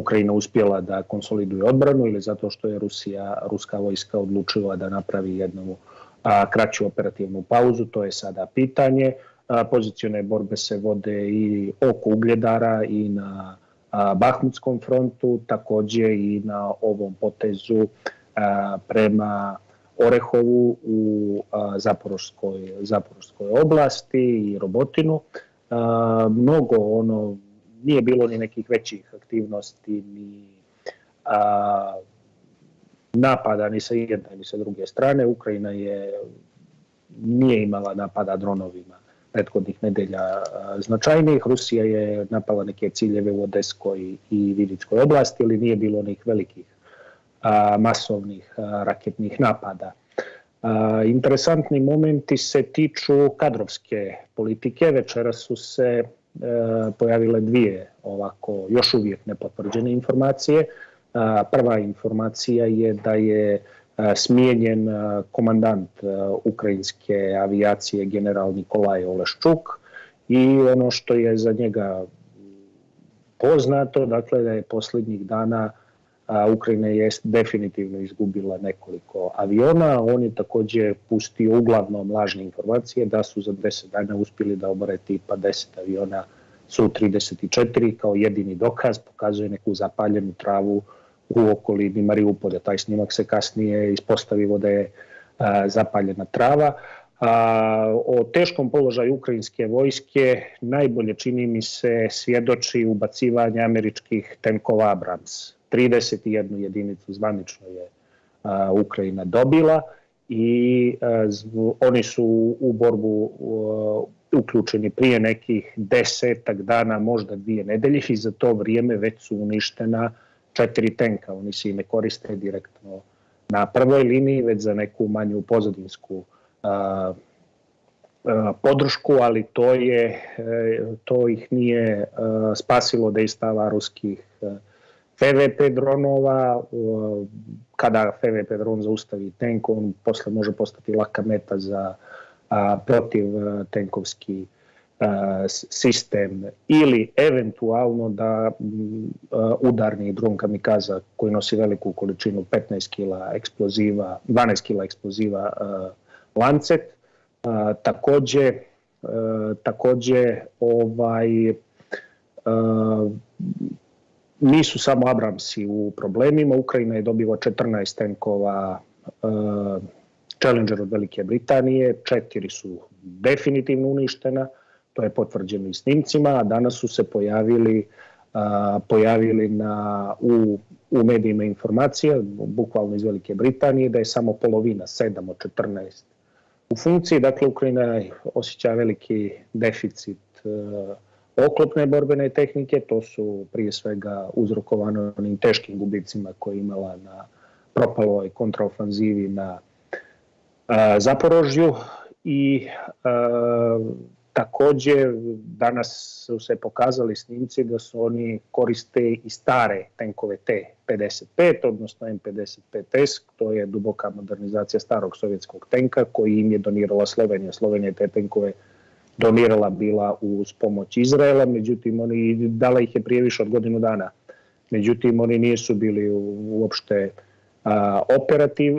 Ukrajina uspjela da konsoliduje odbranu ili zato što je Rusija, ruska vojska odlučila da napravi jednu a, kraću operativnu pauzu. To je sada pitanje. A, pozicione borbe se vode i oko Ugljedara i na a, Bahmutskom frontu, također i na ovom potezu a, prema Orehovu u a, Zaporoškoj, Zaporoškoj oblasti i Robotinu. A, mnogo ono nije bilo ni nekih većih aktivnosti, ni a, napada ni sa jedne ni sa druge strane. Ukrajina je nije imala napada dronovima prethodnih nedelja a, značajnih. Rusija je napala neke ciljeve u Odeskoj i Vidičkoj oblasti, ali nije bilo onih velikih a, masovnih a, raketnih napada. A, interesantni momenti se tiču kadrovske politike. Večera su se pojavile dvije ovako još uvijek nepotvrđene informacije. Prva informacija je da je smijenjen komandant ukrajinske avijacije general Nikolaj Oleščuk i ono što je za njega poznato, dakle da je posljednjih dana Ukrajina je definitivno izgubila nekoliko aviona. On je također pustio uglavnom lažne informacije da su za deset dana uspjeli da obore tipa deset aviona su trideset četiri kao jedini dokaz, pokazuje neku zapaljenu travu u okolini Mariupolja. Taj snimak se kasnije ispostavilo da je a, zapaljena trava. A, o teškom položaju ukrajinske vojske najbolje čini mi se svjedoči ubacivanje američkih tenkova Abrams. trideset jednu jedinicu zvanično je a, Ukrajina dobila i a, zv, oni su u borbu a, uključeni prije nekih desetak dana, možda dvije nedelje i za to vrijeme već su uništena četiri tenka. Oni se i ne koriste direktno na prvoj liniji, već za neku manju pozadinsku a, a, podršku, ali to, je, a, to ih nije a, spasilo dejstava ruskih a, F V P dronova. Kada F V P dron zaustavi tenk, on posle može postati laka meta za a, protiv tenkovski a, sistem ili eventualno da a, udarni dron kamikaza koji nosi veliku količinu petnaest kila eksploziva, dvanaest kila eksploziva a, Lancet. A, također, a, također ovaj... A, nisu samo Abramsi u problemima. Ukrajina je dobila četrnaest tenkova uh, Challenger od Velike Britanije, četiri su definitivno uništena, to je potvrđeno i snimcima, a danas su se pojavili, uh, pojavili na, u, u medijima informacija, bukvalno iz Velike Britanije, da je samo polovina, sedam od četrnaest u funkciji. Dakle, Ukrajina osjeća veliki deficit uh, oklopne borbene tehnike, to su prije svega uzrokovano onim teškim gubicima koje imala na propaloj kontraofanzivi na a, Zaporožju i a, također danas su se pokazali snimci da su oni koriste i stare tenkove T pedeset pet, odnosno M pedeset pet S, to je duboka modernizacija starog sovjetskog tenka koji im je donirala Slovenija. Slovenija je te tenkove donirala bila uz pomoć Izraela, međutim, oni dala ih je prije više od godinu dana. Međutim, oni nisu bili uopšte a, operativ,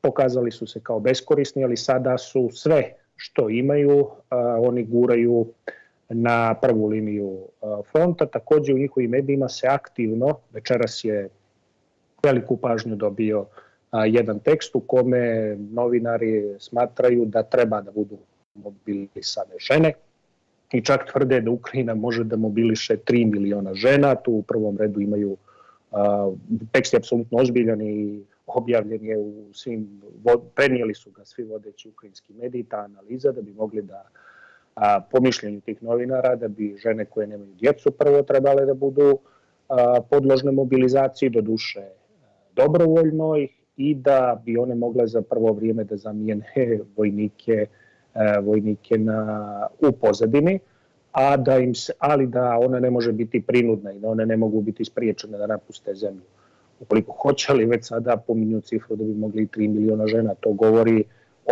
pokazali su se kao beskorisni, ali sada su sve što imaju, a, oni guraju na prvu liniju a, fronta. Također u njihovim medijima se aktivno, večeras je veliku pažnju dobio a, jedan tekst u kome novinari smatraju da treba da budu mobilisane žene i čak tvrde da Ukrajina može da mobiliše tri miliona žena. Tu u prvom redu imaju, a, tekst je apsolutno ozbiljan i objavljen je u svim, prenijeli su ga svi vodeći ukrajinski mediji, ta analiza da bi mogli da, a, po mišljenju tih novinara, da bi žene koje nemaju djecu prvo trebale da budu a, podložne mobilizaciji, do duše dobrovoljnoj, i da bi one mogle za prvo vrijeme da zamijene vojnike vojnike na, u pozadini, a da im se, ali da ona ne može biti prinudna i da one ne mogu biti spriječene da napuste zemlju ukoliko hoće, ali već sada pominju cifru da bi mogli tri miliona žena. To govori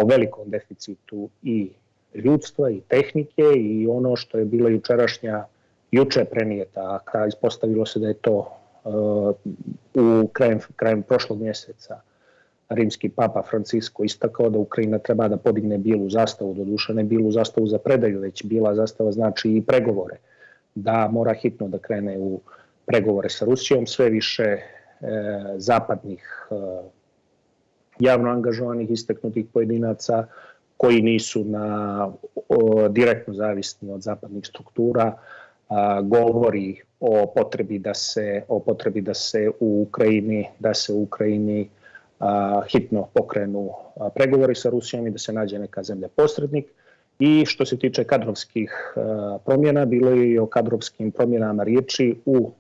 o velikom deficitu i ljudstva i tehnike i ono što je bila jučerašnja, juče prenijeta, a ispostavilo se da je to uh, u krajem, krajem prošlog mjeseca rimski papa Francisko istakao da Ukrajina treba da podigne bijelu zastavu, doduše ne bijelu zastavu za predaju, već bijela zastava znači i pregovore, da mora hitno da krene u pregovore sa Rusijom. Sve više e, zapadnih e, javno angažovanih istaknutih pojedinaca koji nisu na, o, direktno zavisni od zapadnih struktura, a, govori o potrebi da se, o potrebi da se u Ukrajini, da se u Ukrajini hitno pokrenu pregovori sa Rusijom i da se nađe neka zemlja posrednik. I što se tiče kadrovskih promjena, bilo je i o kadrovskim promjenama riječi u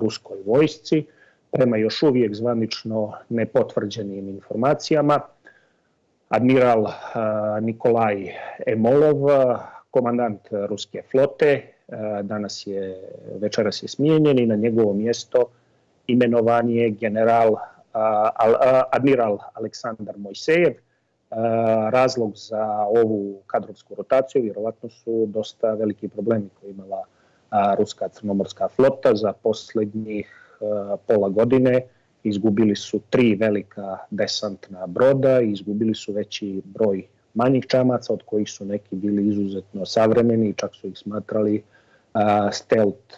ruskoj vojsci, prema još uvijek zvanično nepotvrđenim informacijama. Admiral Nikolaj Emolov, komandant ruske flote, danas je, večeras je smijenjen i na njegovo mjesto imenovan je general Admiral Aleksandar Mojsejev. Razlog za ovu kadrovsku rotaciju vjerovatno su dosta veliki problemi koje imala ruska crnomorska flota. Za posljednjih pola godine izgubili su tri velika desantna broda i izgubili su veći broj manjih čamaca, od kojih su neki bili izuzetno savremeni i čak su ih smatrali stelt,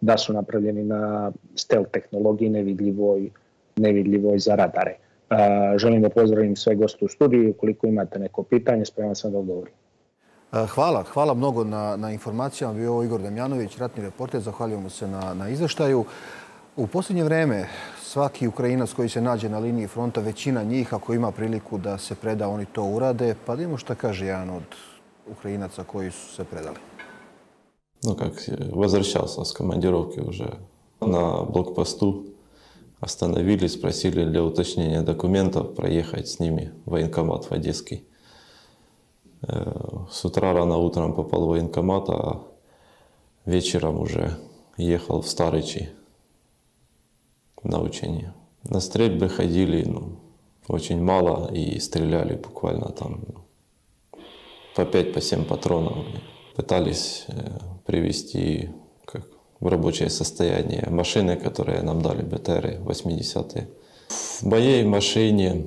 da su napravljeni na stelt tehnologiji, nevidljivoj nevidljivoj za radare. Uh, želim da pozdravim sve goste u studiju. Ukoliko imate neko pitanje, spreman sam da odgovorim. Hvala. Hvala mnogo na, na informacijama. Bio Igor Damjanović, ratni reporter. Zahvaljujemo se na, na izveštaju. U posljednje vreme svaki Ukrajinac koji se nađe na liniji fronta, većina njih, ako ima priliku da se preda, oni to urade. Pa da imamo šta kaže jedan od Ukrajinaca koji su se predali. No, kako je, vraćao se s komandirovke уже na blokpostu. Остановили, спросили для уточнения документов проехать с ними в военкомат в Одесский. С утра рано утром попал в военкомат, а вечером уже ехал в Старычи на учение. На стрельбы ходили, ну, очень мало и стреляли буквально там по пять-семь патронов. Пытались привести как в рабочее состояние машины, которые нам дали БТРы восьмидесятые. В моей машине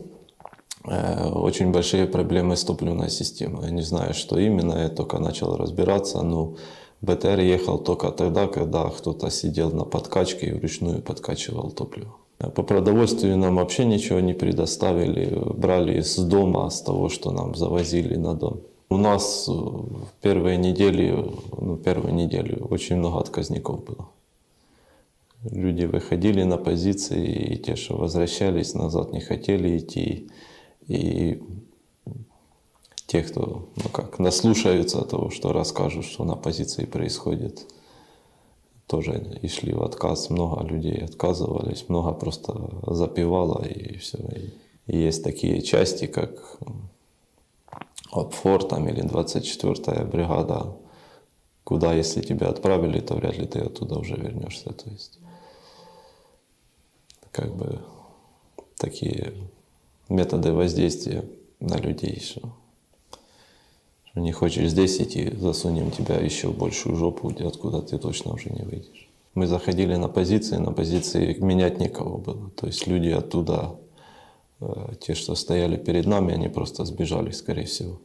э, очень большие проблемы с топливной системой. Я не знаю, что именно, я только начал разбираться, но БТР ехал только тогда, когда кто-то сидел на подкачке и вручную подкачивал топливо. По продовольствию нам вообще ничего не предоставили, брали с дома, с того, что нам завозили на дом. У нас в первые недели, ну, первую неделю очень много отказников было. Люди выходили на позиции, и те, что возвращались назад, не хотели идти. И те, кто, ну как, наслушаются того, что расскажут, что на позиции происходит, тоже и шли в отказ. Много людей отказывались, много просто запивало, и все. И есть такие части, как Опфор там, или двадцать четвёртая бригада, куда, если тебя отправили, то вряд ли ты оттуда уже вернешься. То есть, как бы, такие методы воздействия на людей, что не хочешь здесь идти, засунем тебя еще в большую жопу, где откуда ты точно уже не выйдешь. Мы заходили на позиции, на позиции менять некого было. То есть люди оттуда, те, что стояли перед нами, они просто сбежали, скорее всего.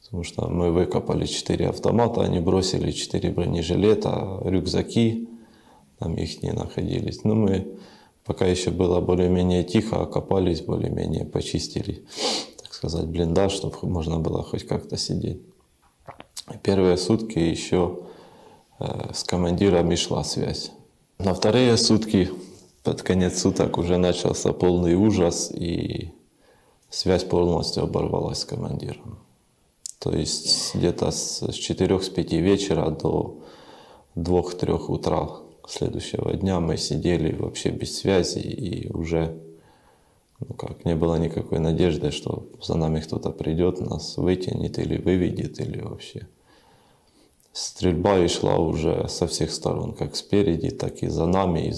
Потому что мы выкопали четыре автомата, они бросили четыре бронежилета, рюкзаки, там их не находились. Но мы, пока еще было более-менее тихо, окопались, более-менее почистили, так сказать, блиндаж, чтобы можно было хоть как-то сидеть. Первые сутки еще с командирами шла связь. На вторые сутки, под конец суток, уже начался полный ужас, и связь полностью оборвалась с командиром. То есть где-то с четырёх-пяти вечера до двух-трёх утра следующего дня мы сидели вообще без связи, и уже, ну как, не было никакой надежды, что за нами кто-то придет, нас вытянет или выведет, или вообще. Стрельба и шла уже со всех сторон, как спереди, так и за нами,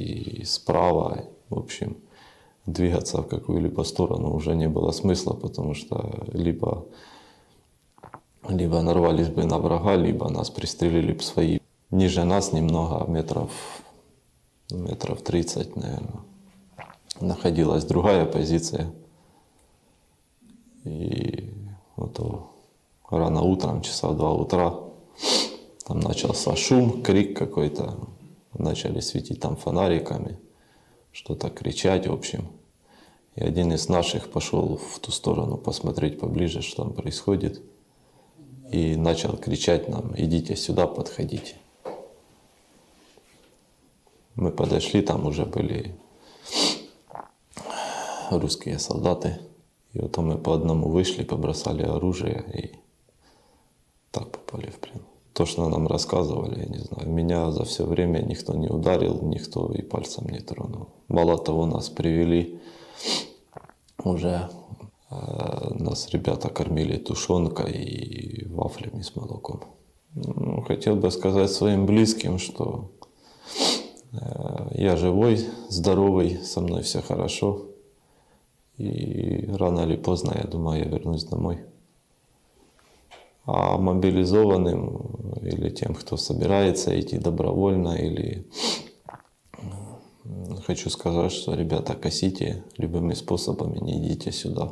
и справа. В общем, двигаться в какую-либо сторону уже не было смысла, потому что либо... Либо нарвались бы на врага, либо нас пристрелили бы свои. Ниже нас немного, метров, метров тридцать, наверное, находилась другая позиция. И вот рано утром, часа в два утра, там начался шум, крик какой-то. Начали светить там фонариками, что-то кричать, в общем. И один из наших пошел в ту сторону посмотреть поближе, что там происходит. И начал кричать нам: идите сюда, подходите. Мы подошли, там уже были русские солдаты. И вот мы по одному вышли, побросали оружие и так попали в плен. То, что нам рассказывали, я не знаю, меня за все время никто не ударил, никто и пальцем не тронул. Мало того, нас привели уже... Нас ребята кормили тушенкой и вафлями с молоком. Ну, хотел бы сказать своим близким, что я живой, здоровый, со мной все хорошо. И рано или поздно, я думаю, я вернусь домой. А мобилизованным или тем, кто собирается идти добровольно, или... Хочу сказать, что, ребята, косите любыми способами, не идите сюда.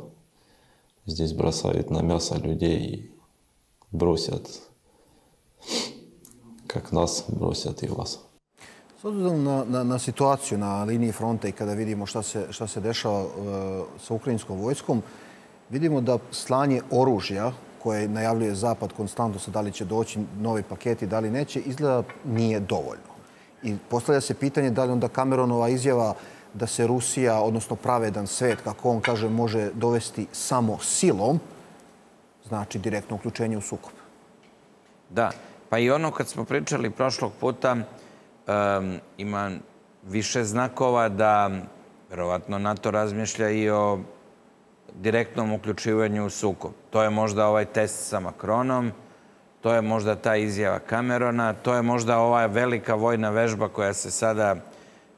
Здесь бросают на мясо людей, бросят, как nas, brosят i vas. S obzirom na, na, na situaciju na liniji fronta i kada vidimo šta se, šta se dešava e, sa ukrajinskom vojskom, vidimo da slanje oružja koje najavljuje Zapad konstantno, sa da li će doći novi paketi, da li neće, izgleda nije dovoljno. I postavlja se pitanje da li onda Cameronova izjava da se Rusija, odnosno pravedan svet, kako on kaže, može dovesti samo silom, znači direktno uključenje u sukob. Da, pa i ono kad smo pričali prošlog puta, um, ima više znakova da vjerovatno NATO razmišlja i o direktnom uključivanju u sukob. To je možda ovaj test sa Macronom, to je možda ta izjava Camerona, to je možda ova velika vojna vežba koja se sada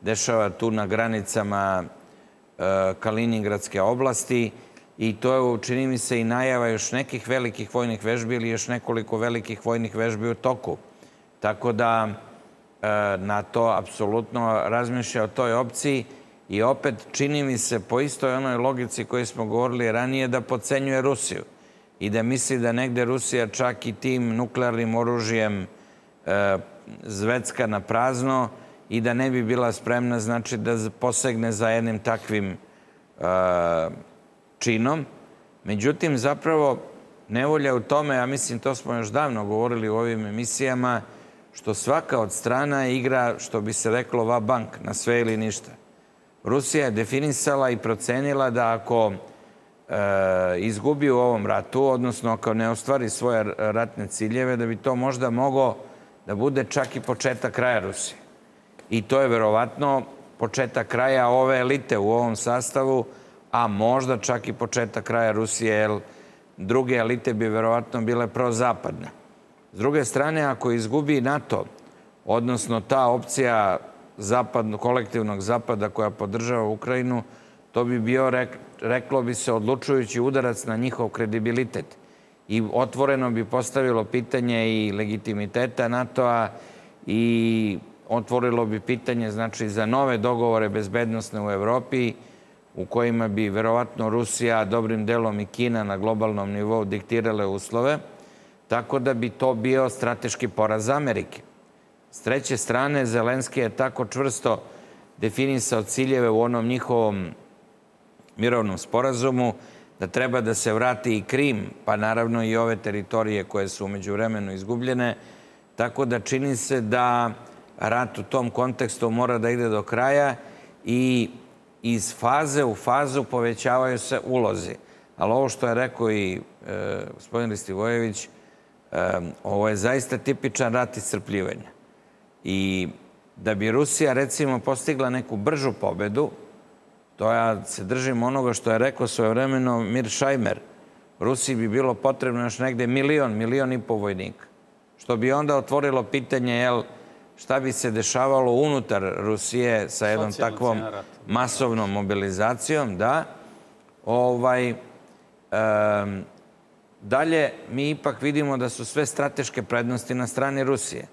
dešava tu na granicama Kaliningradske oblasti, i to je, čini mi se, i najava još nekih velikih vojnih vežbi ili još nekoliko velikih vojnih vežbi u toku. Tako da NATO apsolutno razmišlja o toj opciji i opet čini mi se po istoj onoj logici koju smo govorili ranije da podcenjuje Rusiju i da misli da negde Rusija čak i tim nuklearnim oružjem zvecka na prazno i da ne bi bila spremna, znači, da posegne za jednim takvim činom. Međutim, zapravo, nevolja u tome, ja mislim, to smo još davno govorili u ovim emisijama, što svaka od strana igra, što bi se reklo, va bank, na sve ili ništa. Rusija je definisala i procenila da ako izgubi u ovom ratu, odnosno ako ne ostvari svoje ratne ciljeve, da bi to možda moglo da bude čak i početak kraja Rusije. I to je verovatno početak kraja ove elite u ovom sastavu, a možda čak i početak kraja Rusije, jer druge elite bi verovatno bile prozapadne. S druge strane, ako izgubi NATO, odnosno ta opcija kolektivnog zapada koja podržava Ukrajinu, to bi bio, reklo bi se, odlučujući udarac na njihov kredibilitet. I otvoreno bi postavilo pitanje i legitimiteta NATO-a i otvorilo bi pitanje, znači, za nove dogovore bezbednosne u Evropi, u kojima bi verovatno Rusija, dobrim delom i Kina na globalnom nivou diktirale uslove, tako da bi to bio strateški poraz Amerike. S treće strane, Zelenski je tako čvrsto definisao ciljeve u onom njihovom mirovnom sporazumu da treba da se vrati i Krim, pa naravno i ove teritorije koje su umeđu vremenu izgubljene, tako da čini se da rat u tom kontekstu mora da ide do kraja i iz faze u fazu povećavaju se ulozi. Ali ovo što je rekao i gospodin Ristivojević, ovo je zaista tipičan rat iscrpljivanja. I da bi Rusija, recimo, postigla neku bržu pobedu, to ja se držim onoga što je rekao svojevremeno Mir Šajmer, Rusiji bi bilo potrebno još negde milion, milion i po vojnika. Što bi onda otvorilo pitanje šta bi se dešavalo unutar Rusije sa jednom takvom masovnom mobilizacijom. Dalje, mi ipak vidimo da su sve strateške prednosti na strani Rusije.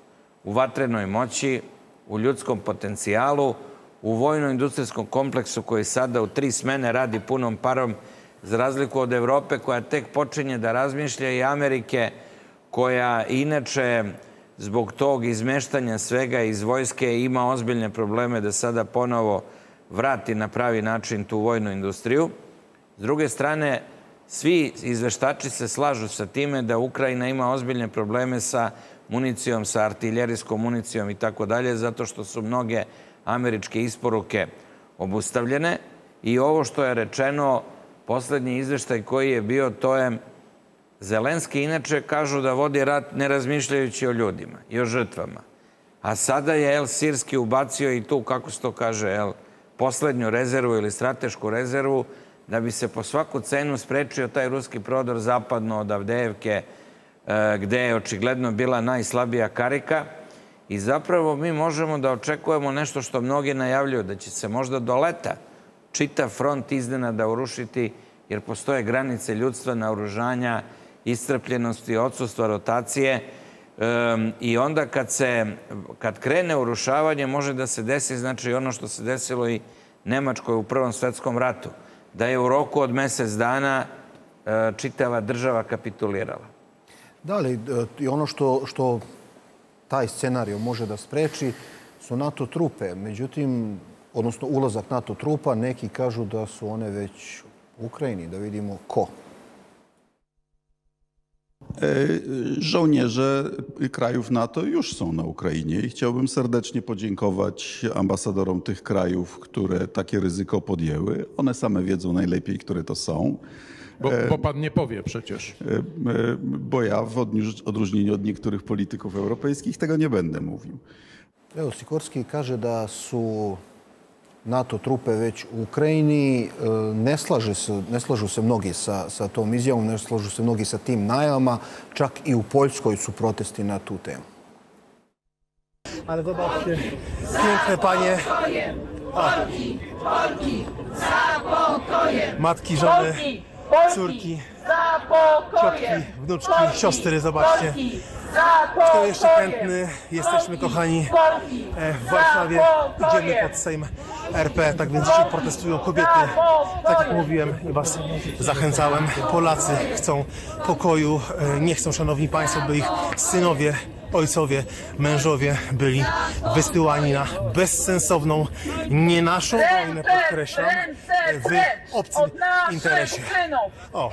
U vatrenoj moći, u ljudskom potencijalu, u vojno-industrijskom kompleksu koji sada u tri smene radi punom parom, za razliku od Evrope koja tek počinje da razmišlja i Amerike koja inače zbog tog izmeštanja svega iz vojske ima ozbiljne probleme da sada ponovo vrati na pravi način tu vojnu industriju. S druge strane, svi izveštači se slažu sa time da Ukrajina ima ozbiljne probleme sa municijom, sa artiljerijskom municijom i tako dalje, zato što su mnoge američke isporuke obustavljene. I ovo što je rečeno, poslednji izveštaj koji je bio, to je Zelenski, inače kažu da vodi rat ne razmišljajući o ljudima i o žrtvama. A sada je El Sirski ubacio i tu, kako se to kaže, poslednju rezervu ili stratešku rezervu, da bi se po svaku cenu sprečio taj ruski prodor zapadno od Avdejevke, gde je očigledno bila najslabija karika. I zapravo mi možemo da očekujemo nešto što mnogi najavljuju, da će se možda do leta čitav front iznenada urušiti, jer postoje granice ljudstva, naoružanja, iscrpljenosti, odsustva rotacije. I onda kad krene urušavanje, može da se desi, znači, ono što se desilo i Nemačkoj u Prvom svetskom ratu, da je u roku od mesec dana čitava država kapitulirala. Da, ali i ono što taj scenarij može da spreči su NATO trupe. Međutim, odnosno ulazak NATO trupa, neki kažu da su one već u Ukrajini. Da vidimo ko. Żołnierze krajów NATO już są na Ukrainie i chciałbym serdecznie podziękować ambasadorom tych krajów, które takie ryzyko podjęły. One same wiedzą najlepiej, które to są. Bo, bo pan nie powie przecież. Bo ja w odróżnieniu od niektórych polityków europejskich tego nie będę mówił. Evo, Sikorski kaže da su NATO trupe već u Ukrajini. Ne slaže se, ne slažu se mnogi sa, sa tom izjavom, ne slažu se mnogi sa tim najavama. Čak i u Poljskoj su protesti na tu temu. Ale zobaczcie, piękne panie. Polki, Polki, za pokojem. Matki, żony, córki, ciotki, wnuczki, siostry, zobaczcie. Kto jeszcze chętny? Jesteśmy, kochani, w Warszawie. Idziemy pod Sejm R P. Tak więc dzisiaj protestują kobiety. Tak jak mówiłem i was zachęcałem. Polacy chcą pokoju. Nie chcą, szanowni państwo, by ich synowie ojcowie, mężowie byli wysyłani na bezsensowną, nie naszą wojnę, podkreślam, w obcym interesie. O.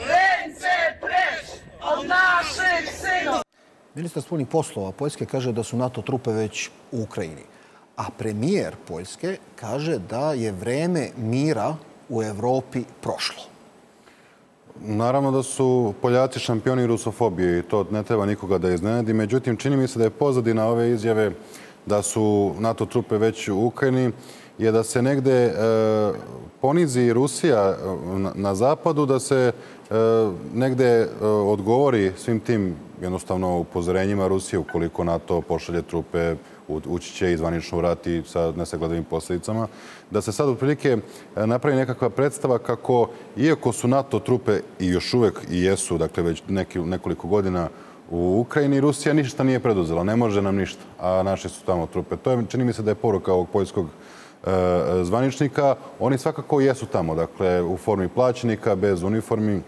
Ministar spoljnih poslova Poljske kaže da su NATO trupe već u Ukrajini, a premijer Poljske kaže da je vreme mira u Evropi prošlo. Naravno da su Poljaci šampioni rusofobije i to ne treba nikoga da iznenadi. Međutim, čini mi se da je pozadina ove izjave da su NATO trupe već u Ukrajini je da se negde e, ponizi Rusija na, na zapadu, da se e, negde e, odgovori svim tim jednostavno upozorenjima Rusije ukoliko NATO pošalje trupe, ući će i zvanično u rat i sa nesagledivim posljedicama, da se sad otprilike napravi nekakva predstava kako, iako su NATO trupe i još uvek i jesu, dakle već neki, nekoliko godina u Ukrajini, Rusija ništa nije preduzela, ne može nam ništa, a naše su tamo trupe. To je, čini mi se da je poruka ovog poljskog e, zvaničnika. Oni svakako jesu tamo, dakle u formi plaćenika, bez uniformi,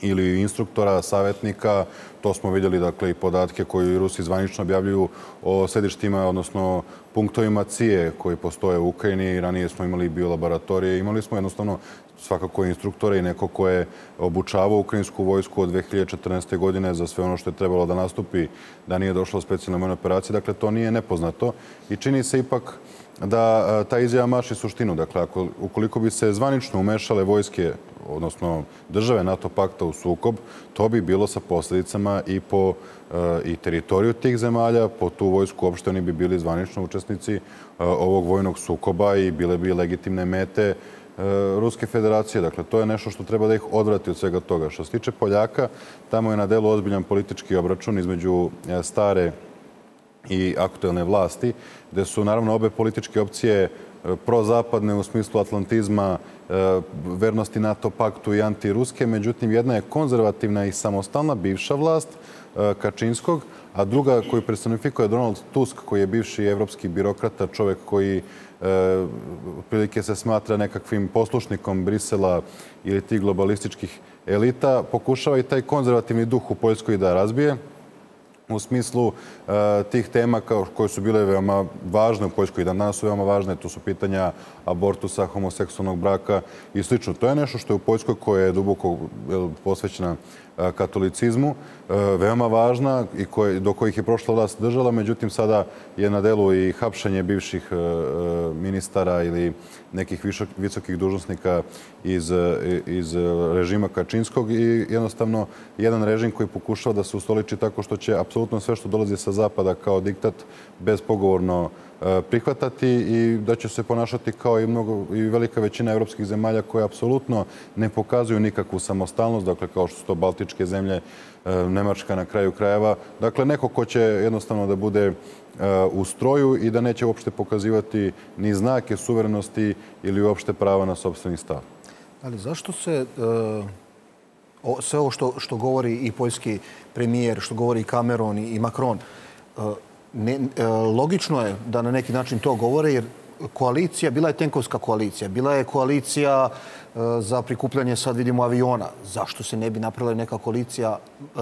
ili instruktora, savjetnika. To smo vidjeli, dakle, i podatke koje Rusi zvanično objavljuju o sedištima, odnosno punktovima C I E koji postoje u Ukrajini. Ranije smo imali biolaboratorije, imali smo jednostavno svakako instruktore i neko ko je obučavao ukrajinsku vojsku od dve hiljade četrnaeste. godine za sve ono što je trebalo da nastupi, da nije došlo do specijalne vojne operacije. Dakle, to nije nepoznato i čini se ipak da ta izjava maši suštinu. Dakle, ako, ukoliko bi se zvanično umešale vojske, odnosno države NATO pakta u sukob, to bi bilo sa posljedicama i po e, i teritoriju tih zemalja, po tu vojsku uopšte oni bi bili zvanično učesnici e, ovog vojnog sukoba i bile bi legitimne mete e, Ruske federacije. Dakle, to je nešto što treba da ih odvrati od svega toga. Što se tiče Poljaka, tamo je na delu ozbiljan politički obračun između stare i aktuelne vlasti, gde su naravno obe političke opcije prozapadne u smislu atlantizma, vernosti NATO paktu i antiruske. Međutim, jedna je konzervativna i samostalna bivša vlast Kačinskog, a druga koju personifikuje Donald Tusk, koji je bivši evropski birokrata, čovjek koji otprilike se smatra nekakvim poslušnikom Brisela ili tih globalističkih elita, pokušava i taj konzervativni duh u Poljskoj da razbije. U smislu uh, tih tema kao, koje su bile veoma važne u Poljskoj i danas su veoma važne. Tu su pitanja abortusa, homoseksualnog braka i slično. To je nešto što je u Poljskoj, koja je duboko posvećena uh, katolicizmu, uh, veoma važna i koje, do kojih je prošla vlast držala. Međutim, sada je na delu i hapšenje bivših uh, ministara ili nekih višok, visokih dužnosnika iz, iz režima Kačinskog i jednostavno jedan režim koji pokušava da se ustoliči tako što će apsolutno sve što dolazi sa zapada kao diktat bezpogovorno prihvatati i da će se ponašati kao i, mnogo, i velika većina evropskih zemalja koje apsolutno ne pokazuju nikakvu samostalnost, dakle kao što su to baltičke zemlje, Nemačka na kraju krajeva. Dakle, neko ko će jednostavno da bude u stroju i da neće uopšte pokazivati ni znake suverenosti ili uopšte prava na sopstveni stav. Ali zašto se uh, sve ovo što, što govori i poljski premijer, što govori i Cameron i Macron, uh, ne, uh, logično je da na neki način to govore, jer koalicija, bila je tenkovska koalicija, bila je koalicija uh, za prikupljanje, sad vidimo, aviona. Zašto se ne bi napravila neka koalicija uh,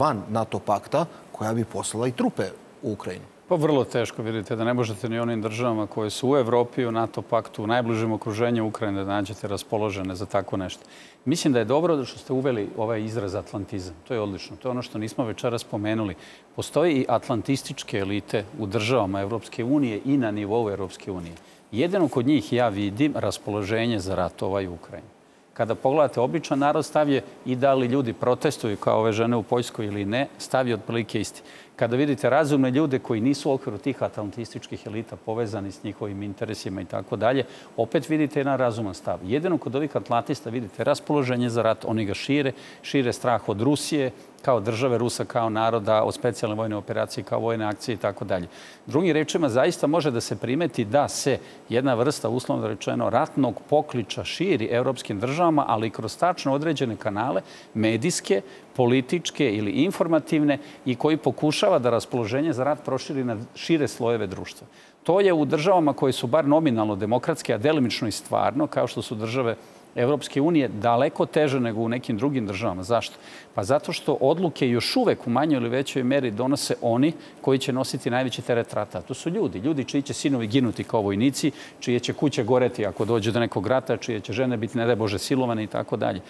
van NATO pakta koja bi poslala i trupe u Ukrajinu? Pa vrlo teško, vidite, da ne možete ni onim državama koje su u Evropi, u NATO paktu, u najbližem okruženju Ukrajine da nađete raspoložene za tako nešto. Mislim da je dobro da što ste uveli ovaj izraz atlantizam. To je odlično. To je ono što nismo večera spomenuli. Postoje i atlantističke elite u državama Evropske unije i na nivou Evropske unije. Jedino kod njih ja vidim raspoloženje za rat ovaj u Ukrajini. Kada pogledate, običan narod stavlje i da li ljudi protestuju kao ove žene u Poljskoj ili ne, stavlje otprilike isti. Kada vidite razumne ljude koji nisu u okviru tih atlantističkih elita povezani s njihovim interesima i tako dalje, opet vidite jedan razuman stav. Jedino kod ovih atlantista vidite raspoloženje za rat, oni ga šire, šire strah od Rusije, kao države, Rusa kao naroda, od specijalne vojne operacije, kao vojne akcije i tako dalje. Drugim rečima, zaista može da se primeti da se jedna vrsta, uslovno rečeno, ratnog pokliča širi evropskim državama, ali kroz tačno određene kanale, medijske, političke ili informativne i koji pokušava da raspoloženje za rat proširi na šire slojeve društva. To je u državama koje su bar nominalno demokratske, a delimično i stvarno, kao što su države Evropske unije daleko teže nego u nekim drugim državama. Zašto? Pa zato što odluke još uvek u manjoj ili većoj meri donose oni koji će nositi najveći teret rata. To su ljudi. Ljudi čiji će sinovi ginuti kao vojnici, čije će kuće goreti ako dođe do nekog rata, čije će žene biti, ne daj Bože, silovane i tako dalje.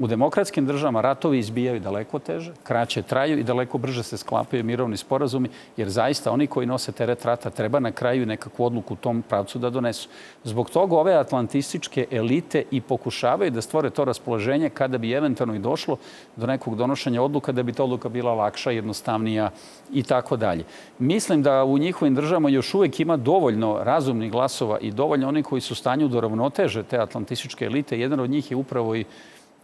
U demokratskim državama ratovi izbijaju daleko teže, kraće traju i daleko brže se sklapaju mirovni sporazumi, jer zaista oni koji nose teret rata treba na kraju nekakvu odluku u tom pravcu da donesu. Zbog toga ove atlantističke elite i pokušavaju da stvore to raspoloženje kada bi eventualno i došlo do nekog donošenja odluka, da bi ta odluka bila lakša, jednostavnija i tako dalje. Mislim da u njihovim državama još uvijek ima dovoljno razumnih glasova i dovoljno oni koji su u stanju da uravnoteže te atlantističke elite. Jedan od njih je upravo i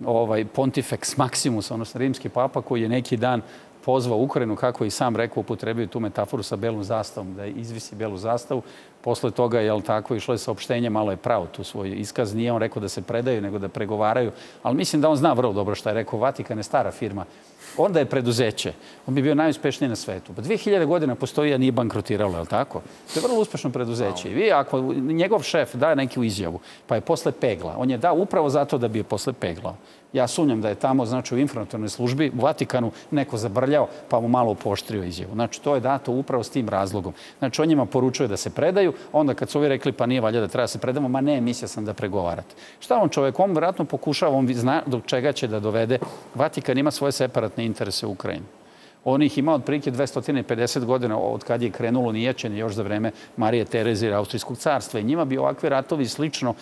Ovaj, Pontifex Maximus, odnosno rimski papa, koji je neki dan pozvao Ukrajinu, kako je i sam rekao, upotrebio tu metaforu sa belom zastavom, da izvisi belu zastavu. Posle toga, jel tako, išlo je saopštenje, malo je pravo tu svoj iskaz. Nije on rekao da se predaju, nego da pregovaraju. Ali mislim da on zna vrlo dobro šta je rekao. Vatikan je stara firma. Onda je preduzeće. On bi bio najuspešniji na svetu. Pa dve hiljade godina postoji, a nije bankrotiralo, jel tako? To je vrlo uspešno preduzeće. I vi, ako njegov šef daje neku izjavu, pa je posle pegla. On je dao upravo zato da bi je posle peglao. Ja sumnjam da je tamo, znači, u informativnoj službi u Vatikanu neko zabrljao pa mu malo pooštrio izjavu. Znači, to je dato upravo s tim razlogom. Znači, on njima poručuje da se predaju, onda kad su ovi rekli pa nije valjda da treba se predamo, ma ne, mislio sam da pregovarate. Šta on čovjek? On vjerojatno pokušava, on zna do čega će da dovede. Vatikan ima svoje separatne interese u Ukrajini. On ih ima od prilike dvesta pedeset godina od kad je krenulo niječenje još za vreme Marije Terezije Austrijskog carstva. I njima bi ovakvi ratovi slično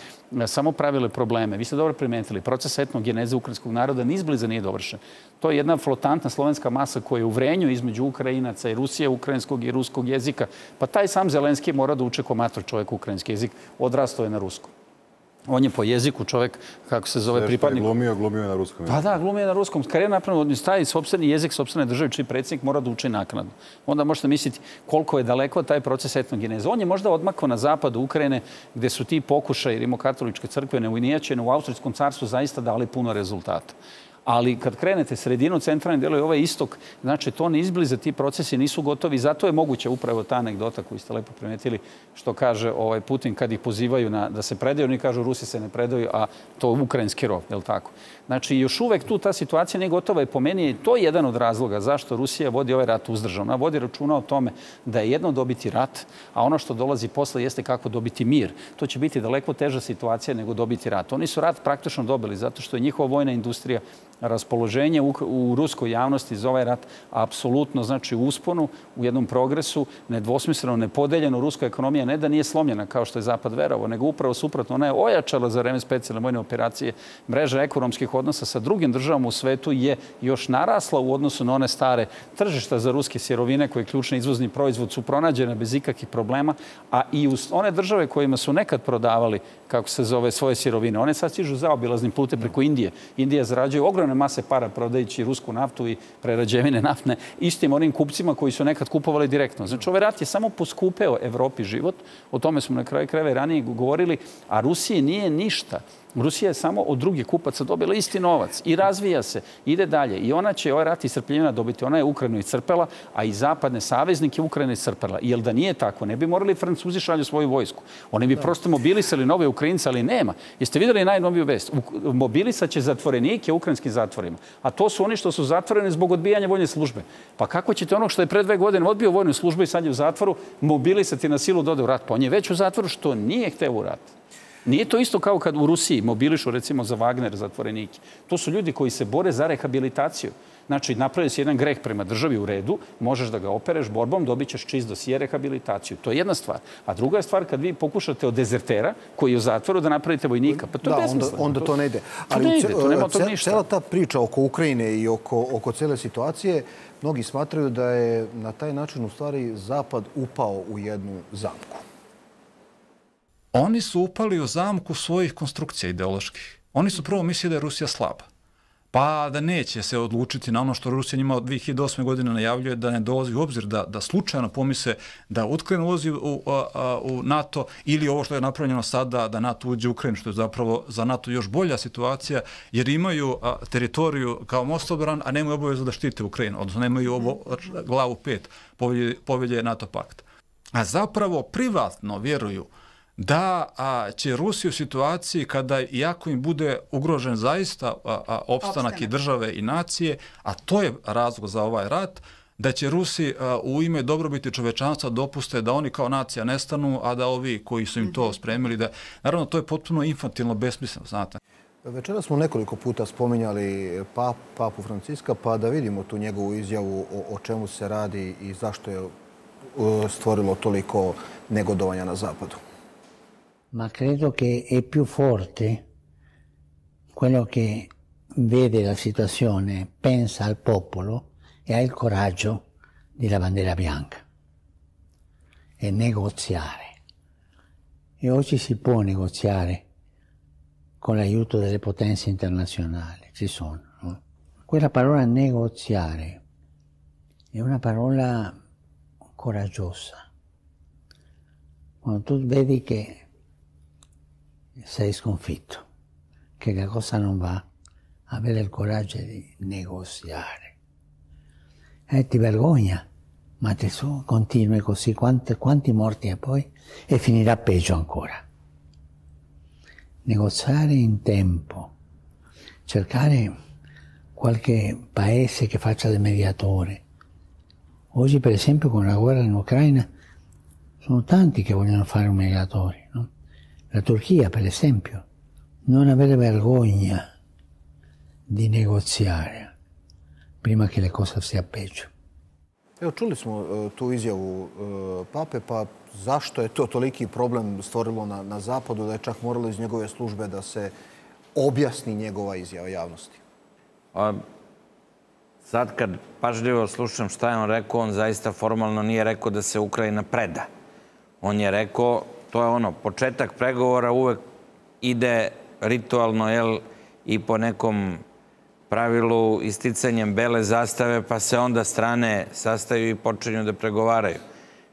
samo pravile probleme. Vi ste dobro primetili, proces etnogeneze ukrajinskog naroda nizbliza nije dovršen. To je jedna flotantna slovenska masa koja je u vrenju između Ukrajinaca i Rusije, ukrajinskog i ruskog jezika. Pa taj sam Zelenski mora da uče ko mator čovjek ukrajinski jezik. Odrastao je na ruskom. On je po jeziku čovjek, kako se zove, pripadnik... Glumio, glumio je na ruskom. Pa da, glumio je na ruskom. Kad je napravljeno, on staje sopstveni jezik, sopstvene države, čiji predsjednik mora da uči naknadno. Onda možete misliti koliko je daleko taj proces etnogeneze. On je možda odmakao na zapadu Ukrajine, gdje su ti pokušaj rimokatoličke crkve neujednačene u Austrijskom carstvu zaista dali puno rezultata. Ali kad krenete sredinu, centralni delo je ovaj istok, znači to ne izbliza, ti procesi nisu gotovi. Zato je moguća upravo ta anegdota koju ste lepo primetili, što kaže ovaj Putin kad ih pozivaju na, da se predaju, oni kažu Rusi se ne predaju, a to je ukrajinski rov, je li tako? Znači još uvek tu ta situacija nije gotova i po meni je to jedan od razloga zašto Rusija vodi ovaj rat uzdržavno. Ona vodi računa o tome da je jedno dobiti rat, a ono što dolazi posle jeste kako dobiti mir. To će biti daleko teža situacija nego dobiti rat. Oni su rat praktično dobili zato što je njihova vojna industrija raspoloženje u ruskoj javnosti za ovaj rat apsolutno, znači u usponu, u jednom progresu, nedvosmisleno, nepodeljeno. Ruska ekonomija ne da nije slomljena kao što je Zapad verovao, nego upravo suprotno. Ona je ojačala za vreme specijalne vojne operacije. Mreža ekonomskih odnosa sa drugim državama u svetu je još narasla u odnosu na one stare tržišta za ruske sirovine, koje je ključni izvozni proizvod, su pronađene bez ikakvih problema, a i one države kojima su nekad prodavali, kako se zove, svoje sirovine, one sad stižu zaobilaznim putem preko Indije. Indija zarađuje ogromne mase para prodajući rusku naftu i prerađevine naftne istim onim kupcima koji su nekad kupovali direktno. Znači, ovaj rat je samo poskupeo Evropi život, o tome smo na kraju krajeva ranije govorili, a Rusiji nije ništa. Rusija je samo od drugih kupaca dobila isti novac i razvija se, ide dalje. I ona će ovaj rat iscrpljivina dobiti. Ona je Ukrajinu iscrpela, a i zapadne saveznike Ukrajine iscrpela. Jer da nije tako, ne bi morali Francuzi šalju svoju vojsku. Oni bi prosto mobilisali nove Ukrajince, ali nema. Jeste vidjeli najnoviju vest? Mobilisat će zatvorenike u ukrajinskim zatvorima. A to su oni što su zatvoreni zbog odbijanja vojne službe. Pa kako ćete onog što je pre dve godine odbio vojnu službu i sad je u zatvoru mobilisati na silu da ode u rat? Pa on je već u zatvoru što nije hteo u rat. Nije to isto kao kad u Rusiji mobilišu, recimo, za Wagner zatvorenike. To su ljudi koji se bore za rehabilitaciju. Znači, napravio si jedan greh prema državi, u redu, možeš da ga opereš borbom, dobit ćeš čist dosije, rehabilitaciju. To je jedna stvar. A druga je stvar kad vi pokušate od dezertera koji je u zatvoru da napravite vojnika. Pa to je besmisleno. Da, onda to ne ide. To ne ide, to nema od toga ništa. Cela ta priča oko Ukrajine i oko cele situacije, mnogi smatraju da je na taj način u stvari Zapad upao u jednu zamku. Oni su upali u zamku svojih konstrukcija ideoloških. Oni su prvo mislili da je Rusija slaba, pa da neće se odlučiti na ono što Rusija njima od dve hiljade osme. godine najavljuje, da ne dolazi u obzir, da, da slučajno pomise da Ukrajina ulazi u, a, a, u NATO, ili ovo što je napravljeno sada, da NATO uđe u Ukrajinu, što je zapravo za NATO još bolja situacija, jer imaju a, teritoriju kao mostobran, a nemaju obavezu da štite Ukrajinu, odnosno nemaju ovo, glavu pet povelje, povelje NATO pakta. A zapravo privatno vjeruju da a, će Rusija u situaciji kada iako im bude ugrožen zaista a, a, opstanak i države i nacije, a to je razlog za ovaj rat, da će Rusi a, u ime dobrobiti čovečanstva dopuste da oni kao nacija nestanu, a da ovi koji su im to spremili, da, naravno to je potpuno infantilno, besmisleno, znate. Večera smo nekoliko puta spominjali pap, papu Franciska, pa da vidimo tu njegovu izjavu o, o čemu se radi i zašto je stvorilo toliko negodovanja na zapadu. Ma credo che è più forte quello che vede la situazione, pensa al popolo e ha il coraggio della bandiera bianca e negoziare. E oggi si può negoziare con l'aiuto delle potenze internazionali, ci sono. No? Quella parola negoziare è una parola coraggiosa. Quando tu vedi che sei sconfitto, che la cosa non va, avere il coraggio di negoziare. E ti vergogna, ma tu continui così, quanti, quanti morti e poi, e finirà peggio ancora. Negoziare in tempo, cercare qualche paese che faccia da mediatore. Oggi per esempio con la guerra in Ucraina sono tanti che vogliono fare un mediatore, no? La Turchia, per esempio, non avere vergogna di negoziare prima che le cose sia peggio. Evo, čuli smo tu izjavu pape, pa zašto je to toliki problem stvorilo na, na zapadu da je čak moralo iz njegove službe da se objasni njegova izjava javnosti? A, sad kad pažljivo slušam šta je on rekao, on zaista formalno nije rekao da se Ukrajina preda. On je rekao... To je ono, početak pregovora uvek ide ritualno, jel, i po nekom pravilu isticanjem bele zastave, pa se onda strane sastaju i počinju da pregovaraju.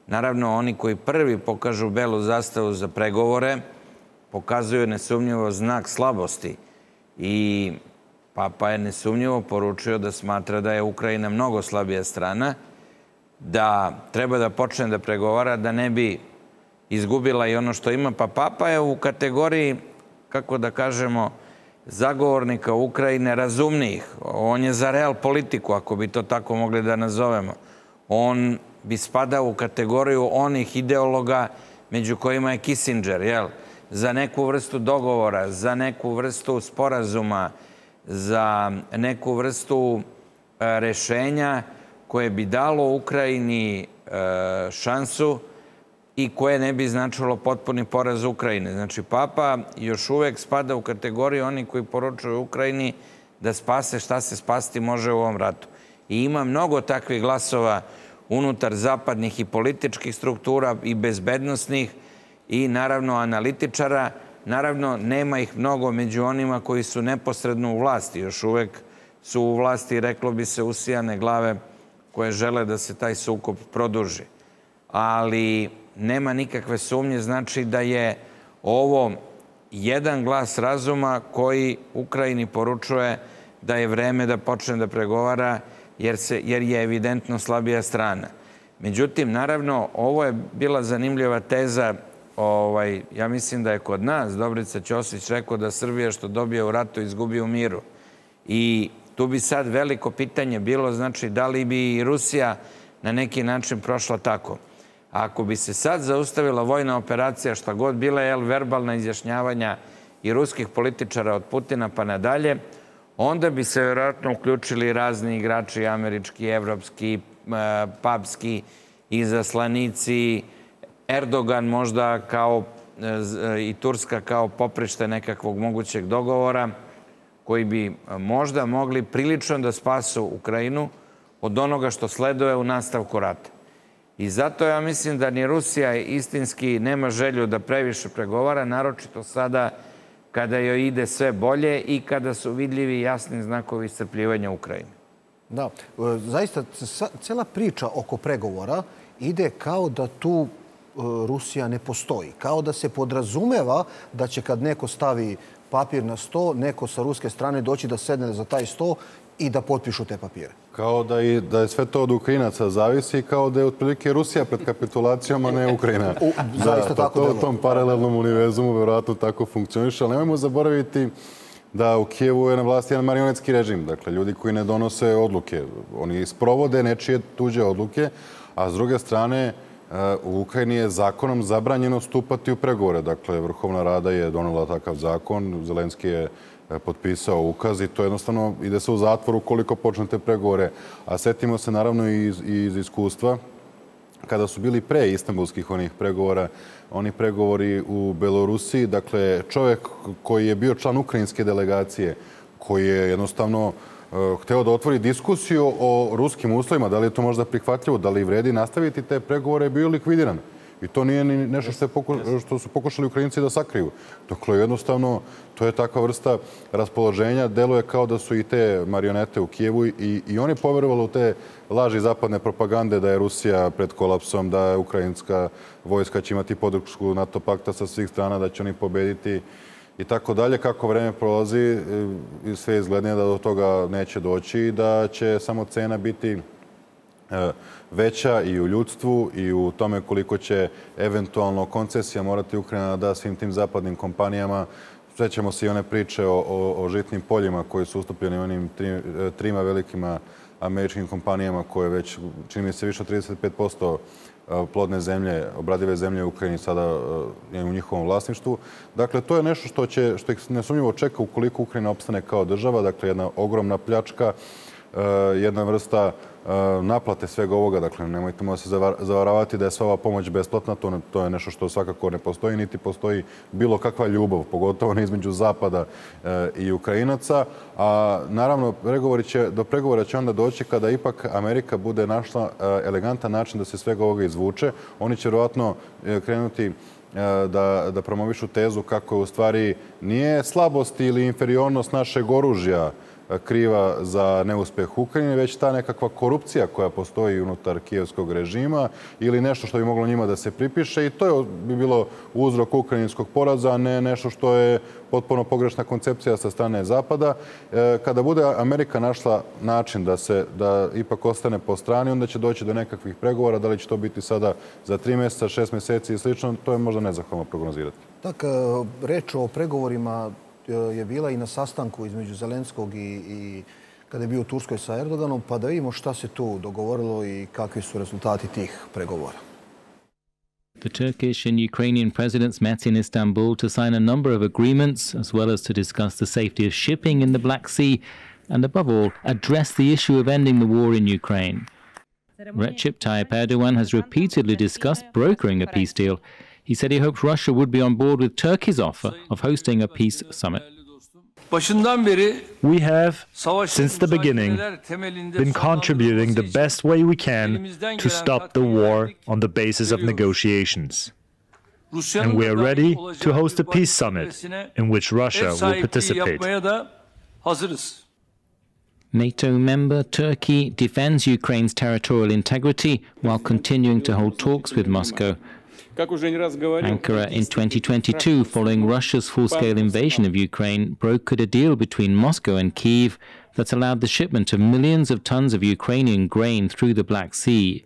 Naravno, oni koji prvi pokažu belu zastavu za pregovore pokazuju nesumnjivo znak slabosti. I papa je nesumnjivo poručio da smatra da je Ukrajina mnogo slabija strana, da treba da počne da pregovara, da ne bi izgubila i ono što ima. Pa papa je u kategoriji, kako da kažemo, zagovornika Ukrajine razumnijih. On je za real politiku, ako bi to tako mogli da nazovemo. On bi spadao u kategoriju onih ideologa među kojima je Kissinger, jel? Za neku vrstu dogovora, za neku vrstu sporazuma, za neku vrstu rešenja koje bi dalo Ukrajini šansu i koje ne bi značilo potpuni poraz Ukrajine. Znači, papa još uvek spada u kategoriju oni koji poručuju Ukrajini da spase šta se spasti može u ovom ratu. I ima mnogo takvih glasova unutar zapadnih i političkih struktura i bezbednostnih i, naravno, analitičara. Naravno, nema ih mnogo među onima koji su neposredno u vlasti. Još uvek su u vlasti, reklo bi se, usijane glave koje žele da se taj sukob produži. Ali... nema nikakve sumnje, znači da je ovo jedan glas razuma koji Ukrajini poručuje da je vreme da počne da pregovara jer, se, jer je evidentno slabija strana. Međutim, naravno, ovo je bila zanimljiva teza, ovaj, ja mislim da je kod nas Dobrica Ćosić rekao da Srbija što dobije u ratu izgubi u miru. I tu bi sad veliko pitanje bilo, znači da li bi i Rusija na neki način prošla tako. Ako bi se sad zaustavila vojna operacija, šta god bila je verbalna izjašnjavanja i ruskih političara od Putina pa nadalje, onda bi se vjerojatno uključili razni igrači, američki, evropski, papski, izaslanici, Erdogan možda kao i Turska kao poprište nekakvog mogućeg dogovora koji bi možda mogli prilično da spasu Ukrajinu od onoga što sleduje u nastavku rata. I zato ja mislim da ni Rusija istinski nema želju da previše pregovara, naročito sada kada joj ide sve bolje i kada su vidljivi jasni znakovi iscrpljivanja Ukrajine. Da, zaista cela priča oko pregovora ide kao da tu Rusija ne postoji. Kao da se podrazumeva da će kad neko stavi papir na sto, neko sa ruske strane doći da sedne za taj sto i da potpišu te papire. Kao da, i, da je sve to od Ukrajinaca zavisi, kao da je otprilike Rusija pred kapitulacijom, a ne Ukrajina. U, zaista da, tako delo. To u tom paralelnom univerzumu vjerojatno tako funkcioniše. Ali nemojmo zaboraviti da u Kijevu je na vlasti jedan marionetski režim. Dakle, ljudi koji ne donose odluke. Oni sprovode nečije tuđe odluke, a s druge strane u Ukrajini je zakonom zabranjeno stupati u pregovore. Dakle, Vrhovna rada je donela takav zakon, Zelenski je potpisao ukaz i to jednostavno ide se u zatvor ukoliko počnete pregovore. A setimo se naravno i iz, iz iskustva kada su bili pre istanbulskih onih pregovora, oni pregovori u Belorusiji. Dakle, čovjek koji je bio član ukrajinske delegacije, koji je jednostavno hteo da otvori diskusiju o ruskim uslovima, da li je to možda prihvatljivo, da li vredi nastaviti te pregovore, je bio likvidiran. I to nije ni nešto što, pokuš, što su pokušali Ukrajinci da sakriju. Dakle, jednostavno, to je takva vrsta raspoloženja. Deluje kao da su i te marionete u Kijevu i, i oni poverovali u te laži zapadne propagande da je Rusija pred kolapsom, da je ukrajinska vojska će imati podršku NATO pakta sa svih strana, da će oni pobediti i tako dalje. Kako vreme prolazi, sve izglednije da do toga neće doći i da će samo cena biti veća i u ljudstvu i u tome koliko će eventualno koncesija morati Ukrajina da svim tim zapadnim kompanijama. Sjećamo se i one priče o, o, o žitnim poljima koji su ustupljeni onim tri, trima velikima američkim kompanijama koje već, čini mi se, više od trideset pet posto plodne zemlje, obradive zemlje u Ukrajini sada je u njihovom vlasništvu. Dakle, to je nešto što će, što ih nesumnjivo čeka ukoliko Ukrajina opstane kao država. Dakle, jedna ogromna pljačka, jedna vrsta naplate svega ovoga. Dakle, nemojte moći se zavaravati da je sva ova pomoć besplatna. To, ne, to je nešto što svakako ne postoji, niti postoji bilo kakva ljubav, pogotovo ne između Zapada e, i Ukrajinaca. A naravno, pregovori će, do pregovora će onda doći kada ipak Amerika bude našla e, elegantan način da se svega ovoga izvuče. Oni će vjerojatno e, krenuti Da, da promovišu tezu kako u stvari nije slabost ili inferiornost našeg oružja kriva za neuspeh Ukrajine, već ta nekakva korupcija koja postoji unutar kijevskog režima ili nešto što bi moglo njima da se pripiše i to je, bi bilo uzrok ukrajinskog poraza, a ne nešto što je potpuno pogrešna koncepcija sa strane Zapada. Kada bude Amerika našla način da se da ipak ostane po strani, onda će doći do nekakvih pregovora. Da li će to biti sada za tri mjeseca, šest mjeseci i slično, to je možda nezahvalno prognozirati. Tak, reč o pregovorima je bila i na sastanku između Zelenskog i, i kada je bio u Turskoj sa Erdoganom, pa da vidimo šta se tu dogovorilo i kakvi su rezultati tih pregovora. The Turkish and Ukrainian presidents met in Istanbul to sign a number of agreements, as well as to discuss the safety of shipping in the Black Sea and, above all, address the issue of ending the war in Ukraine. Recep Tayyip Erdogan has repeatedly discussed brokering a peace deal. He said he hoped Russia would be on board with Turkey's offer of hosting a peace summit. We have, since the beginning, been contributing the best way we can to stop the war on the basis of negotiations. And we are ready to host a peace summit in which Russia will participate. NATO member Turkey defends Ukraine's territorial integrity while continuing to hold talks with Moscow. Ankara in twenty twenty-two, following Russia's full-scale invasion of Ukraine, brokered a deal between Moscow and Kyiv that allowed the shipment of millions of tons of Ukrainian grain through the Black Sea.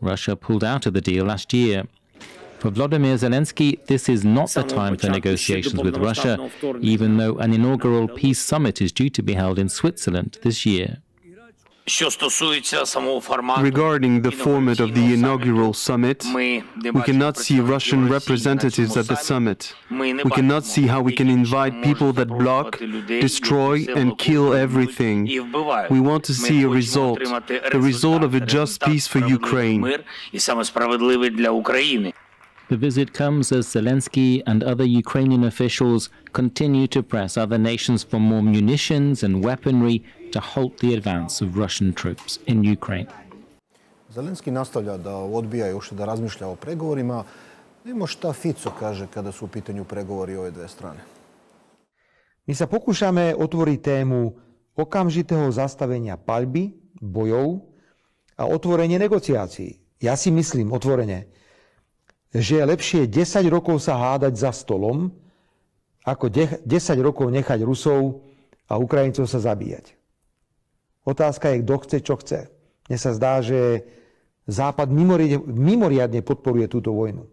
Russia pulled out of the deal last year. For Volodymyr Zelensky, this is not the time for negotiations with Russia, even though an inaugural peace summit is due to be held in Switzerland this year. Regarding the format of the inaugural summit, we cannot see Russian representatives at the summit. We cannot see how we can invite people that block, destroy and kill everything. We want to see a result, the result of a just peace for Ukraine. The visit comes as Zelensky and other Ukrainian officials continue to press other nations for more munitions and weaponry to halt the advance of Russian troops in Ukraine. Zelenski nastavlja da odbija i uopšte da razmišlja o pregovorima. Vidimo šta Fico kaže kada su u pitanju pregovori ove dve strane. Mi sa pokušame otvoriť tému okamžitého zastavenia paľby, bojov a otvorenie negociácií. Ja si myslím otvorene, že je lepšie desať rokov sa hádať za stolom, ako desať rokov nechať Rusov a Ukrajincov sa zabíjať. Otázka je, kto chce, čo chce. Mne sa zdá, že Západ mimoriadne podporuje túto vojnu.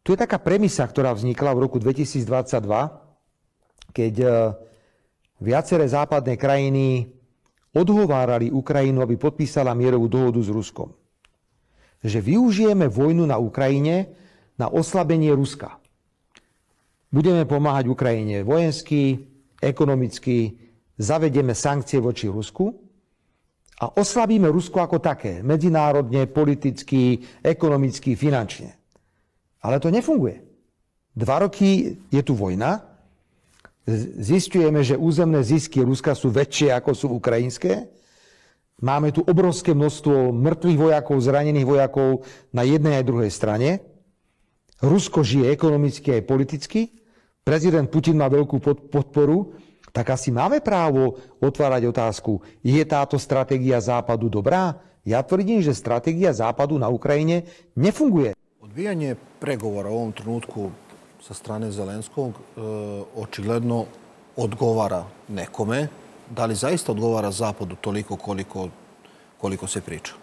Tu je taká premisa, ktorá vznikla v roku dvetisícdvadsaťdva, keď viaceré západné krajiny odhovárali Ukrajinu, aby podpísala mierovú dohodu s Ruskom. Že využijeme vojnu na Ukrajine na oslabenie Ruska. Budeme pomáhať Ukrajine vojensky, ekonomicky, zavedieme sankcie voči Rusku a oslabíme Rusko ako také, medzinárodne, politicky, ekonomicky, finančne. Ale to nefunguje. Dva roky je tu vojna. Zistujeme, že územné zisky Ruska sú väčšie ako sú ukrajinské. Máme tu obrovské množstvo mŕtvych vojakov, zranených vojakov na jednej aj druhej strane. Rusko žije ekonomicky aj politicky. Prezident Putin má veľkú podporu. Tak asi máme právo otvárať otázku, je táto stratégia Západu dobrá? Ja tvrdím, že stratégia Západu na Ukrajine nefunguje. Odbijanje pregovora u ovom trenutku sa strane Zelenskog e, očigledno odgovara nekome. Da li zaista odgovara Zapadu toliko koliko, koliko se priča?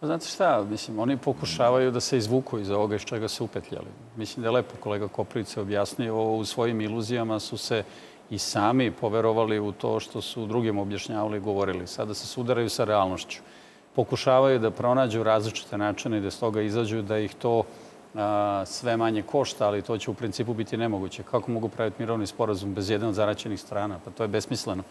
Znate šta, mislim, oni pokušavaju da se izvuku iz ovoga iz čega se upetljali. Mislim da je lepo kolega Koprivica objasnio, u svojim iluzijama su se i sami poverovali u to što su drugim objašnjavali i govorili. Sada se sudaraju sa realnošću. Pokušavaju da pronađu različite načine i da s toga izađu, da ih to a, sve manje košta, ali to će u principu biti nemoguće. Kako mogu praviti mirovni sporazum bez jedne od zaraćenih strana? Pa to je besmisleno.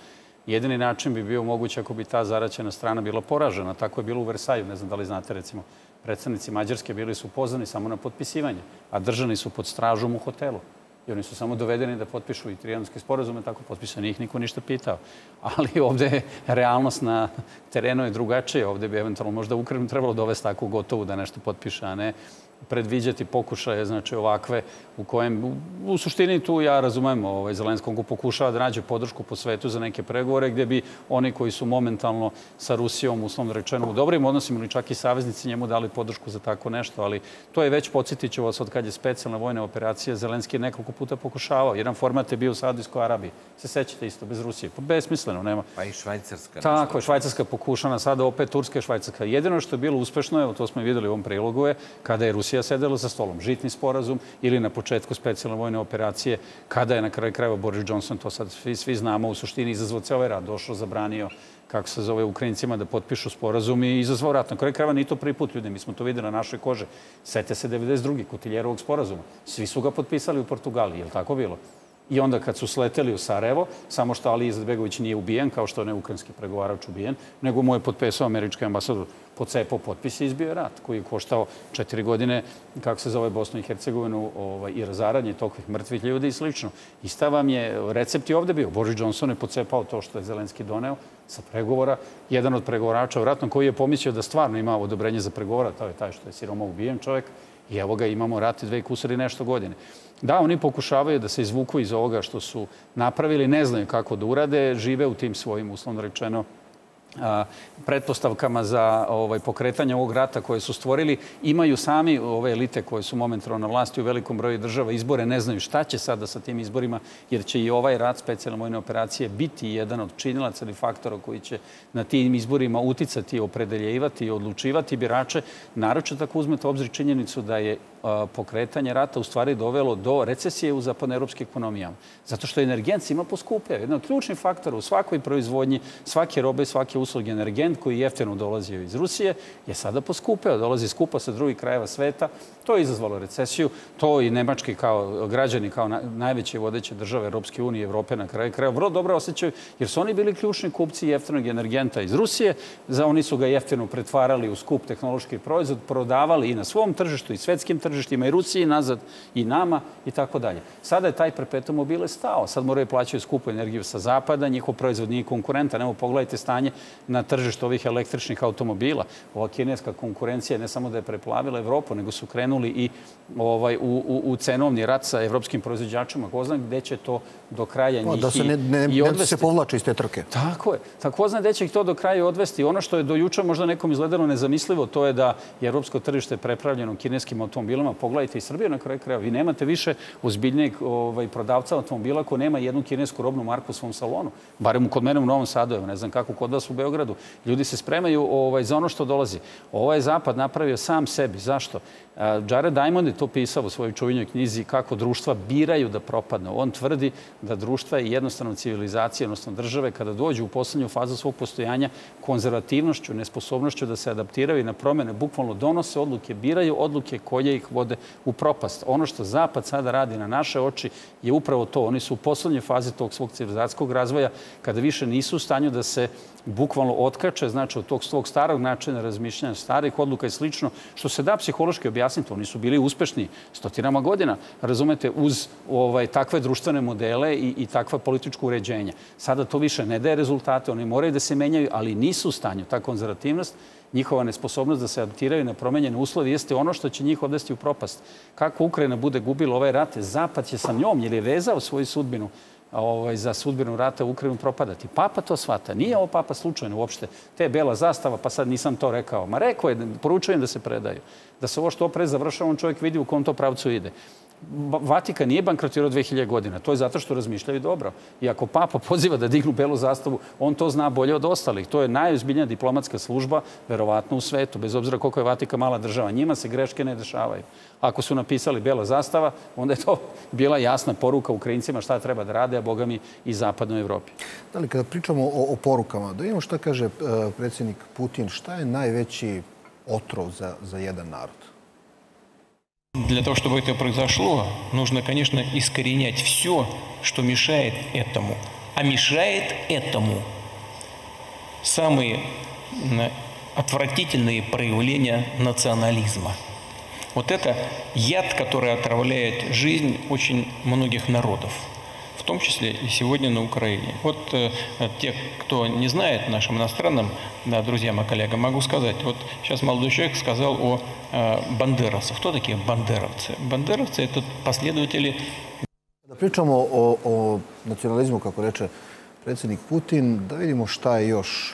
Jedini način bi bio moguće ako bi ta zaraćena strana bila poražena. Tako je bilo u Versaju. Ne znam da li znate, recimo, predstavnici Mađarske bili su pozvani samo na potpisivanje, a držani su pod stražom u hotelu. I oni su samo dovedeni da potpišu i trijanonske sporazume, tako potpisani ih niko ništa pitao. Ali ovdje je realnost na terenu je drugačije. Ovdje bi eventualno možda Ukrajinu trebalo dovesti tako gotovu da nešto potpiše, a ne predviđati pokušaje, znači ovakve u kojem, u, u suštini tu ja razumijem, ovaj, Zelenskog ko pokušava da nađe podršku po svetu za neke pregovore gdje bi oni koji su momentalno sa Rusijom, uslovno rečeno, u dobrim odnosima ili čak i saveznici njemu dali podršku za tako nešto, ali to je već, podsjetit ću vas, od kad je specijalna vojna operacija, Zelenski je nekoliko puta pokušavao. Jedan format je bio u Saudijskoj Arabiji. Se sećate isto, bez Rusije. Pa besmisleno, nema. Pa i Švajcarska. Tako, Švajcarska pokušana, sada opet Turska i Švajcarska. Jedino što je bilo uspešno, evo to smo i videli u ovom prilogu, je kada je Rusija sedela za stolom. Žitni sporazum ili na početku specijalne vojne operacije kada je na kraju krajeva Boris Johnson, to sad svi, svi znamo, u suštini izazvao ceo ovaj rat, došao, zabranio, kako se zove, Ukrajincima da potpišu sporazum i izazvao rat. Na kraju krajeva ni to prvi put, ljudi, mi smo to videli na našoj koži. Sete se devedeset druge Kutiljerovog sporazuma. Svi su ga potpisali u Portugaliji, je li tako bilo? I onda kad su sleteli u Sarajevo, samo što Ali Izetbegović nije ubijen, kao što je ukrajinski pregovarač ubijen, nego mu je potpisao američki ambasador. Pocepao potpis i izbio je rat koji je koštao četiri godine, kako se zove, Bosnu i Hercegovinu ovaj, i razaranje tokvih mrtvih ljudi i slično. Ista vam je, recept je ovdje bio. Boris Johnson je pocepao to što je Zelenski doneo sa pregovora. Jedan od pregovorača vratno koji je pomislio da stvarno ima odobrenje za pregovora, to je taj što je siroma ubijen čovjek. I evo ga, imamo rat i dve kusuri nešto godine. Da, oni pokušavaju da se izvuku iz ovoga što su napravili, ne znaju kako da urade, žive u tim svojim, uslovno rečeno, a, pretpostavkama za ovaj, pokretanje ovog rata koje su stvorili. Imaju sami ove elite koje su momentalno na vlasti u velikom broju država izbore, ne znaju šta će sada sa tim izborima, jer će i ovaj rat specijalne vojne operacije biti jedan od činilaca ili faktora koji će na tim izborima uticati, opredeljivati i odlučivati birače. Naroče tako uzmete u obzir činjenicu da je pokretanje rata u stvari dovelo do recesije u zapadnoevropskim ekonomijama. Zato što energentima poskupljaju. Jedan od ključnih faktora u svakoj proizvodnji, svake robe, svake usluge, energent koji je jeftino dolazio iz Rusije je sada poskupeo. Dolazi skupa sa drugih krajeva sveta. To je izazvalo recesiju. To i nemački kao građani, kao najveće vodeće države Europske unije i Evrope na kraju kraja vrlo dobro osjećaju, jer su oni bili ključni kupci jeftinog energenta iz Rusije. Za oni su ga jeftino pretvarali u skup tehnološki proizvod, prodavali i na svom tržištu i svetskim tržištu. I Rusiji, nazad i nama i tako dalje. Sada je taj perpetuum mobile stao. Sad moraju plaćaju skupu energiju sa zapada, njihov proizvod nije konkurentan. Evo, pogledajte stanje na tržištu ovih električnih automobila. Ova kineska konkurencija ne samo da je preplavila Evropu, nego su krenuli i ovaj, u, u, u cenovni rat sa evropskim proizvođačima. Ko zna gde će to do kraja njih i odvesti. Da se ne povlače iz te trke. Tako je. Tako ko zna gde će ih to do kraja odvesti. Ono što je do jučer možda nekom izgledalo nezamislivo, to je da je evropsko tržište prepravljeno kineskim automobilama. Pogledajte i Srbiju na kraju kraja. Vi nemate više ozbiljnijeg ovaj, prodavca automobila ko nema jednu kinesku robnu marku u svom salonu. Barem kod mene u Novom Sadu, ne znam kako kod vas u Beogradu. Ljudi se spremaju ovaj, za ono što dolazi. Ovaj zapad napravio sam sebi. Zašto? Jared Diamond je to pisao u svojoj čuvenoj knjizi kako društva biraju da propadnu. On tvrdi da društva i jednostavno civilizacije, odnosno države, kada dođu u poslednju fazu svog postojanja konzervativnošću, nesposobnošću da se adaptiraju na promjene, bukvalno donose odluke, biraju odluke koje ih vode u propast. Ono što Zapad sada radi na naše oči je upravo to. Oni su u poslednjoj fazi tog svog civilizacijskog razvoja kada više nisu u stanju da se bukvalno otkače, znači od tog svog starog načina razmišljanja, starih odluka i slično, što se da psihološki objasniti. Oni su bili uspešni stotinama godina, razumete, uz ovaj, takve društvene modele i, i takva političko uređenja. Sada to više ne daje rezultate, oni moraju da se menjaju, ali nisu u stanju. Ta konzervativnost, njihova nesposobnost da se adaptiraju na promenjene uslove jeste ono što će njih odvesti u propast. Kako Ukrajina bude gubila ovaj rat, Zapad je sa njom, jer je vezao svoju sudbinu Ovaj, za sudbinu rata u Ukrajinu propadati. Papa to shvata. Nije ovo papa slučajno uopšte. Te bela zastava, pa sad nisam to rekao. Ma rekao je, poručujem da se predaju. Da se ovo što pre završava, on čovjek vidi u kom to pravcu ide. Vatikan nije bankrotirao dve hiljade godina. To je zato što razmišljaju dobro. I ako papa poziva da dignu belu zastavu, on to zna bolje od ostalih. To je najozbiljnija diplomatska služba, verovatno, u svetu. Bez obzira koliko je Vatikan mala država. Njima se greške ne dešavaju. Ako su napisali bela zastava, onda je to bila jasna poruka Ukrajincima šta treba da rade, a boga mi i zapadnoj Evropi. Da li, kada pričamo o, o porukama, da vidimo šta kaže predsjednik Putin, šta je najveći otrov za, za jedan narod? Для того, чтобы это произошло, нужно, конечно, искоренять все, что мешает этому. А мешает этому самые отвратительные проявления национализма. Вот это яд, который отравляет жизнь очень многих народов, в том числе и сегодня на Украине. Вот э, те, кто не знает, нашим иностранным, да, друзьям и коллегам, могу сказать, вот сейчас молодой человек сказал о бандеровцев. Кто такие бандеровцы? Бандеровцы – это последователи... Da pričamo o, o nacionalizmu, kako reče predsjednik Putin, da vidimo šta je još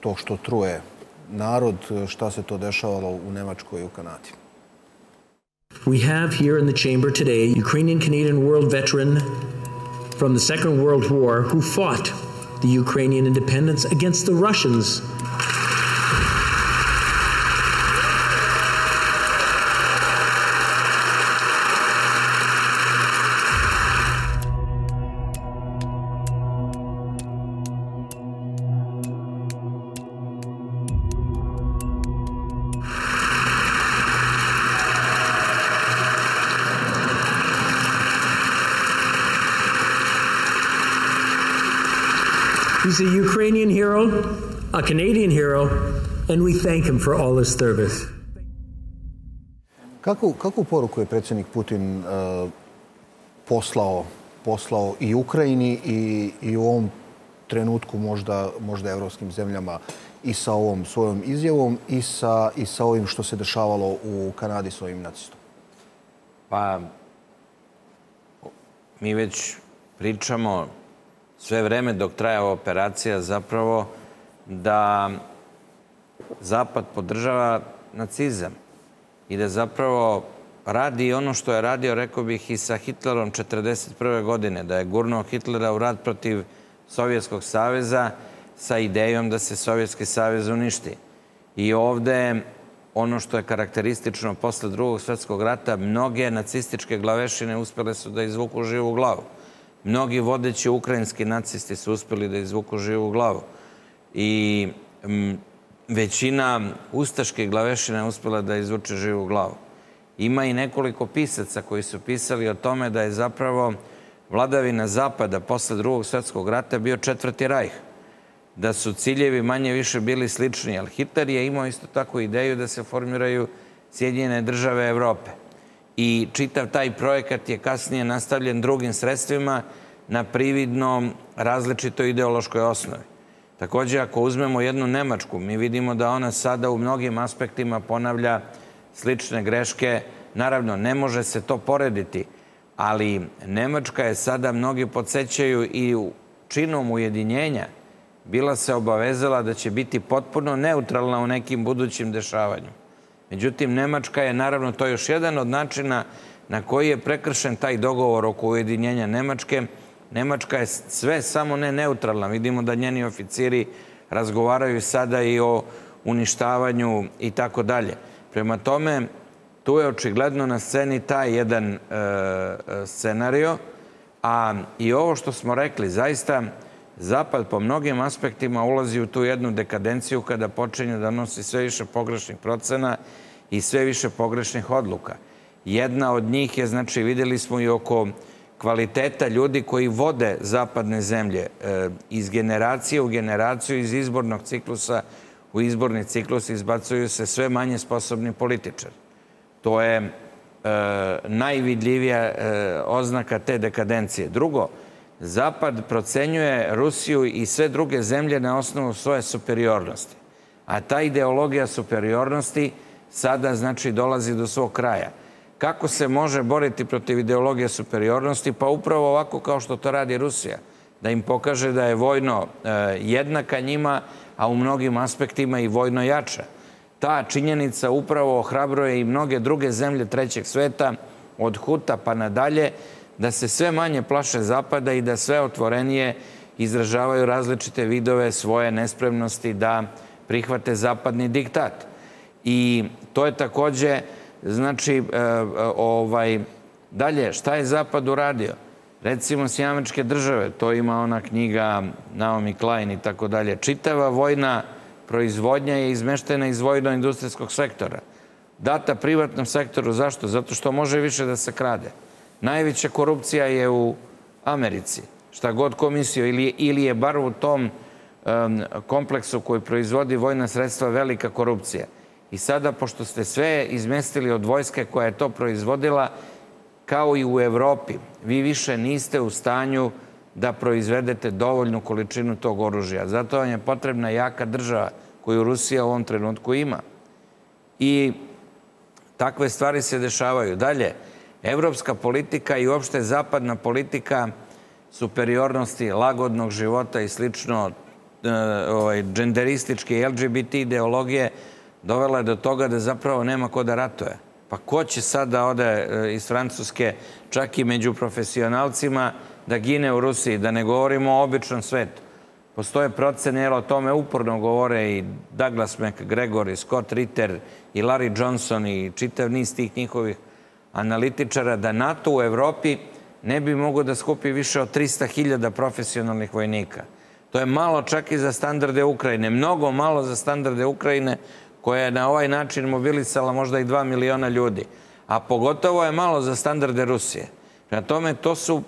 to što truje narod, šta se to dešavalo u Nemačkoj i u Kanadi. We have here in the chamber today Ukrainian-Canadian world veteran from the Second World War who fought the Ukrainian independence against the Russians. He's a Ukrainian hero, a Canadian hero, and we thank him for all his service. Kako, kako poruku je predsjednik Putin uh, poslao, poslao i Ukrajini i, i u ovom trenutku možda, možda evropskim zemljama i sa ovom svojom izjavom i sa, i sa ovim što se dešavalo u Kanadi s ovim nacistom? Pa, mi već pričamo sve vreme dok traje ova operacija zapravo da Zapad podržava nacizam i da zapravo radi ono što je radio, rekao bih, i sa Hitlerom četrdeset prve godine, da je gurnuo Hitlera u rat protiv Sovjetskog saveza sa idejom da se Sovjetski savez uništi. I ovde ono što je karakteristično posle Drugog svjetskog rata, mnoge nacističke glavešine uspjele su da izvuku živu glavu. Mnogi vodeći ukrajinski nacisti su uspjeli da izvuku živu glavu. I m, većina ustaških glavešina je uspjela da izvuče živu glavu. Ima i nekoliko pisaca koji su pisali o tome da je zapravo vladavina Zapada posle Drugog svjetskog rata bio Četvrti rajh. Da su ciljevi manje više bili slični, ali Hitler je imao isto tako ideju da se formiraju Sjedinjene države Evrope. I čitav taj projekat je kasnije nastavljen drugim sredstvima na prividno različitoj ideološkoj osnovi. Također, ako uzmemo jednu Nemačku, mi vidimo da ona sada u mnogim aspektima ponavlja slične greške. Naravno, ne može se to porediti, ali Nemačka je sada, mnogi podsećaju, i činom ujedinjenja bila se obavezala da će biti potpuno neutralna u nekim budućim dešavanjima. Međutim, Nemačka je, naravno, to još jedan od načina na koji je prekršen taj dogovor oko ujedinjenja Nemačke. Nemačka je sve samo ne neutralna. Vidimo da njeni oficiri razgovaraju sada i o uništavanju i tako dalje. Prema tome, tu je očigledno na sceni taj jedan scenario. A i ovo što smo rekli, zaista Zapad po mnogim aspektima ulazi u tu jednu dekadenciju kada počinje da nosi sve više pogrešnih procena i sve više pogrešnih odluka. Jedna od njih je, znači, vidjeli smo i oko kvaliteta ljudi koji vode zapadne zemlje iz generacije u generaciju, iz izbornog ciklusa u izborni ciklus izbacuju se sve manje sposobni političari. To je e, najvidljivija e, oznaka te dekadencije. Drugo, Zapad procenjuje Rusiju i sve druge zemlje na osnovu svoje superiornosti. A ta ideologija superiornosti sada, znači, dolazi do svog kraja. Kako se može boriti protiv ideologije superiornosti? Pa upravo ovako kao što to radi Rusija. Da im pokaže da je vojno e, jednaka njima, a u mnogim aspektima i vojno jača. Ta činjenica upravo ohrabruje i mnoge druge zemlje trećeg sveta, od Huta pa nadalje, da se sve manje plaše Zapada i da sve otvorenije izražavaju različite vidove svoje nespremnosti da prihvate zapadni diktat. I to je također, znači, ovaj, dalje, šta je Zapad uradio? Recimo, Sjedinjene Države, to ima ona knjiga Naomi Klein i tako dalje, čitava vojna proizvodnja je izmeštena iz vojno-industrijskog sektora. Data privatnom sektoru. Zašto? Zato što može više da se krade. Najveća korupcija je u Americi. Šta god komisiju, ili je bar u tom kompleksu koji proizvodi vojna sredstva velika korupcija. I sada, pošto ste sve izmestili od vojske koja je to proizvodila, kao i u Evropi, vi više niste u stanju da proizvedete dovoljnu količinu tog oružja. Zato vam je potrebna jaka država koju Rusija u ovom trenutku ima. I takve stvari se dešavaju. Dalje, evropska politika i uopšte zapadna politika superiornosti, lagodnog života i slično, dženderističke i L G B T ideologije dovela je do toga da zapravo nema ko da ratuje. Pa ko će sad da ode iz Francuske, čak i među profesionalcima, da gine u Rusiji, da ne govorimo o običnom svetu. Postoje procene, jer o tome uporno govore i Douglas McGregor, i Scott Ritter, i Larry Johnson, i čitav niz tih njihovih analitičara, da NATO u Evropi ne bi mogo da skupi više od trista hiljada profesionalnih vojnika. To je malo čak i za standarde Ukrajine, mnogo malo za standarde Ukrajine, koja je na ovaj način mobilisala možda i dva miliona ljudi. A pogotovo je malo za standarde Rusije. Na tome, to su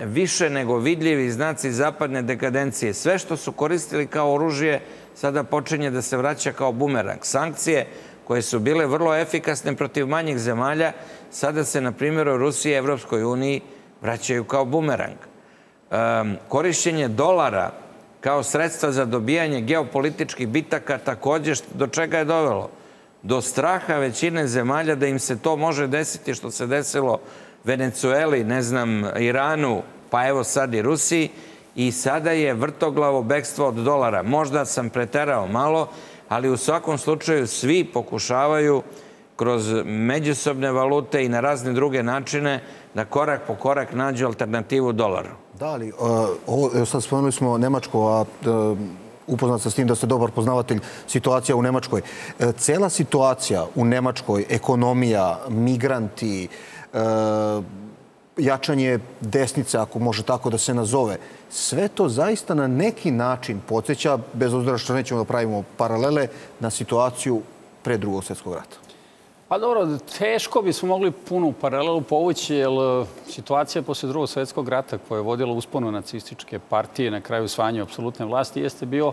više nego vidljivi znaci zapadne dekadencije. Sve što su koristili kao oružje sada počinje da se vraća kao bumerang. Sankcije koje su bile vrlo efikasne protiv manjih zemalja sada se, na primjer, u Rusiji i Evropskoj uniji vraćaju kao bumerang. Korišćenje dolara kao sredstva za dobijanje geopolitičkih bitaka također, do čega je dovelo? Do straha većine zemalja da im se to može desiti što se desilo Venecueli, ne znam, Iranu, pa evo sad i Rusiji. I sada je vrtoglavo bekstvo od dolara. Možda sam preterao malo, ali u svakom slučaju svi pokušavaju kroz međusobne valute i na razne druge načine da korak po korak nađu alternativu dolaru. Da, ali sad spomenuli smo Nemačku, a upoznat sam s tim da ste dobar poznavatelj situacija u Nemačkoj. Cela situacija u Nemačkoj, ekonomija, migranti, jačanje desnice, ako može tako da se nazove, sve to zaista na neki način podsjeća, bez obzira što nećemo da pravimo paralele, na situaciju pre Drugog svjetskog rata. Pa dobro, teško bismo mogli punu paralelu povući, jer situacija posle Drugog svjetskog rata, koja je vodila usponu nacističke partije na kraju osvajanja apsolutne vlasti, jeste bio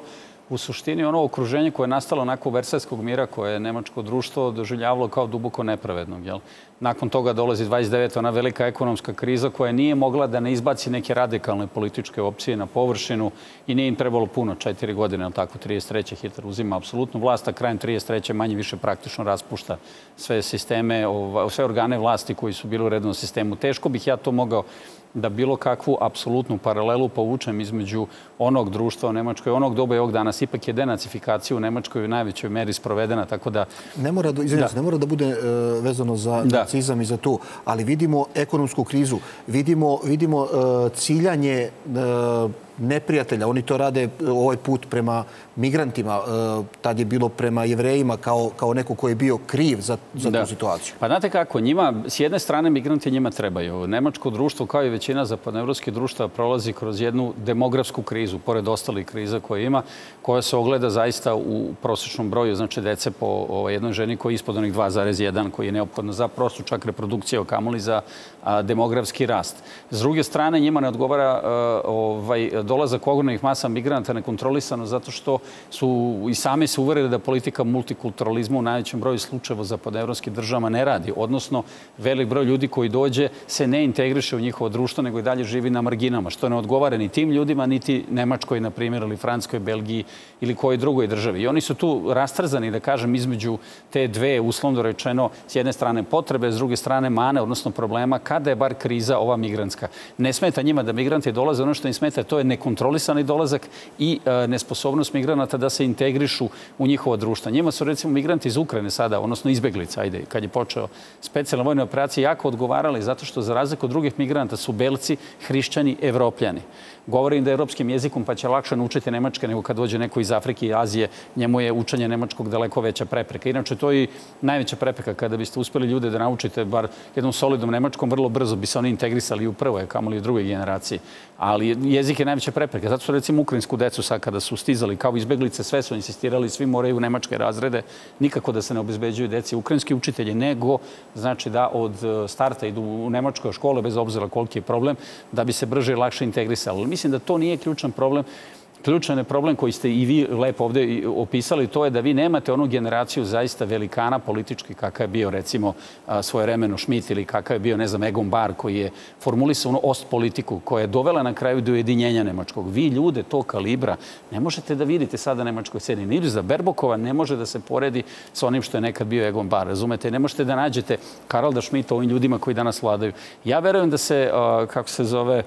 u suštini ono okruženje koje je nastalo onako versajskog mira koje je nemačko društvo doživljavalo kao duboko nepravednog. Jel? Nakon toga dolazi dvadeset deveta ona velika ekonomska kriza koja nije mogla da ne izbaci neke radikalne političke opcije na površinu i nije im trebalo puno, četiri godine, ali tako, trideset treće Hitler uzima apsolutnu vlast, a krajem trideset treće manje više praktično raspušta sve sisteme, sve organe vlasti koji su bili u rednom sistemu. Teško bih ja to mogao da bilo kakvu apsolutnu paralelu povučem između onog društva u Nemačkoj, onog doba i ovog danas. Ipak je denacifikacija u Nemačkoj u najvećoj meri sprovedena, tako da... Ne mora da, izvijem, ne mora da bude vezano za nacizam i za to, ali vidimo ekonomsku krizu, vidimo, vidimo ciljanje neprijatelja. Oni to rade ovaj put prema migrantima. Tad je bilo prema Jevrejima kao, kao neko koji je bio kriv za, za tu situaciju. Pa znate kako, njima, s jedne strane migranti njima trebaju. Nemačko društvo, kao i većina zapadnoevropskih društava, prolazi kroz jednu demografsku krizu, pored ostalih kriza koje ima, koja se ogleda zaista u prosječnom broju, znači dece po jednoj ženi koji je ispod onih dva zarez jedan, koji je neophodno za prostu čak reprodukcija, o kamoli za a, demografski rast. S druge strane, njima ne odgovara a, ovaj, dolazak ogromnih masa migranata nekontrolisano zato što su i same se uverili da politika multikulturalizma u najvećem broju slučajeva zapadnoevropskih država ne radi. Odnosno, velik broj ljudi koji dođe se ne integriše u njihovo društvo, nego i dalje živi na marginama, što ne odgovara ni tim ljudima, niti Nemačkoj, na primjer, ili Francuskoj, Belgiji ili kojoj drugoj državi. I oni su tu rastrzani, da kažem, između te dve, uslovno rečeno, s jedne strane potrebe, s druge strane mane, odnosno problema, kada je bar kriza ova migrantska. Ne smeta njima da migranti dolaze, ono što im smeta to je nekontrolisani dolazak i e, nesposobnost migranata da se integrišu u njihova društva. Njima su, recimo, migranti iz Ukrajine sada, odnosno izbeglica, ajde, kad je počeo specijalna vojna operacija, jako odgovarali zato što za razliku od drugih migranta su Belci, hrišćani, evropljani. Govorim da je evropskim jezikom, pa će lakše naučiti nemačke nego kad dođe neko iz Afrike i Azije, njemu je učenje nemačkog daleko veća prepreka. Inače, to je i najveća prepreka. Kada biste uspjeli ljude da naučite bar jednom solidnom nemačkom, vrlo brzo bi se oni integrisali u prvoj, kamoli u drugoj generaciji. Ali jezik je najveća prepreka. Zato su, recimo, ukrajinsku decu sad kada su stizali kao izbeglice, sve su insistirali, svi moraju u nemačke razrede, nikako da se ne obezbeđuju deci ukrajinski učitelji, nego znači da od starta idu u nemačke škole, bez obzira koliki je problem, da bi se brže i lakše integrisali. Mislim da to nije ključan problem. Ključan je problem koji ste i vi lepo ovdje opisali, to je da vi nemate onu generaciju zaista velikana politički kakav je bio, recimo, svojevremeno Schmidt ili kakav je bio, ne znam, Egon Bahr, koji je formulisao onu ostpolitiku koja je dovela na kraju do ujedinjenja nemačkog. Vi ljude tog kalibra ne možete da vidite sada na nemačkoj sceni. Ni za Berbokova ne može da se poredi sa onim što je nekad bio Egon Bahr, razumete? Ne možete da nađete Haralda Schmidta ovim ljudima koji danas vladaju. Ja verujem da se, kako se zove,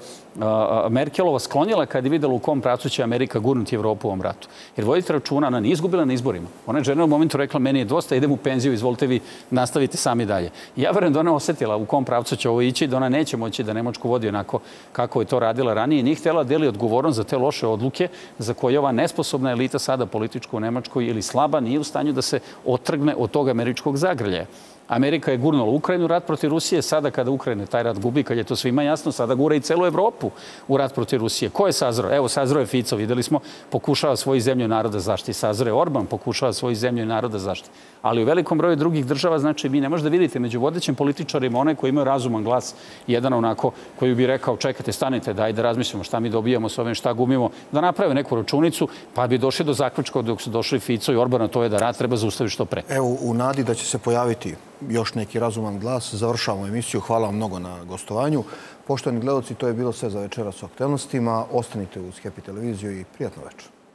Merkelova sklonjela kad je videla u kom pravcu će Amerika gurnuti Evropu u ovom ratu. Jer vodite računa, ona nije izgubila na izborima. Ona je žena u momentu rekla, meni je dosta, idem u penziju, izvolite vi, nastavite sami dalje. Ja verujem da ona osjetila u kom pravcu će ovo ići, da ona neće moći da Nemačku vodi onako kako je to radila ranije. Nije htjela deli odgovornost za te loše odluke za koje ova nesposobna elita sada politička u Nemačkoj ili slaba nije u stanju da se otrgne od tog američkog zagrljaja. Amerika je gurnula Ukrajinu, rat protiv Rusije. Sada kada Ukrajina taj rat gubi, kad je to svima jasno, sada gura i celu Evropu u rat protiv Rusije. Ko je sazro? Evo, sazro je Fico, videli smo, pokušava svoju zemlju i naroda zaštiti. Sazro je Orban, pokušava svoju zemlju i naroda zaštiti. Ali u velikom broju drugih država, znači, vi ne možete da vidite među vodećim političarima one koji imaju razuman glas, jedan onako koji bi rekao, čekajte, stanite, daj da razmislimo šta mi dobijamo s ovim, šta gumimo, da naprave neku računicu, pa bi došli do zaključka dok su došli Fico i Orbana, to je da rat treba zaustaviti što pre. Evo, u nadi da će se pojaviti još neki razuman glas, završavamo emisiju. Hvala vam mnogo na gostovanju. Poštovani gledaoci, to je bilo sve za večeras u aktuelnostima. Ostanite uz Happy televiziju i prijatno večer.